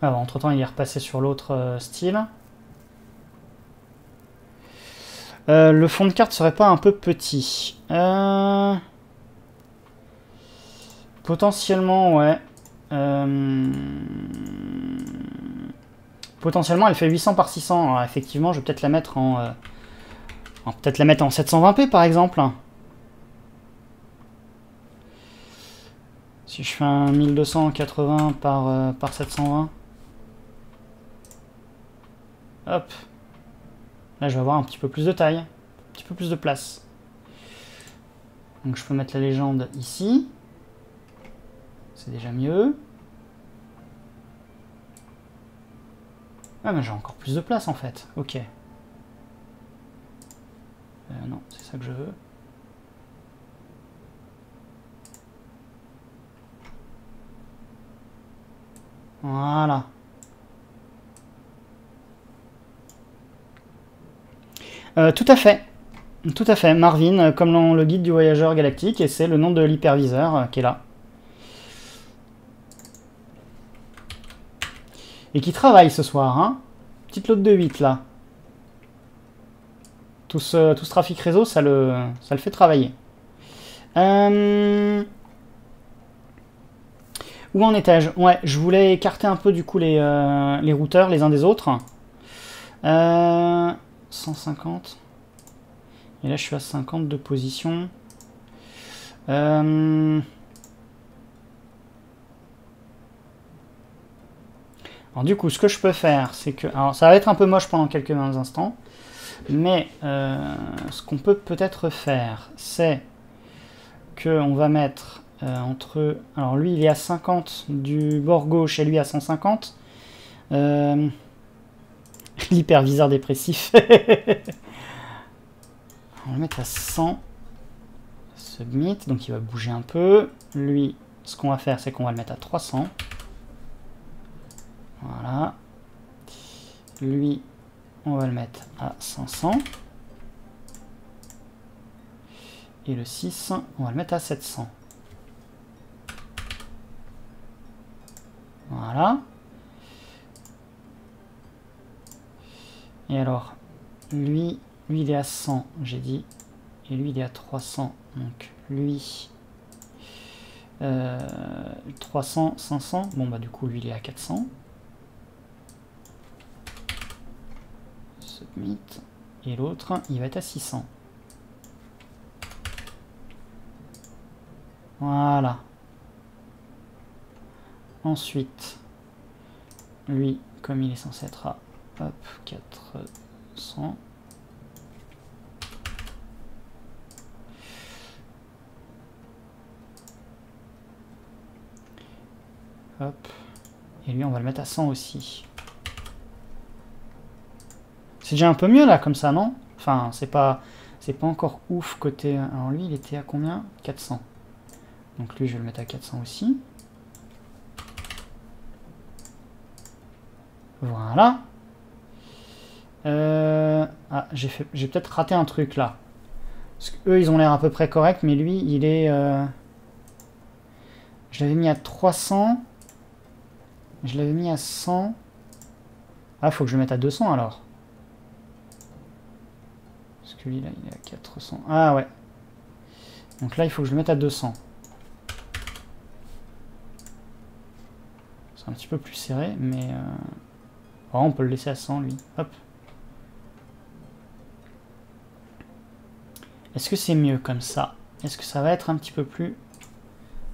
Alors, entre temps, il est repassé sur l'autre euh, style. Euh, le fond de carte serait pas un peu petit? euh... Potentiellement, ouais. Euh... Potentiellement, elle fait huit cents par six cents. Alors, effectivement, je vais peut-être la mettre en, euh... peut-être la mettre en sept cent vingt p par exemple. Si je fais un mille deux cent quatre-vingts par, euh, par sept cent vingt. Hop. Là, je vais avoir un petit peu plus de taille, un petit peu plus de place. Donc, je peux mettre la légende ici. C'est déjà mieux. Ah, mais j'ai encore plus de place, en fait. Ok. Euh, non, c'est ça que je veux. Voilà. Euh, tout à fait, tout à fait, Marvin, comme dans le guide du voyageur galactique, et c'est le nom de l'hyperviseur euh, qui est là. Et qui travaille ce soir, hein. Petite lotte de huit, là. Tout ce, tout ce trafic réseau, ça le, ça le fait travailler. Euh... Où en étais-je? Ouais, je voulais écarter un peu, du coup, les, euh, les routeurs les uns des autres. Euh... cent cinquante. Et là, je suis à cinquante de position. Euh... Alors, du coup, ce que je peux faire, c'est que... Alors, ça va être un peu moche pendant quelques instants. Mais euh, ce qu'on peut peut-être faire, c'est qu'on va mettre euh, entre... Alors, lui, il est à cinquante du bord gauche et lui à cent cinquante. Euh... L'hyperviseur dépressif. On va le mettre à cent. Submit, donc il va bouger un peu. Lui, ce qu'on va faire, c'est qu'on va le mettre à trois cents. Voilà. Lui, on va le mettre à cinq cents. Et le six, on va le mettre à sept cents. Voilà. Et alors, lui, lui il est à cent, j'ai dit, et lui il est à trois cents, donc lui, euh, trois cents, cinq cents, bon bah du coup lui il est à quatre cents, submit, et l'autre il va être à six cents. Voilà. Ensuite, lui, comme il est censé être à hop, quatre cents. Hop. Et lui, on va le mettre à cent aussi. C'est déjà un peu mieux là, comme ça, non? Enfin, c'est pas, c'est pas encore ouf côté... Alors lui, il était à combien? quatre cents. Donc lui, je vais le mettre à quatre cents aussi. Voilà. Euh... Ah, j'ai fait... j'ai peut-être raté un truc là. Parce qu'eux, ils ont l'air à peu près corrects, mais lui, il est... Euh... Je l'avais mis à trois cents. Je l'avais mis à cent. Ah, faut que je le mette à deux cents alors. Parce que lui, là, il est à quatre cents. Ah ouais. Donc là, il faut que je le mette à deux cents. C'est un petit peu plus serré, mais... Euh... Oh, on peut le laisser à cent, lui. Hop. Est-ce que c'est mieux comme ça? Est-ce que ça va être un petit peu plus...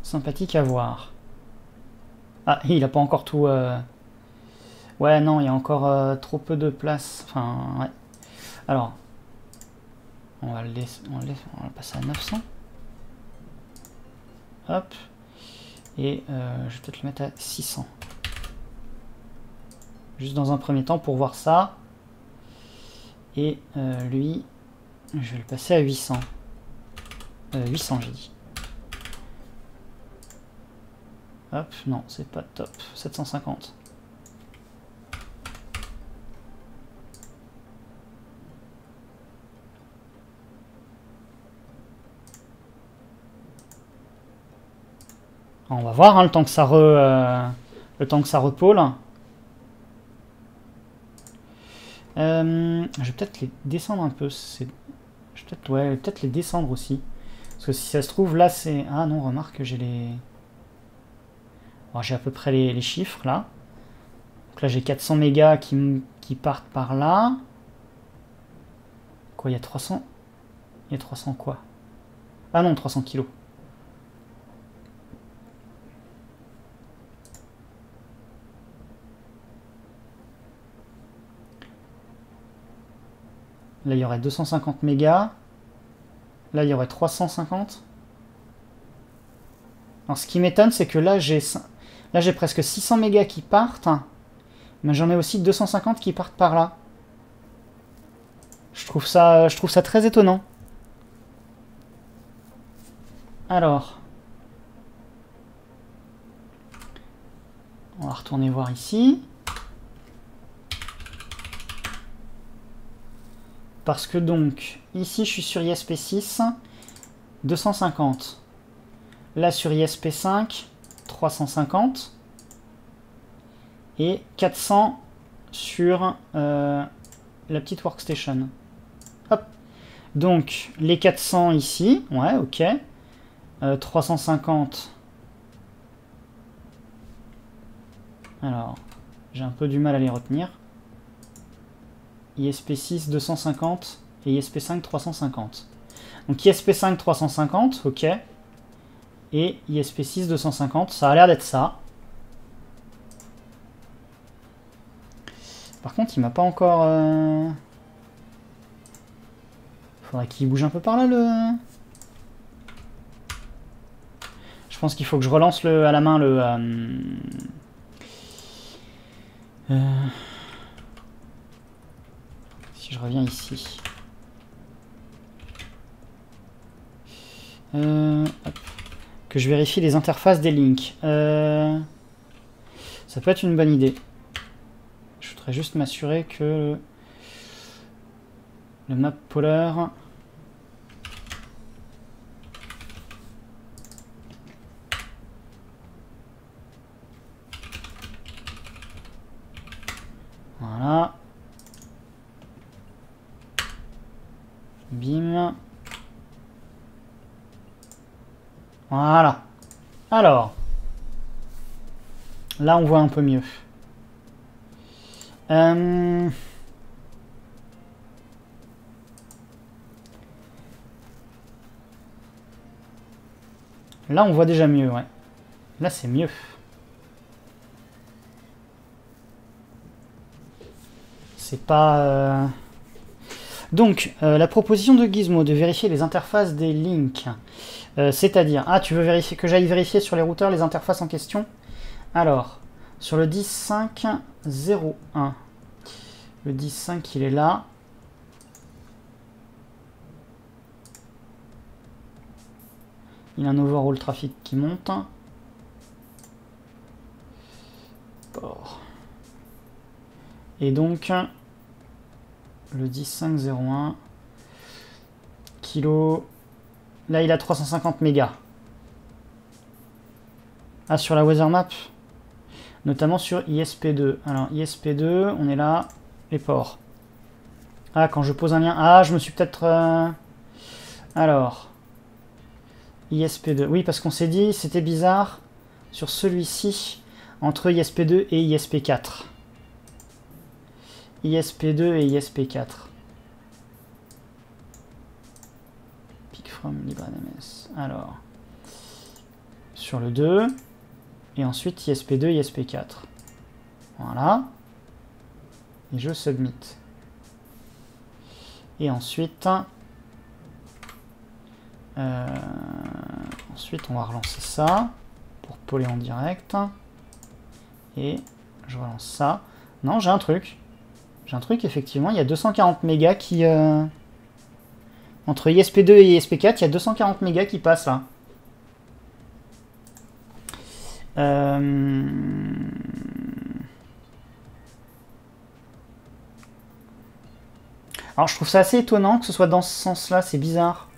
sympathique à voir. Ah, il a pas encore tout... Euh... Ouais, non, il y a encore euh, trop peu de place. Enfin, ouais. Alors, on va le laisser, on va le passer à neuf cents. Hop. Et euh, je vais peut-être le mettre à six cents. Juste dans un premier temps pour voir ça. Et euh, lui, je vais le passer à huit cents. Euh, huit cents, j'ai dit. Hop, non, c'est pas top. sept cent cinquante. On va voir hein, le temps que ça re, euh, le temps que ça repole. Euh, je vais peut-être les descendre un peu. Je vais peut-être ouais, peut-être les descendre aussi. Parce que si ça se trouve, là, c'est... Ah non, remarque, j'ai les... J'ai à peu près les, les chiffres là. Donc là j'ai quatre cents mégas qui, qui partent par là. Quoi, il y a trois cents? Il y a trois cents quoi? Ah non, trois cents kilos. Là il y aurait deux cent cinquante mégas. Là il y aurait trois cent cinquante. Alors ce qui m'étonne c'est que là j'ai... Là, j'ai presque six cents mégas qui partent, mais j'en ai aussi deux cent cinquante qui partent par là. Je trouve ça, je trouve ça très étonnant. Alors, on va retourner voir ici. Parce que donc, ici, je suis sur I S P six, deux cent cinquante. Là, sur I S P cinq... trois cent cinquante et quatre cents sur euh, la petite workstation. Hop. Donc les quatre cents ici, ouais, ok. Euh, trois cent cinquante. Alors, j'ai un peu du mal à les retenir. I S P six deux cent cinquante et I S P cinq trois cent cinquante. Donc I S P cinq trois cent cinquante, ok. Et I S P six deux cent cinquante, ça a l'air d'être ça. Par contre, il m'a pas encore... Euh... Faudrait qu'il bouge un peu par là, le... Je pense qu'il faut que je relance le, à la main le... Euh... Euh... Si je reviens ici... Euh... Hop. Que je vérifie les interfaces des links. Euh, ça peut être une bonne idée. Je voudrais juste m'assurer que le map polar... Voilà. Bim. Voilà. Alors. Là, on voit un peu mieux. Euh... Là, on voit déjà mieux, ouais. Là, c'est mieux. C'est pas... Euh... Donc, euh, la proposition de Gizmo de vérifier les interfaces des links, euh, c'est-à-dire... Ah, tu veux vérifier que j'aille vérifier sur les routeurs les interfaces en question? Alors, sur le dix point cinq point zéro un, le dix point cinq, il est là. Il y a un overall trafic qui monte. Et donc, le dix point cinq point zéro un, kilo, là il a trois cent cinquante mégas. Ah, sur la weather map, notamment sur I S P deux. Alors, I S P deux, on est là, les ports. Ah, quand je pose un lien, ah, je me suis peut-être... Euh... Alors... I S P deux. Oui, parce qu'on s'est dit, c'était bizarre sur celui-ci, entre I S P deux et I S P quatre. I S P deux et I S P quatre. Pick from LibreNMS. Alors, sur le deux, et ensuite I S P deux et I S P quatre. Voilà. Et je submit. Et ensuite... Euh, ensuite on va relancer ça pour poler en direct et je relance ça. Non, j'ai un truc j'ai un truc effectivement, il y a deux cent quarante mégas qui euh, entre I S P deux et I S P quatre, il y a deux cent quarante mégas qui passent là. euh... Alors je trouve ça assez étonnant que ce soit dans ce sens là, c'est bizarre.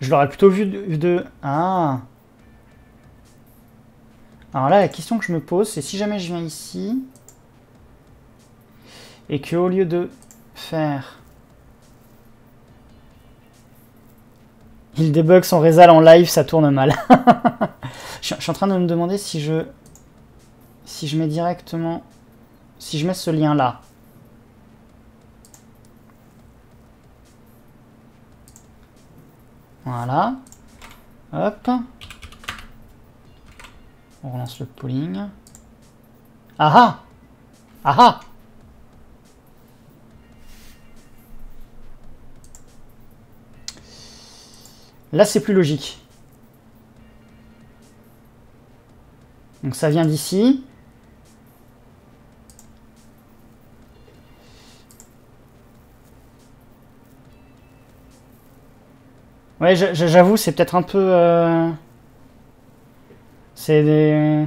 Je l'aurais plutôt vu de, de... Ah. Alors là, la question que je me pose, c'est si jamais je viens ici, et qu'au lieu de faire... Il débug son résal en live, ça tourne mal. je, je suis en train de me demander si je... Si je mets directement... Si je mets ce lien-là. Voilà, hop, on relance le polling. Ah ah, ah ah. Là c'est plus logique. Donc ça vient d'ici. Ouais, j'avoue, c'est peut-être un peu... Euh... C'est des...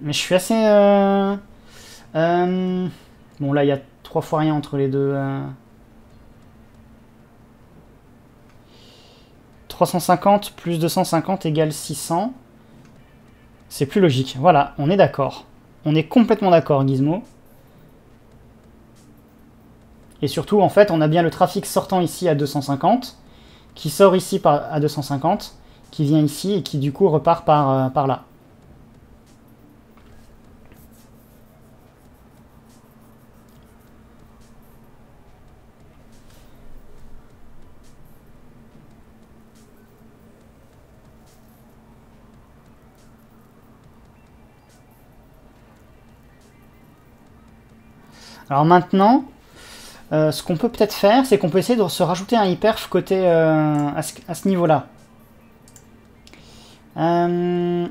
Mais je suis assez... Euh... Euh... Bon, là, il y a trois fois rien entre les deux. Euh... trois cent cinquante plus deux cent cinquante égale six cents. C'est plus logique. Voilà, on est d'accord. On est complètement d'accord, Gizmo. Et surtout, en fait, on a bien le trafic sortant ici à deux cent cinquante, qui sort ici par, à deux cent cinquante, qui vient ici et qui, du coup, repart par, euh, par là. Alors maintenant... Euh, ce qu'on peut peut-être faire, c'est qu'on peut essayer de se rajouter un iPerf côté euh, à ce, à ce niveau-là. Euh...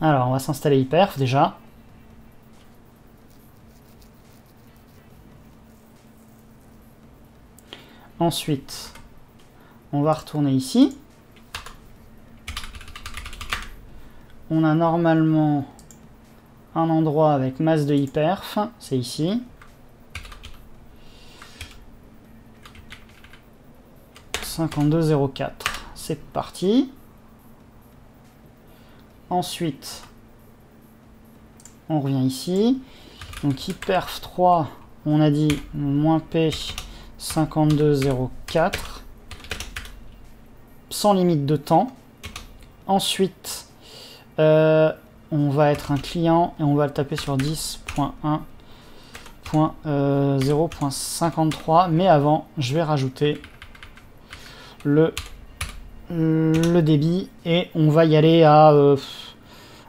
Alors, on va s'installer iPerf déjà. Ensuite, on va retourner ici. On a normalement un endroit avec masse de iPerf, c'est ici. cinquante-deux zéro quatre, c'est parti. Ensuite, on revient ici. Donc iPerf trois, on a dit moins P. cinquante-deux zéro quatre, sans limite de temps. Ensuite, euh, on va être un client et on va le taper sur dix point un point zéro point cinquante-trois. Mais avant, je vais rajouter le, le débit et on va y aller à, euh,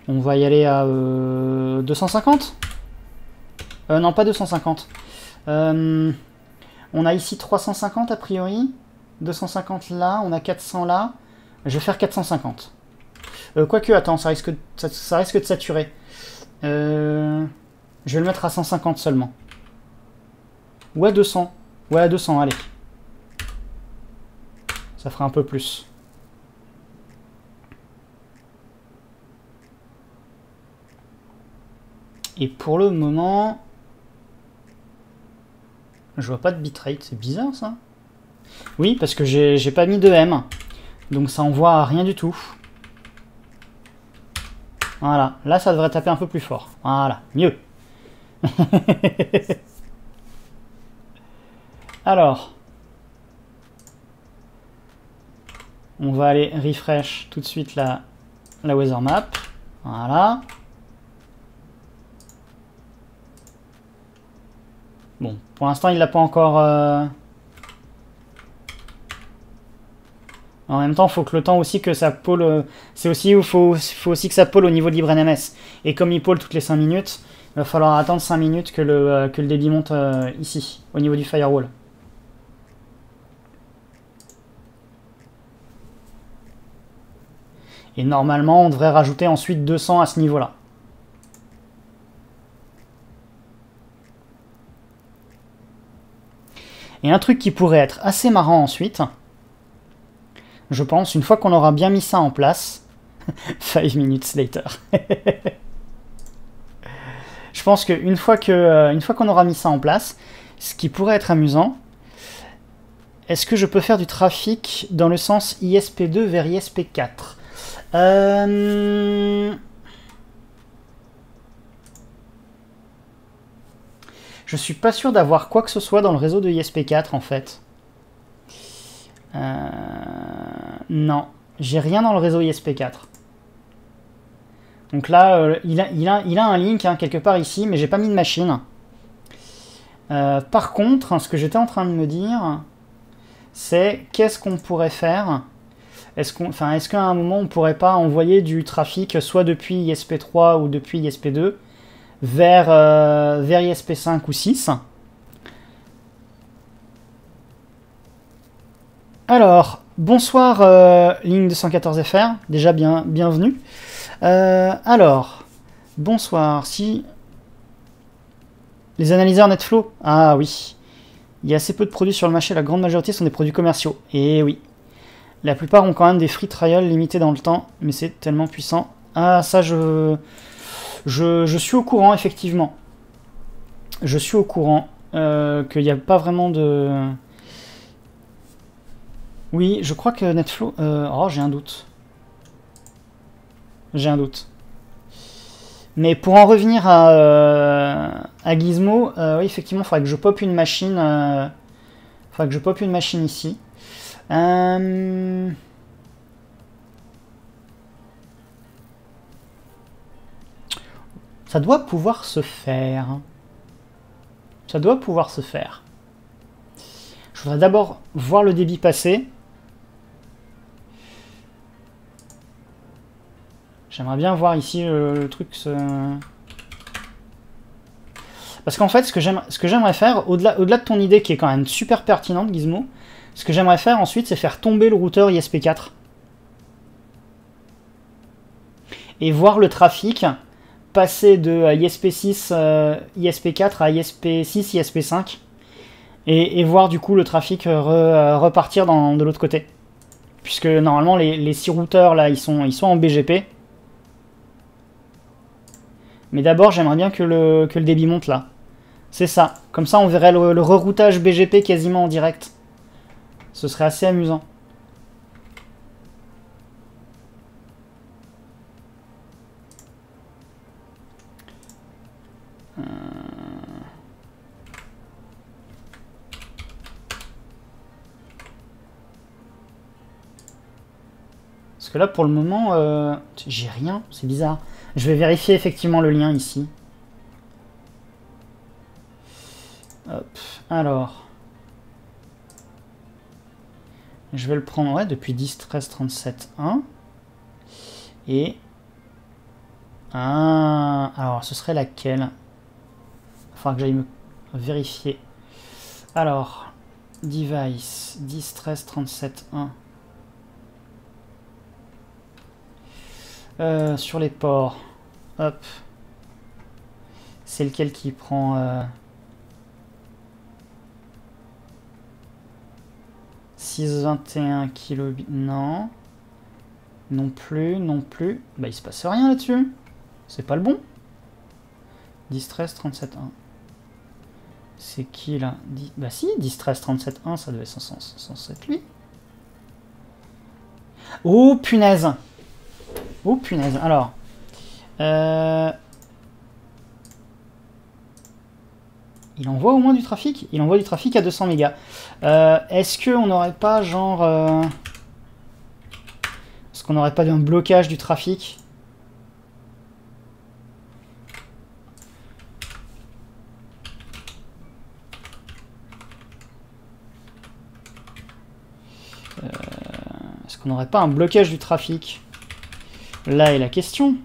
on va y aller à euh, deux cent cinquante. Euh, non, pas deux cent cinquante. Euh, on a ici trois cent cinquante a priori, deux cent cinquante là, on a quatre cents là. Je vais faire quatre cent cinquante. Euh, Quoique, attends, ça risque, de, ça, ça risque de saturer. Euh, je vais le mettre à cent cinquante seulement. Ou à deux cents. Ou à deux cents, allez. Ça fera un peu plus. Et pour le moment... Je vois pas de bitrate, c'est bizarre ça. Oui, parce que j'ai pas mis de M. Donc ça envoie à rien du tout. Voilà, là ça devrait taper un peu plus fort. Voilà, mieux. Alors, on va aller refresh tout de suite la, la weather map. Voilà. Bon, pour l'instant il l'a pas encore... Euh En même temps, il faut que le temps aussi que ça pôle, c'est aussi où faut, faut aussi que ça pôle au niveau de LibreNMS. Et comme il pôle toutes les cinq minutes, il va falloir attendre cinq minutes que le, que le débit monte euh, ici, au niveau du firewall. Et normalement, on devrait rajouter ensuite deux cents à ce niveau-là. Et un truc qui pourrait être assez marrant ensuite... Je pense, une fois qu'on aura bien mis ça en place, five minutes later. Je pense qu'une fois que, une fois qu'on aura mis ça en place, ce qui pourrait être amusant, est-ce que je peux faire du trafic dans le sens I S P deux vers I S P quatre? euh... Je suis pas sûr d'avoir quoi que ce soit dans le réseau de I S P quatre en fait. Euh... Non, j'ai rien dans le réseau I S P quatre. Donc là, euh, il, a, il, a, il a un link hein, quelque part ici, mais j'ai pas mis de machine. Euh, par contre, ce que j'étais en train de me dire, c'est qu'est-ce qu'on pourrait faire? Est-ce qu'on, enfin, est-ce qu'à un moment on pourrait pas envoyer du trafic soit depuis I S P trois ou depuis I S P deux vers, euh, vers I S P cinq ou six? Alors, bonsoir euh, Link deux cent quatorze F R, déjà bien, bienvenue. Euh, alors, bonsoir, si... Les analyseurs NetFlow, ah oui. Il y a assez peu de produits sur le marché, la grande majorité sont des produits commerciaux. Et oui. La plupart ont quand même des free trials limités dans le temps, mais c'est tellement puissant. Ah, ça je... Je, je suis au courant, effectivement. Je suis au courant euh, qu'il n'y a pas vraiment de... Oui, je crois que NetFlow... Euh, oh, j'ai un doute. J'ai un doute. Mais pour en revenir à, euh, à Gizmo, euh, oui, effectivement, il faudrait que je pop une machine. Euh, faudrait que je pop une machine ici. Euh... Ça doit pouvoir se faire. Ça doit pouvoir se faire. Je voudrais d'abord voir le débit passer. J'aimerais bien voir ici le, le truc se... Parce qu'en fait, ce que j'aimerais faire, au-delà au-delà de ton idée qui est quand même super pertinente, Gizmo, ce que j'aimerais faire ensuite, c'est faire tomber le routeur I S P quatre. Et voir le trafic passer de I S P six, euh, I S P quatre à I S P six, I S P cinq. Et, et voir du coup le trafic re, repartir dans, de l'autre côté. Puisque normalement les, les six routeurs là, ils sont, ils sont en B G P. Mais d'abord j'aimerais bien que le, que le débit monte là. C'est ça. Comme ça on verrait le, le reroutage B G P quasiment en direct. Ce serait assez amusant. Euh... que là, pour le moment, euh, j'ai rien. C'est bizarre. Je vais vérifier effectivement le lien ici. Hop. Alors. Je vais le prendre ouais, depuis dix treize trente-sept un. Et... Ah, alors, ce serait laquelle? Il faudra que j'aille me vérifier. Alors, device dix treize trente-sept un. Euh, sur les ports, hop. C'est lequel qui prend... Euh... six cent vingt et un kilobits. Non. Non plus, non plus. Bah, il se passe rien là-dessus. C'est pas le bon. dix treize trente-sept un. C'est qui là? dix... Bah si, dix treize trente-sept un, ça devait être cent sept lui. Oh punaise! Oh punaise! Alors. Euh... Il envoie au moins du trafic? Il envoie du trafic à deux cents mégas. Euh, Est-ce qu'on n'aurait pas genre... Euh... Est-ce qu'on n'aurait pas un blocage du trafic? euh... Est-ce qu'on n'aurait pas un blocage du trafic? Là est la question.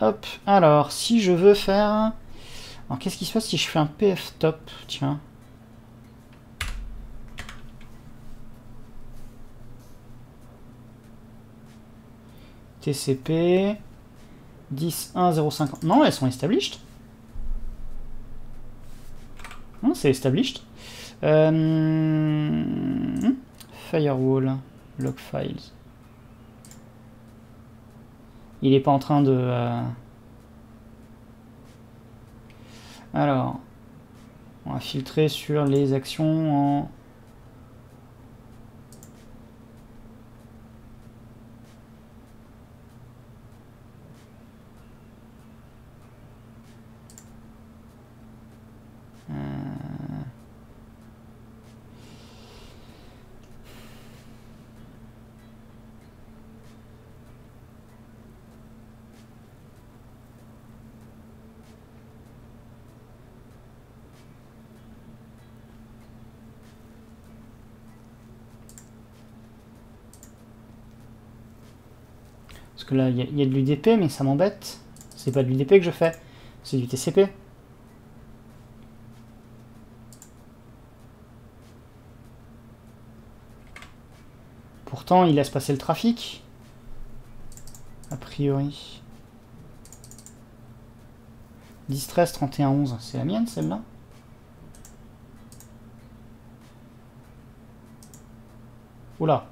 Hop, alors, si je veux faire... Alors, qu'est-ce qui se passe si je fais un pftop? Tiens. T C P... dix point un point zéro cinquante. Non, elles sont established. Non, c'est established. Euh... Firewall, log files. Il n'est pas en train de... Euh... Alors, on va filtrer sur les actions en... Euh... Parce que là, il y, y a de l'U D P, mais ça m'embête. C'est pas de l'U D P que je fais, c'est du T C P. Pourtant, il laisse passer le trafic. A priori. dix treize trente et un onze, c'est la mienne, celle-là. Oula.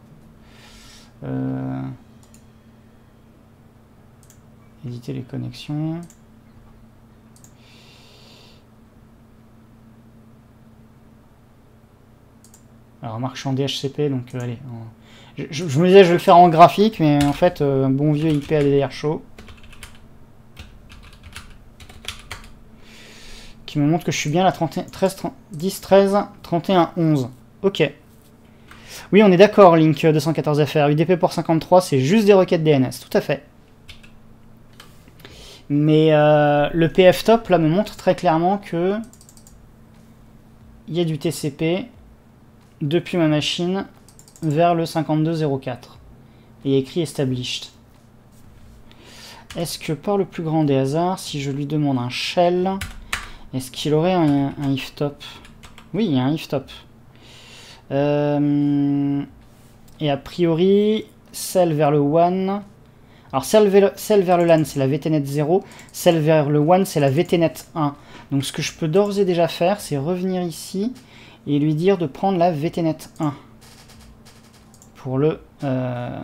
Euh... Éditer les connexions. Alors, marche en D H C P, donc euh, allez. On... Je, je, je me disais, je vais le faire en graphique, mais en fait, euh, un bon vieux I P A D D R chaud. Qui me montre que je suis bien la dix treize trente et un onze. Ok. Oui, on est d'accord, Link deux cent quatorze F R. U D P port cinquante-trois, c'est juste des requêtes D N S, tout à fait. Mais euh, le pftop là me montre très clairement que il y a du T C P depuis ma machine vers le cinquante-deux zéro quatre. Et il y a écrit established. Est-ce que par le plus grand des hasards, si je lui demande un shell, est-ce qu'il aurait un, un iftop? Oui, il y a un iftop. Euh, et a priori, celle vers le one. Alors celle vers le LAN, c'est la V T net zéro, celle vers le WAN, c'est la V T net un. Donc ce que je peux d'ores et déjà faire, c'est revenir ici et lui dire de prendre la V T net un pour, le, euh,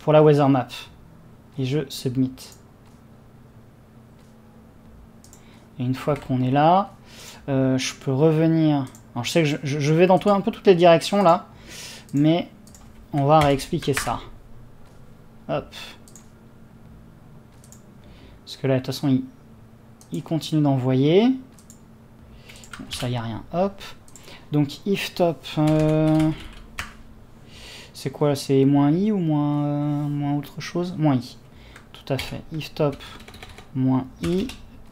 pour la WeatherMap. Et je submit. Et une fois qu'on est là, euh, je peux revenir... Alors je sais que je, je vais dans un peu toutes les directions là, mais on va réexpliquer ça. Hop. Parce que là, de toute façon, il, il continue d'envoyer. ça y a rien, hop. Donc if top, euh, c'est quoi, c'est moins i ou moins, euh, moins autre chose, moins i, tout à fait, if top moins i,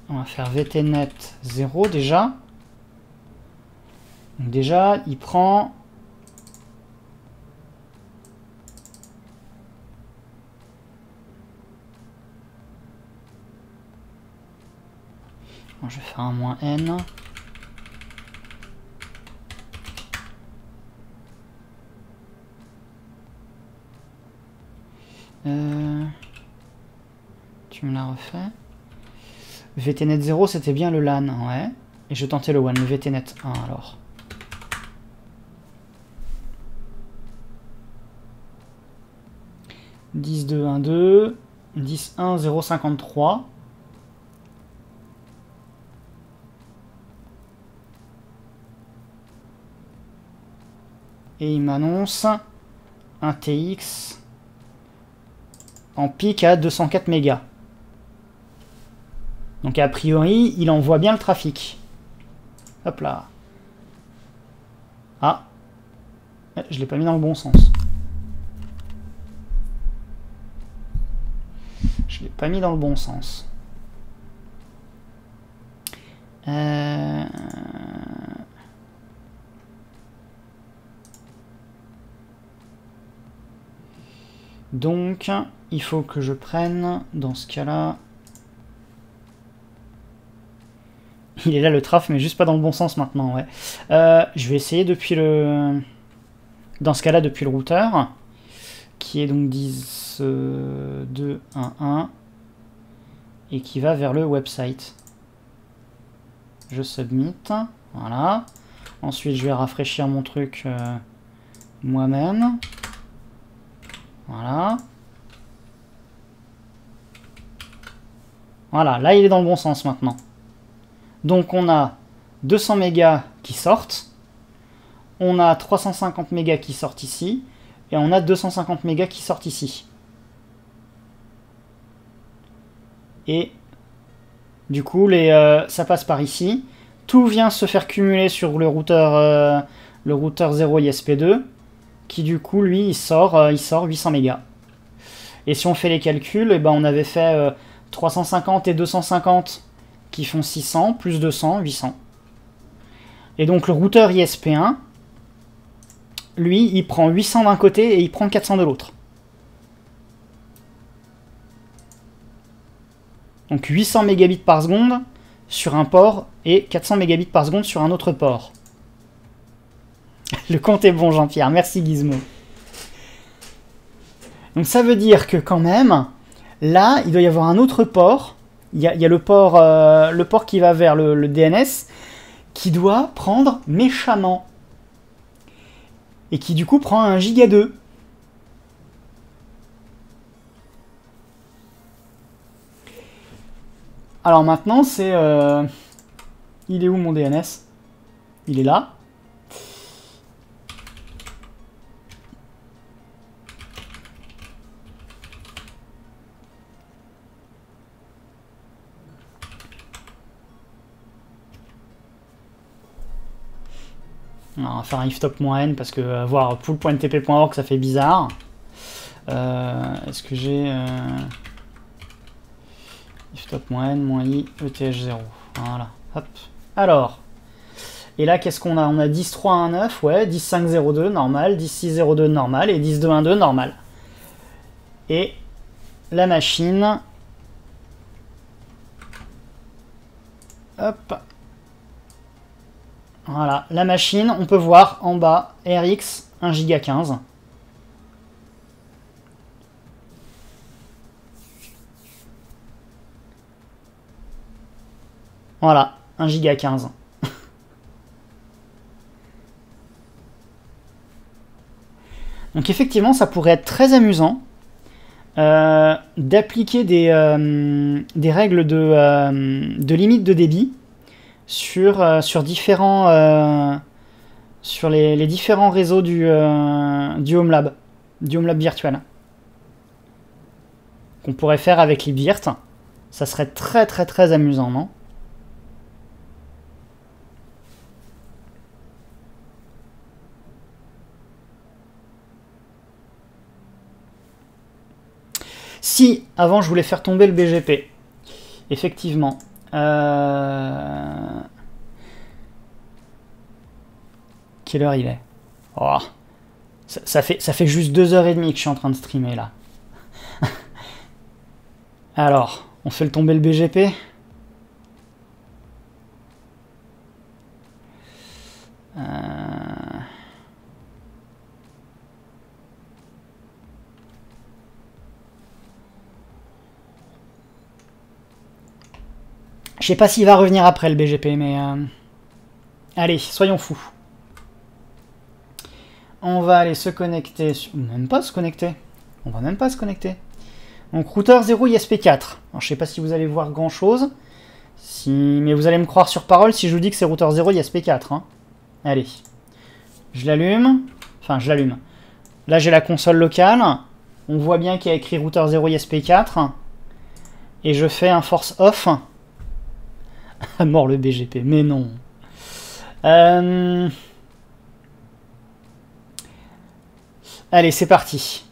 on va faire vtnet zéro déjà. Donc déjà il prend bon, je vais faire un moins n. Euh, tu me l'as refait. Vtnet zéro, c'était bien le LAN, ouais. Et je tentais le WAN, le Vtnet un alors. dix point deux point un point deux, dix point un point zéro cinquante-trois. Et il m'annonce un T X en pic à deux cent quatre mégas. Donc a priori, il envoie bien le trafic. Hop là. Ah. Je l'ai pas mis dans le bon sens. Je l'ai pas mis dans le bon sens. Euh... Donc, il faut que je prenne, dans ce cas-là... Il est là le traf, mais juste pas dans le bon sens maintenant, ouais. Euh, je vais essayer depuis le... Dans ce cas-là, depuis le routeur, qui est donc dix point deux point un point un, et qui va vers le website. Je submit, voilà. Ensuite, je vais rafraîchir mon truc euh, moi-même. Voilà. Voilà, là il est dans le bon sens maintenant. Donc on a deux cents mégas qui sortent, on a trois cent cinquante mégas qui sortent ici, et on a deux cent cinquante mégas qui sortent ici. Et du coup, les, euh, ça passe par ici. Tout vient se faire cumuler sur le routeur, euh, le routeur zéro I S P deux. Qui du coup lui il sort, euh, il sort huit cents mégas. Et si on fait les calculs, et ben on avait fait euh, trois cent cinquante et deux cent cinquante qui font six cents, plus deux cents, huit cents. Et donc le routeur I S P un, lui il prend huit cents d'un côté et il prend quatre cents de l'autre. Donc huit cents mégabits par seconde sur un port et quatre cents mégabits par seconde sur un autre port. Le compte est bon, Jean-Pierre. Merci, Gizmo. Donc ça veut dire que quand même, là, il doit y avoir un autre port. Il y a, il y a le, port, euh, le port qui va vers le, le D N S, qui doit prendre méchamment. Et qui, du coup, prend un giga deux. Alors maintenant, c'est... Euh... Il est où, mon D N S? Il est là. On va faire un iftop-n parce que avoir pool.tp.org ça fait bizarre. Euh, Est-ce que j'ai euh, iftop-n i E T H zéro. Voilà. Hop. Alors. Et là, qu'est-ce qu'on a? On a dix point trois point un point neuf, ouais, dix point cinq point zéro deux normal, dix point six point zéro deux normal et dix point deux point un point deux normal. Et la machine. Hop. Voilà, la machine, on peut voir en bas, R X un giga quinze. Voilà, un giga quinze. Donc effectivement, ça pourrait être très amusant euh, d'appliquer des, euh, des règles de, euh, de limite de débit sur, euh, sur, différents, euh, sur les, les différents réseaux du, euh, du Home Lab, du Home Lab virtuel. Qu'on pourrait faire avec Libvirt. Ça serait très très très amusant, non? Si, avant, je voulais faire tomber le B G P. Effectivement. Euh... Quelle heure il est? Oh. ça, ça, fait, ça fait juste deux heures et demie que je suis en train de streamer, là. Alors, on fait le tomber le B G P? Euh... Je sais pas s'il va revenir après le B G P, mais... Euh... Allez, soyons fous. On va aller se connecter... Sur... Même pas se connecter. On va même pas se connecter. Donc, routeur zéro I S P quatre. Alors, je sais pas si vous allez voir grand-chose. Si... Mais vous allez me croire sur parole si je vous dis que c'est routeur zéro I S P quatre. Hein. Allez. Je l'allume. Enfin, je l'allume. Là, j'ai la console locale. On voit bien qu'il y a écrit routeur zéro I S P quatre. Et je fais un force off. À mort le B G P, mais non. Euh... Allez, c'est parti.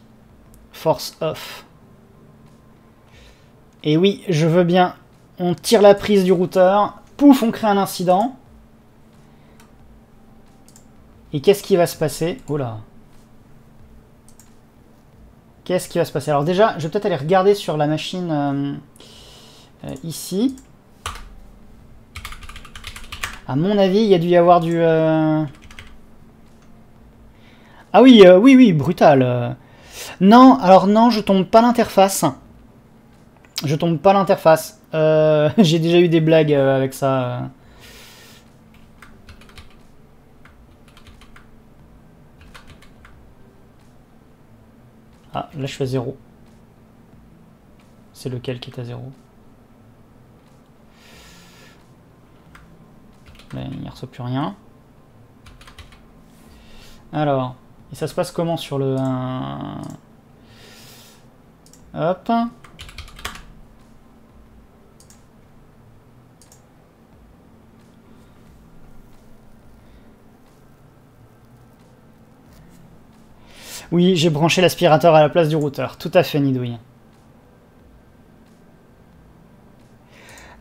Force off. Et oui, je veux bien. On tire la prise du routeur. Pouf, on crée un incident. Et qu'est-ce qui va se passer? Oh là. Qu'est-ce qui va se passer? Alors déjà, je vais peut-être aller regarder sur la machine euh, euh, ici. À mon avis, il y a dû y avoir du... Euh... Ah oui, euh, oui, oui, brutal. Euh... Non, alors non, je tombe pas l'interface. Je tombe pas l'interface. Euh, J'ai déjà eu des blagues euh, avec ça. Euh... Ah, là je suis à zéro. C'est lequel qui est à zéro? Là, il n'y reçoit plus rien. Alors, et ça se passe comment sur le... Euh... Hop. Oui, j'ai branché l'aspirateur à la place du routeur. Tout à fait, Nidouille.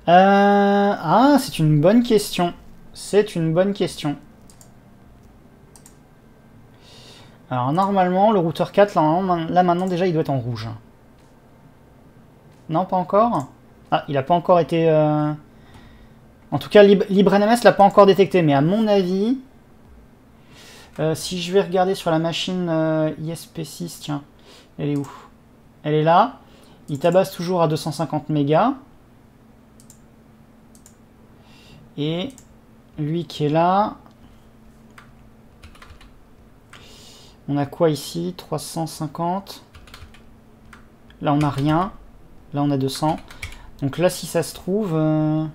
Euh... Ah, c'est une bonne question. C'est une bonne question. Alors normalement, le routeur quatre, là, là maintenant déjà, il doit être en rouge. Non, pas encore? Ah, il n'a pas encore été... Euh... En tout cas, Lib LibreNMS l'a pas encore détecté, mais à mon avis... Euh, si je vais regarder sur la machine euh, I S P six, tiens, elle est où? Elle est là. Il tabasse toujours à deux cent cinquante mégas. Et... lui qui est là. On a quoi ici? Trois cent cinquante. Là on n'a rien. Là on a deux cents. Donc là si ça se trouve... Euh...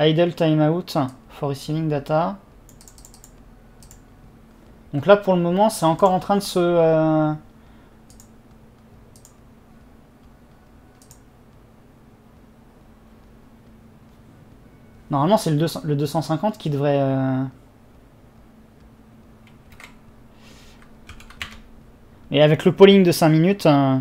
Idle timeout for receiving data. Donc là pour le moment c'est encore en train de se... Euh... Normalement, c'est le, le deux cent cinquante qui devrait... Euh... Et avec le polling de cinq minutes... Euh...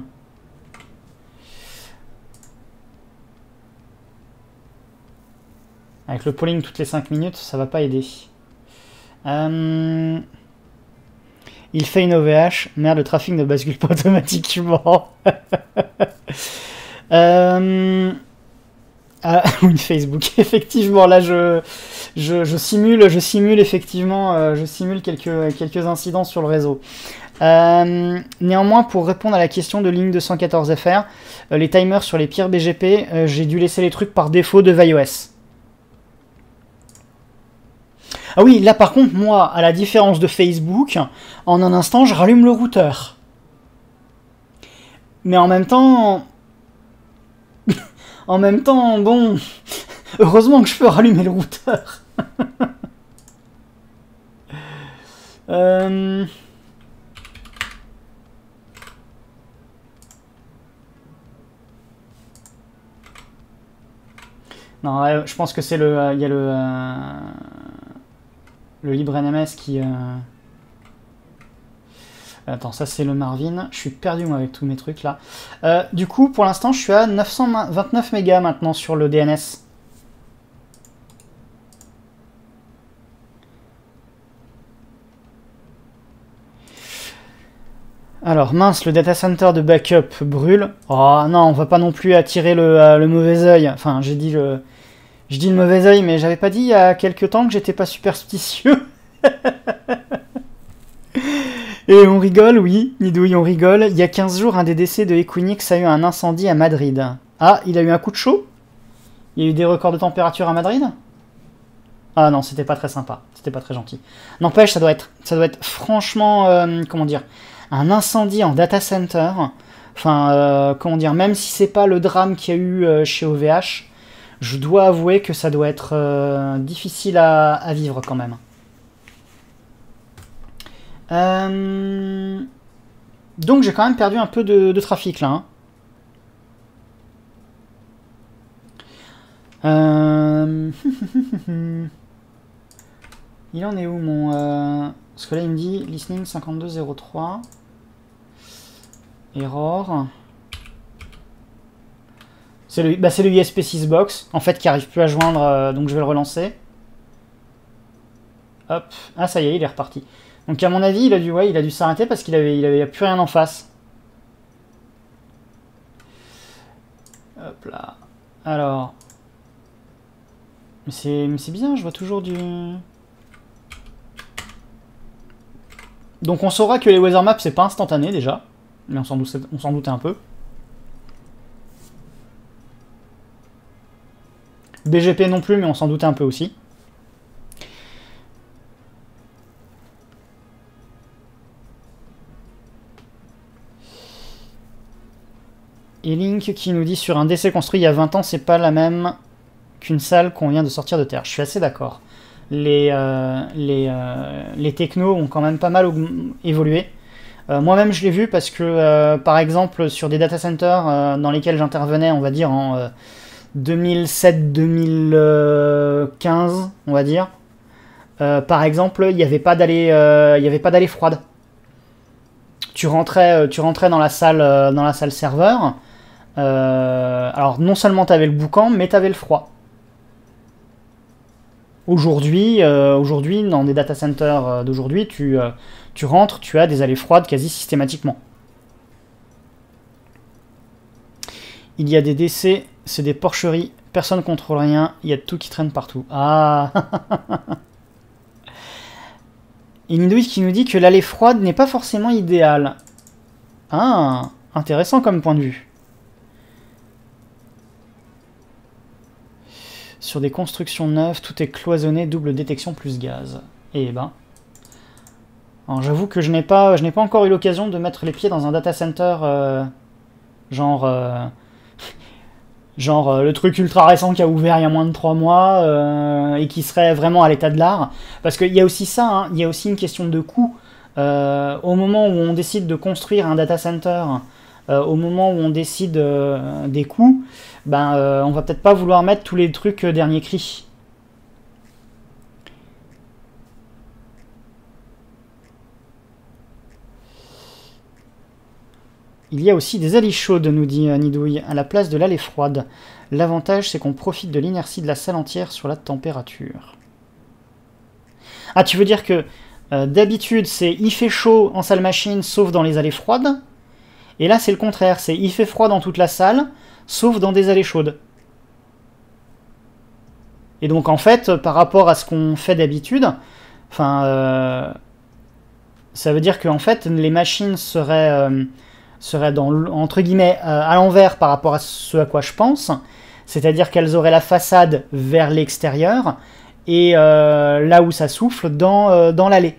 Avec le polling toutes les cinq minutes, ça va pas aider. Euh... Il fait une O V H. Merde, le trafic ne bascule pas automatiquement. euh... Ah, une Facebook, effectivement, là je, je, je simule, je simule effectivement, euh, je simule quelques, quelques incidents sur le réseau. Euh, néanmoins, pour répondre à la question de Link deux cent quatorze F R, euh, les timers sur les pires B G P, euh, j'ai dû laisser les trucs par défaut de iOS. Ah oui, là par contre, moi, à la différence de Facebook, en un instant, je rallume le routeur. Mais en même temps... En même temps, bon, heureusement que je peux rallumer le routeur. euh... Non, ouais, je pense que c'est le, il euh, y a le, euh, le LibreNMS qui. Euh... Attends, ça c'est le Marvin. Je suis perdu moi avec tous mes trucs là. Euh, du coup, pour l'instant, je suis à neuf cent vingt-neuf mégas maintenant sur le D N S. Alors, mince, le data center de backup brûle. Oh non, on va pas non plus attirer le, euh, le mauvais oeil. Enfin, j'ai dit le... Je dis le mauvais oeil, mais j'avais pas dit il y a quelques temps que j'étais pas superstitieux. Et on rigole, oui, Nidouille, on rigole. Il y a quinze jours, un des décès de Equinix a eu un incendie à Madrid. Ah, il a eu un coup de chaud? Il y a eu des records de température à Madrid? Ah non, c'était pas très sympa, c'était pas très gentil. N'empêche, ça doit être, ça doit être franchement, euh, comment dire, un incendie en data center. Enfin, euh, comment dire, même si c'est pas le drame qu'il y a eu euh, chez O V H, je dois avouer que ça doit être euh, difficile à, à vivre quand même. Euh... Donc j'ai quand même perdu un peu de, de trafic là. Hein. Euh... il en est où mon... Euh... Parce que là il me dit listening cinquante-deux zéro trois. Error. C'est le, bah, c'est le I S P six box en fait qui n'arrive plus à joindre, euh, donc je vais le relancer. Hop. Ah ça y est, il est reparti. Donc à mon avis, il a dû, ouais, il a dû s'arrêter parce qu'il avait, il avait plus rien en face. Hop là. Alors. Mais c'est, mais c'est bizarre, je vois toujours du... Donc on saura que les weather maps, c'est pas instantané déjà. Mais on s'en doutait, on s'en doutait un peu. B G P non plus, mais on s'en doutait un peu aussi. Et Link qui nous dit sur un D C construit il y a vingt ans, c'est pas la même qu'une salle qu'on vient de sortir de terre. Je suis assez d'accord. Les, euh, les, euh, les technos ont quand même pas mal évolué. Euh, moi-même, je l'ai vu parce que, euh, par exemple, sur des data centers euh, dans lesquels j'intervenais, on va dire en euh, deux mille sept deux mille quinze, on va dire, euh, par exemple, il n'y avait pas d'allée euh, froide. Tu rentrais, tu rentrais dans la salle, euh, dans la salle serveur. Euh, alors non seulement tu avais le boucan, mais tu avais le froid. Aujourd'hui, euh, aujourd'hui dans des data centers euh, d'aujourd'hui, tu, euh, tu rentres, tu as des allées froides quasi systématiquement. Il y a des décès, c'est des porcheries, personne ne contrôle rien, il y a tout qui traîne partout. Ah. Et Nidouille qui nous dit que l'allée froide n'est pas forcément idéale. Ah, intéressant comme point de vue. Sur des constructions neuves, tout est cloisonné, double détection plus gaz. Eh ben. Alors j'avoue que je n'ai pas, je n'ai pas encore eu l'occasion de mettre les pieds dans un data center euh, genre, euh, genre euh, le truc ultra récent qui a ouvert il y a moins de trois mois euh, et qui serait vraiment à l'état de l'art. Parce qu'il y a aussi ça, hein, il y a aussi une question de coût. Euh, au moment où on décide de construire un data center, euh, au moment où on décide euh, des coûts, ben, euh, on va peut-être pas vouloir mettre tous les trucs euh, dernier cri. Il y a aussi des allées chaudes, nous dit euh, Nidouille, à la place de l'allée froide. L'avantage, c'est qu'on profite de l'inertie de la salle entière sur la température. Ah, tu veux dire que euh, d'habitude, c'est il fait chaud en salle machine, sauf dans les allées froides. Et là, c'est le contraire, c'est il fait froid dans toute la salle, sauf dans des allées chaudes. Et donc en fait, par rapport à ce qu'on fait d'habitude, enfin, euh, ça veut dire que en fait, les machines seraient, euh, seraient dans, entre guillemets euh, à l'envers par rapport à ce à quoi je pense, c'est-à-dire qu'elles auraient la façade vers l'extérieur et euh, là où ça souffle, dans, euh, dans l'allée.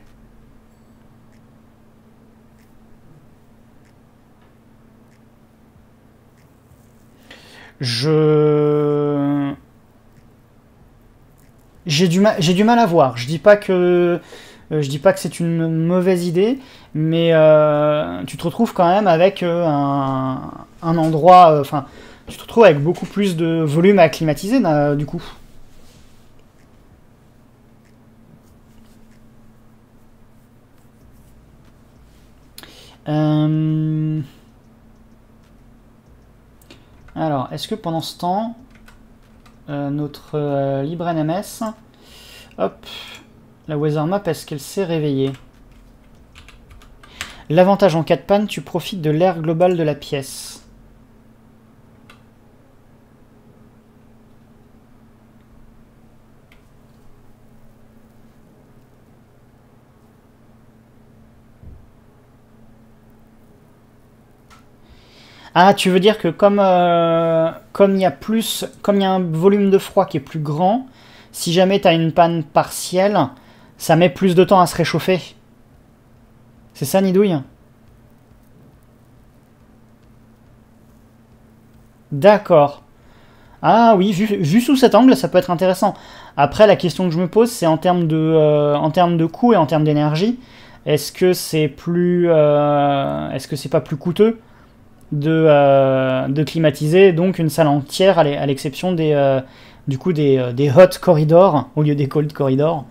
Je... J'ai du, ma... du mal à voir. Je dis pas que, je dis pas que c'est une mauvaise idée, mais euh, tu te retrouves quand même avec un, un endroit... Euh, enfin, tu te retrouves avec beaucoup plus de volume à climatiser, euh, du coup. Euh... Alors, est-ce que pendant ce temps, euh, notre euh, LibreNMS, hop, la WeatherMap, est-ce qu'elle s'est réveillée? L'avantage en cas de panne, tu profites de l'air global de la pièce. Ah, tu veux dire que comme euh, comme il y a plus, comme il y a un volume de froid qui est plus grand, si jamais tu as une panne partielle, ça met plus de temps à se réchauffer. C'est ça, Nidouille? D'accord. Ah oui, vu, vu sous cet angle, ça peut être intéressant. Après, la question que je me pose, c'est en termes de, euh, en termes de coût et en termes d'énergie, est-ce que c'est plus, euh, est-ce que c'est pas plus coûteux de, euh, de climatiser donc une salle entière, à l'exception des, euh, du coup des, euh, des hot corridors au lieu des cold corridors?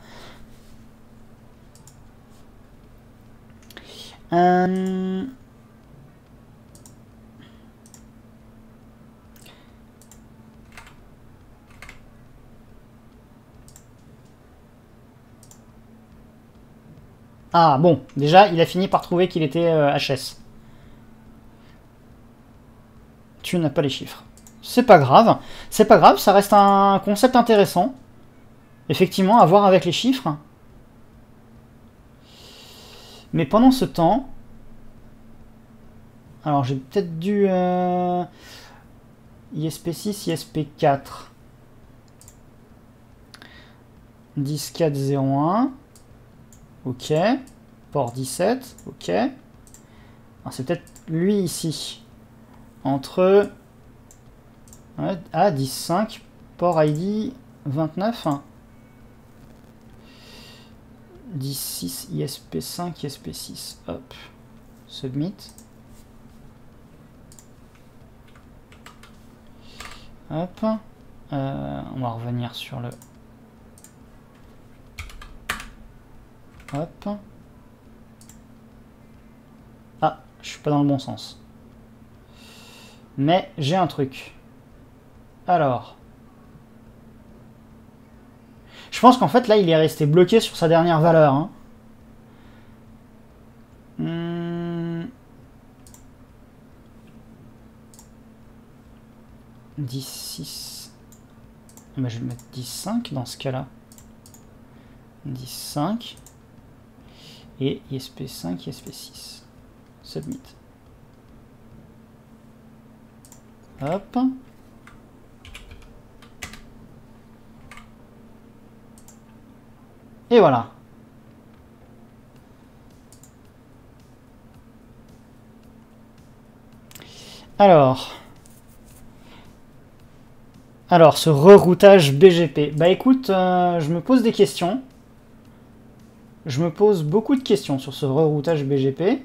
Euh... Ah bon, déjà il a fini par trouver qu'il était euh, H S. Tu n'as pas les chiffres. C'est pas grave, c'est pas grave, ça reste un concept intéressant. Effectivement, à voir avec les chiffres. Mais pendant ce temps, alors j'ai peut-être dû euh, I S P six, I S P quatre, dix point quatre point zéro un, ok, port dix-sept, ok, alors c'est peut-être lui ici, entre, ouais, ah, dix point cinq, port I D vingt-neuf, dix point six, I S P cinq, I S P six, hop, submit. Hop, euh, on va revenir sur le... Hop. Ah, je suis pas dans le bon sens. Mais j'ai un truc. Alors... Je pense qu'en fait, là, il est resté bloqué sur sa dernière valeur. Hein. Hum... dix point six. Eh ben, je vais mettre dix point cinq dans ce cas-là. dix point cinq. Et I S P cinq, I S P six. Submit. Hop. Et voilà. Alors. Alors, ce reroutage B G P. Bah écoute, euh, je me pose des questions. Je me pose beaucoup de questions sur ce reroutage B G P.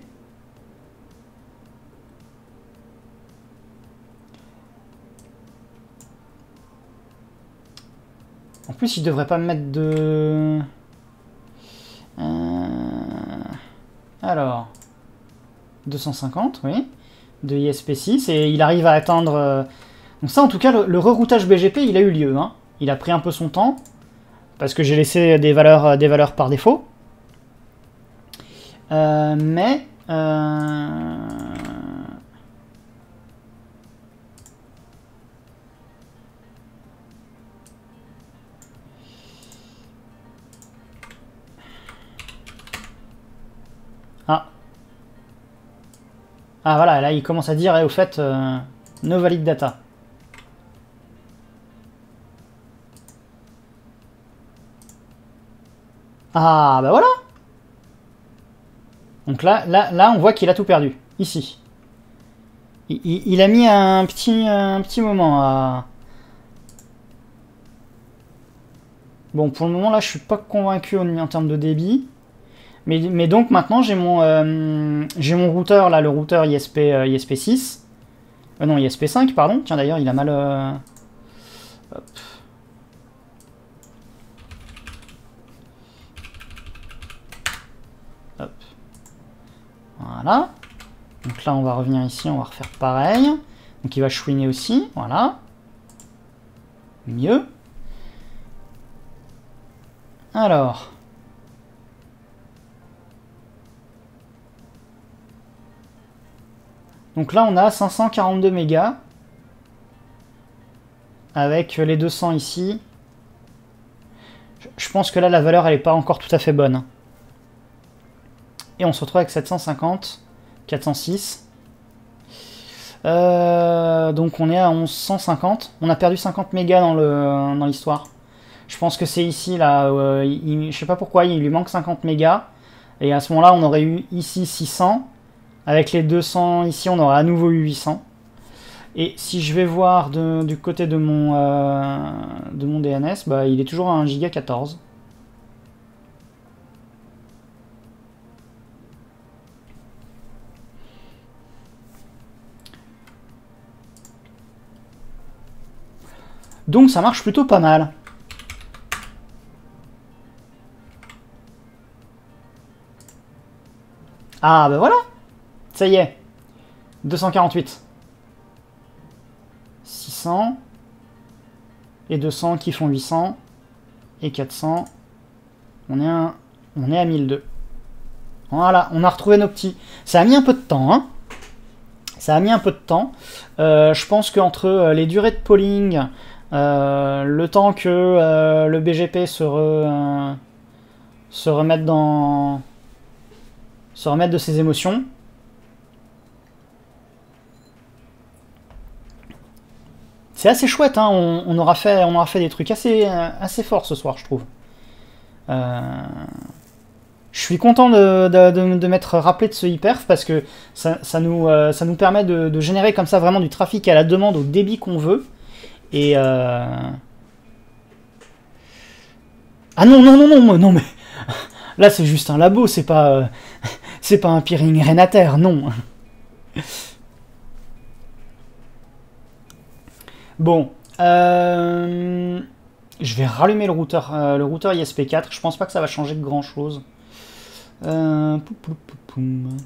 En plus, il devrait pas me mettre de... Euh, alors, deux cent cinquante, oui, de I S P six, et il arrive à atteindre... Euh, donc ça, en tout cas, le, le reroutage B G P, il a eu lieu. Hein. Il a pris un peu son temps, parce que j'ai laissé des valeurs, des valeurs par défaut. Euh, mais... Euh, Ah voilà, là il commence à dire, et eh, au fait, euh, no valid data. Ah bah voilà. Donc là, là, là on voit qu'il a tout perdu, ici. Il, il, il a mis un petit, un petit moment à... Bon, pour le moment là, je suis pas convaincu en, en termes de débit. Mais, mais donc maintenant j'ai mon, euh, j'ai mon routeur là, le routeur I S P, euh, I S P six, euh, non I S P cinq pardon, tiens d'ailleurs il a mal, euh... Hop. Hop. Voilà, Donc là, on va revenir ici, on va refaire pareil. Donc il va chouiner aussi, voilà. Mieux. Alors. Donc là, on a cinq cent quarante-deux mégas. Avec les deux cents ici. Je pense que là, la valeur, elle n'est pas encore tout à fait bonne. Et on se retrouve avec sept cent cinquante, quatre cent six. Euh, donc on est à mille cent cinquante. On a perdu cinquante mégas dans le dans l'histoire. Je pense que c'est ici, là. Euh, il, je sais pas pourquoi, il lui manque cinquante mégas. Et à ce moment-là, on aurait eu ici six cents. Avec les deux cents ici, on aurait à nouveau eu huit cents. Et si je vais voir de, du côté de mon, euh, de mon D N S, bah, il est toujours à un giga quatorze. Donc ça marche plutôt pas mal. Ah ben voilà. Ça y est. deux cent quarante-huit. six cents. Et deux cents qui font huit cents. Et quatre cents. On est à, on est à mille deux. Voilà, on a retrouvé nos petits. Ça a mis un peu de temps, hein. Ça a mis un peu de temps. Euh, je pense qu'entre les durées de polling... Euh, le temps que euh, le B G P se, re, euh, se remette dans se remette de ses émotions. C'est assez chouette, hein, on, on, aura fait, on aura fait des trucs assez, assez forts ce soir, je trouve. Euh, je suis content de, de, de, de m'être rappelé de ce iPerf parce que ça, ça, nous, euh, ça nous permet de, de générer comme ça vraiment du trafic à la demande au débit qu'on veut. Et euh... ah non, non, non, non, non, mais là c'est juste un labo, c'est pas, euh... c'est pas un peering Renater, non. Bon, euh... je vais rallumer le routeur, euh, le routeur I S P quatre, je pense pas que ça va changer de grand chose. Euh... Pou, pou, pou, poum.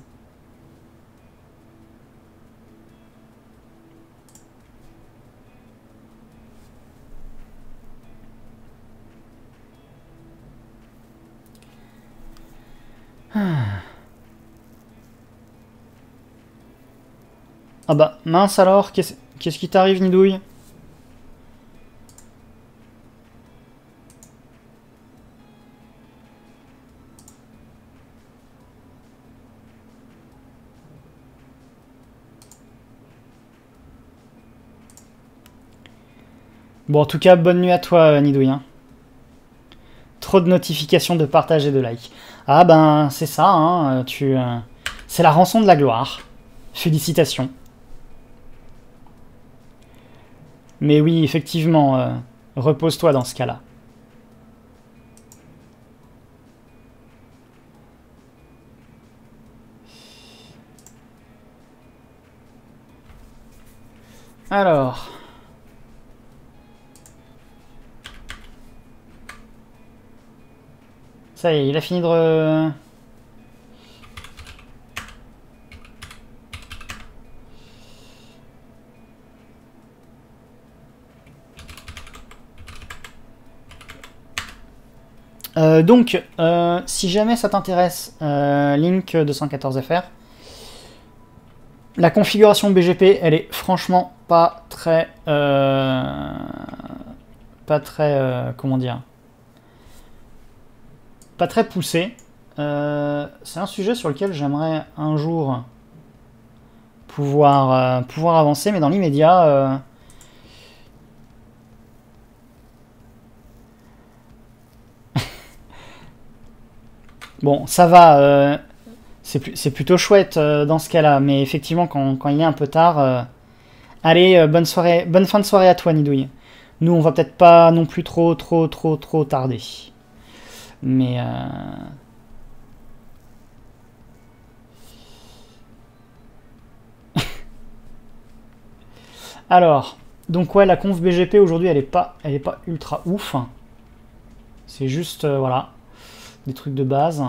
Ah bah mince alors, qu'est-ce qu'est-ce qui t'arrive Nidouille? Bon en tout cas bonne nuit à toi Nidouille hein. Trop de notifications de partage et de like. Ah ben c'est ça, hein, tu, euh, c'est la rançon de la gloire. Félicitations. Mais oui, effectivement, euh, repose-toi dans ce cas-là. Alors... Ça y est, il a fini de... Re... Euh, donc, euh, si jamais ça t'intéresse, euh, Link deux cent quatorze F R, la configuration B G P, elle est franchement pas très... Euh, pas très... Euh, comment dire ? Pas très poussé. Euh, c'est un sujet sur lequel j'aimerais un jour pouvoir, euh, pouvoir avancer, mais dans l'immédiat, euh, bon, ça va, euh, c'est plutôt chouette euh, dans ce cas-là, mais effectivement, quand, quand il est un peu tard, euh, allez, euh, bonne soirée, bonne fin de soirée à toi, Nidouille. Nous, on va peut-être pas non plus trop, trop, trop, trop tarder. Mais... Euh... Alors, donc ouais, la conf B G P aujourd'hui, elle est pas, elle est pas ultra ouf. C'est juste, euh, voilà, des trucs de base.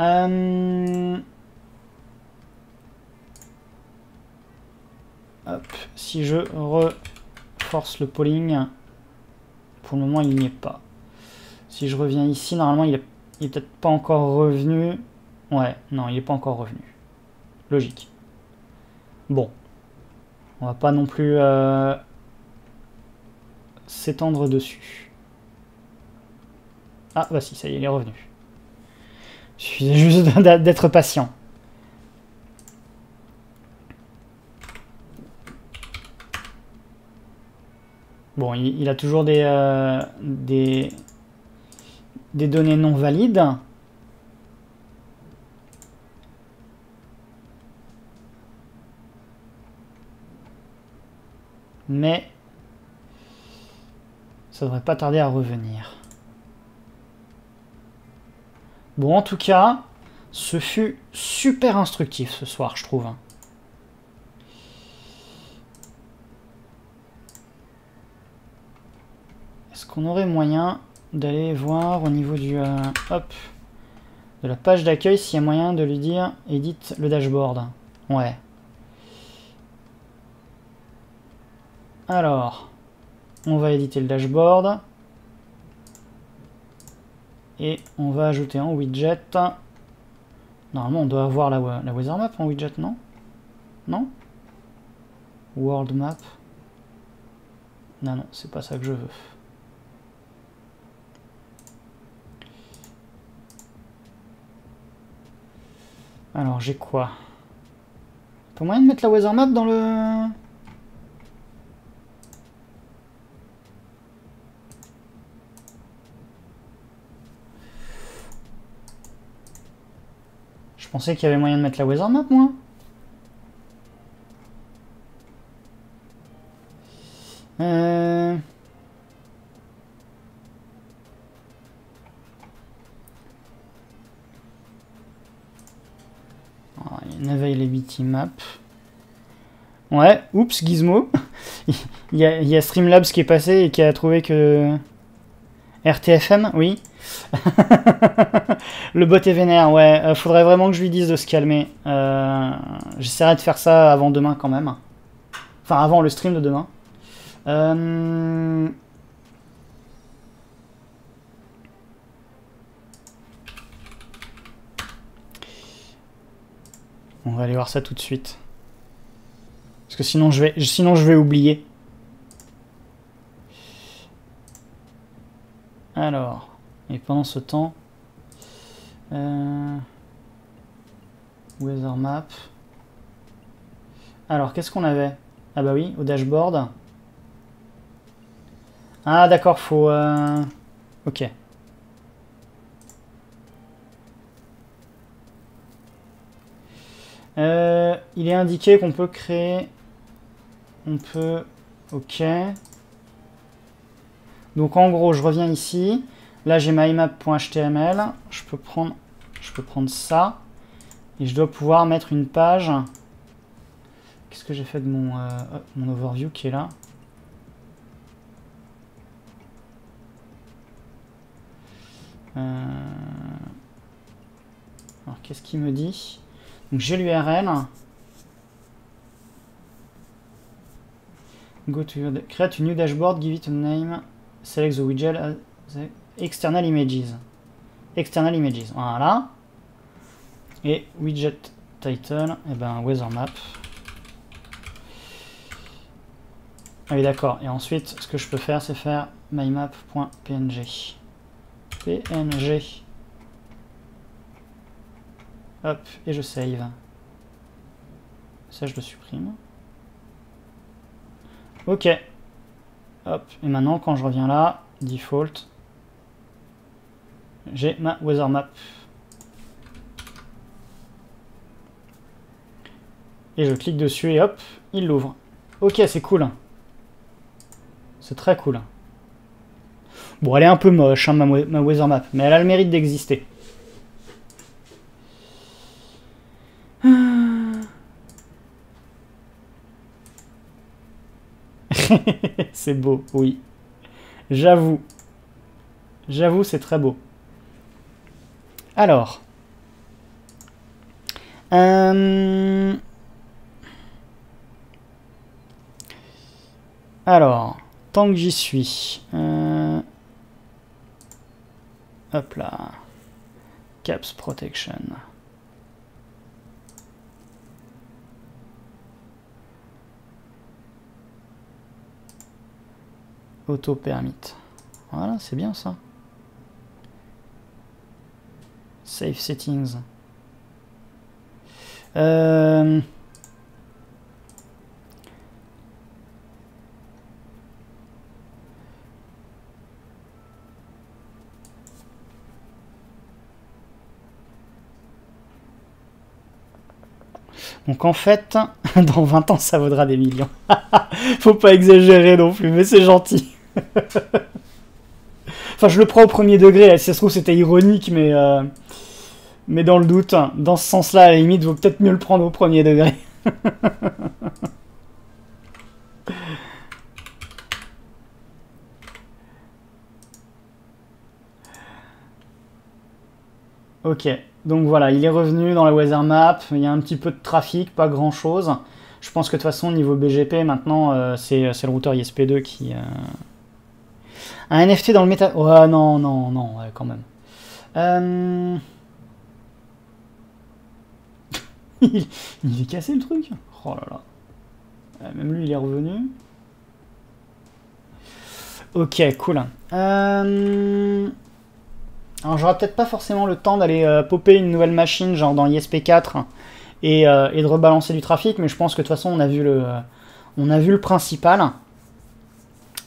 Euh... Hop, si je reforce le polling, pour le moment il n'y est pas. Si je reviens ici, normalement il n'est peut-être pas encore revenu. Ouais, non, il n'est pas encore revenu. Logique. Bon. On va pas non plus euh, s'étendre dessus. Ah, bah si, ça y est, il est revenu. Il suffisait juste d'être patient. Bon, il, il a toujours des, euh, des, des données non valides. Mais ça devrait pas tarder à revenir. Bon, en tout cas, ce fut super instructif ce soir, je trouve. Est-ce qu'on aurait moyen d'aller voir au niveau du, euh, hop, de la page d'accueil s'il y a moyen de lui dire « Édite le dashboard ». Ouais. Alors, on va éditer le dashboard. Et on va ajouter en widget. Normalement, on doit avoir la, la WeatherMap en widget, non? Non? World Map. Non, non, c'est pas ça que je veux. Alors, j'ai quoi? Pas moyen de mettre la WeatherMap dans le... Je pensais qu'il y avait moyen de mettre la WeatherMap, moi. Euh... Oh, il y a une availability map. Ouais, oups, Gizmo. il, y a, il y a Streamlabs qui est passé et qui a trouvé que... R T F M, oui. Le bot est vénère, ouais. Euh, faudrait vraiment que je lui dise de se calmer. Euh, J'essaierai de faire ça avant demain quand même. Enfin, avant le stream de demain. Euh... On va aller voir ça tout de suite. Parce que sinon je vais, sinon je vais oublier. Alors, et pendant ce temps, euh, Weather Map. Alors, qu'est-ce qu'on avait? Ah bah oui, au dashboard. Ah d'accord, faut... Euh, ok. Euh, il est indiqué qu'on peut créer... On peut... Ok. Donc en gros, je reviens ici. Là, j'ai ma imap.html. Je peux prendre, je peux prendre ça. Et je dois pouvoir mettre une page. Qu'est-ce que j'ai fait de mon, euh, mon overview qui est là? euh... Alors, qu'est-ce qu'il me dit? Donc j'ai l'U R L. Go to your create a new dashboard, give it a name. Select the widget as the external images. External images, voilà. Et widget title, et ben weather map. Ah oui, d'accord. Et ensuite, ce que je peux faire, c'est faire mymap.png. P N G. Hop, et je save. Ça, je le supprime. Ok. Hop, et maintenant quand je reviens là, default, j'ai ma weather map. Et je clique dessus et hop, il l'ouvre. Ok, c'est cool. C'est très cool. Bon, elle est un peu moche, hein, ma, ma weather map, mais elle a le mérite d'exister. C'est beau, oui. J'avoue. J'avoue, c'est très beau. Alors. Euh... Alors, tant que j'y suis... Euh... Hop là. Caps Protection. Auto-permit. Voilà, c'est bien ça. Save settings. Euh... Donc en fait, dans vingt ans, ça vaudra des millions. Faut pas exagérer non plus, mais c'est gentil. Enfin, je le prends au premier degré. Si ça se trouve, c'était ironique, mais, euh... mais dans le doute, dans ce sens-là, à la limite, vaut peut-être mieux le prendre au premier degré. Ok. Donc voilà, il est revenu dans la Weather Map, il y a un petit peu de trafic, pas grand chose. Je pense que de toute façon, au niveau B G P, maintenant, euh, c'est le routeur I S P deux qui... Euh... Un N F T dans le méta... Ouais, non, non, non, ouais, quand même. Euh... il, il est cassé le truc. Oh là là. Même lui, il est revenu. Ok, cool. Euh... Alors, j'aurai peut-être pas forcément le temps d'aller euh, popper une nouvelle machine, genre dans I S P quatre, et, euh, et de rebalancer du trafic, mais je pense que de toute façon, on a vu le, euh, on a vu le principal.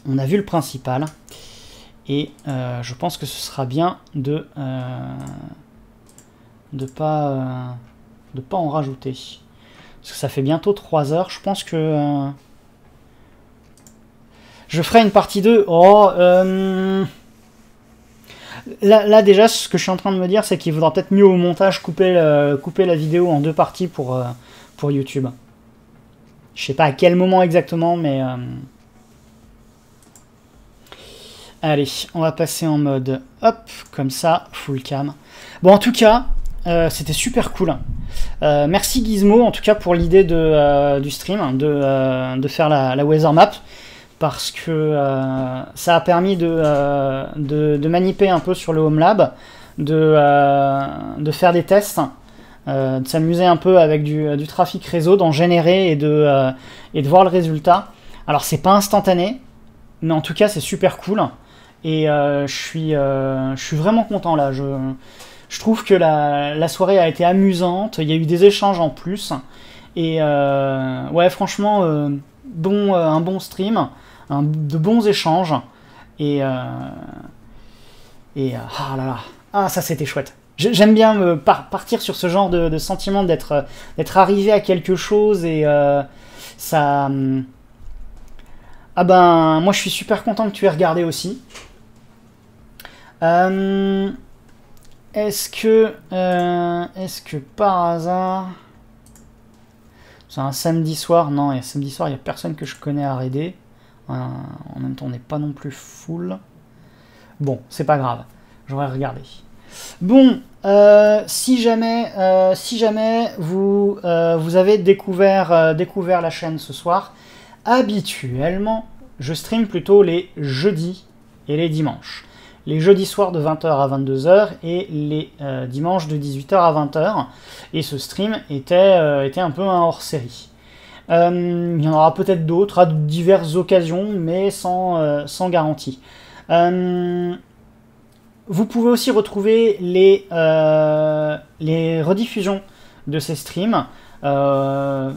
On a vu le principal. Et euh, je pense que ce sera bien de euh, de pas euh, de pas en rajouter. Parce que ça fait bientôt trois heures. Je pense que... Euh, je ferai une partie deux. Oh... Euh, Là, là déjà, ce que je suis en train de me dire, c'est qu'il faudra peut-être mieux au montage couper, le, couper la vidéo en deux parties pour, euh, pour YouTube. Je sais pas à quel moment exactement, mais... Euh... Allez, on va passer en mode hop, comme ça, full cam. Bon, en tout cas, euh, c'était super cool. Euh, merci Gizmo, en tout cas, pour l'idée euh, du stream, de, euh, de faire la, la Weather Map. Parce que euh, ça a permis de, euh, de, de maniper un peu sur le Home Lab, de, euh, de faire des tests, euh, de s'amuser un peu avec du, du trafic réseau, d'en générer et de, euh, et de voir le résultat. Alors c'est pas instantané, mais en tout cas c'est super cool. Et euh, je suis, euh, je suis vraiment content là. Je, je trouve que la, la soirée a été amusante, il y a eu des échanges en plus. Et euh, ouais franchement, euh, bon, euh, un bon stream. Un, de bons échanges et euh, et ah là là, ah ça c'était chouette. J'aime bien me par partir sur ce genre de, de sentiment d'être d'être arrivé à quelque chose et euh, ça hum, ah ben moi je suis super content que tu aies regardé aussi. Euh, est-ce que euh, est-ce que par hasard c'est un samedi soir? Non, et samedi soir il y a personne que je connais à raider. En même temps, on n'est pas non plus full. Bon, c'est pas grave. J'aurais regardé. Bon, euh, si jamais, euh, si jamais vous, euh, vous avez découvert, euh, découvert la chaîne ce soir, habituellement, je stream plutôt les jeudis et les dimanches. Les jeudis soirs de vingt heures à vingt-deux heures et les euh, dimanches de dix-huit heures à vingt heures. Et ce stream était, euh, était un peu un hors-série. Euh, il y en aura peut-être d'autres à diverses occasions, mais sans, euh, sans garantie. Euh, vous pouvez aussi retrouver les, euh, les rediffusions de ces streams, euh,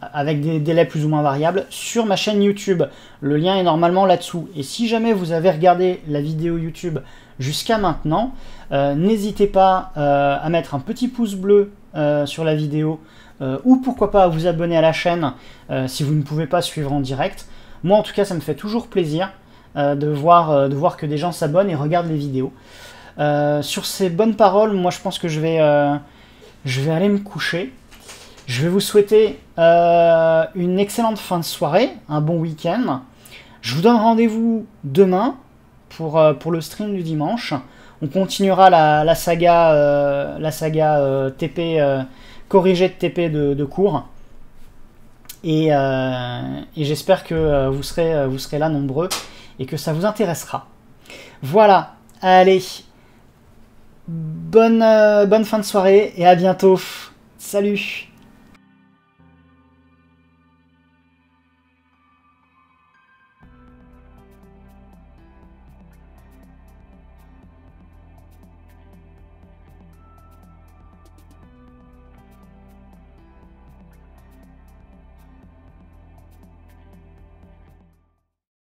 avec des délais plus ou moins variables, sur ma chaîne YouTube. Le lien est normalement là-dessous. Et si jamais vous avez regardé la vidéo YouTube jusqu'à maintenant, euh, n'hésitez pas euh, à mettre un petit pouce bleu euh, sur la vidéo, Euh, ou pourquoi pas vous abonner à la chaîne euh, si vous ne pouvez pas suivre en direct. Moi en tout cas ça me fait toujours plaisir euh, de, voir, euh, de voir que des gens s'abonnent et regardent les vidéos. Euh, sur ces bonnes paroles, moi je pense que je vais, euh, je vais aller me coucher. Je vais vous souhaiter euh, une excellente fin de soirée, un bon week-end. Je vous donne rendez-vous demain pour, euh, pour le stream du dimanche. On continuera la saga, la saga, euh, la saga euh, T P... Euh, corrigé de T P de, de cours. Et, euh, et j'espère que vous serez, vous serez là nombreux et que ça vous intéressera. Voilà, allez, bonne, euh, bonne fin de soirée et à bientôt. Salut!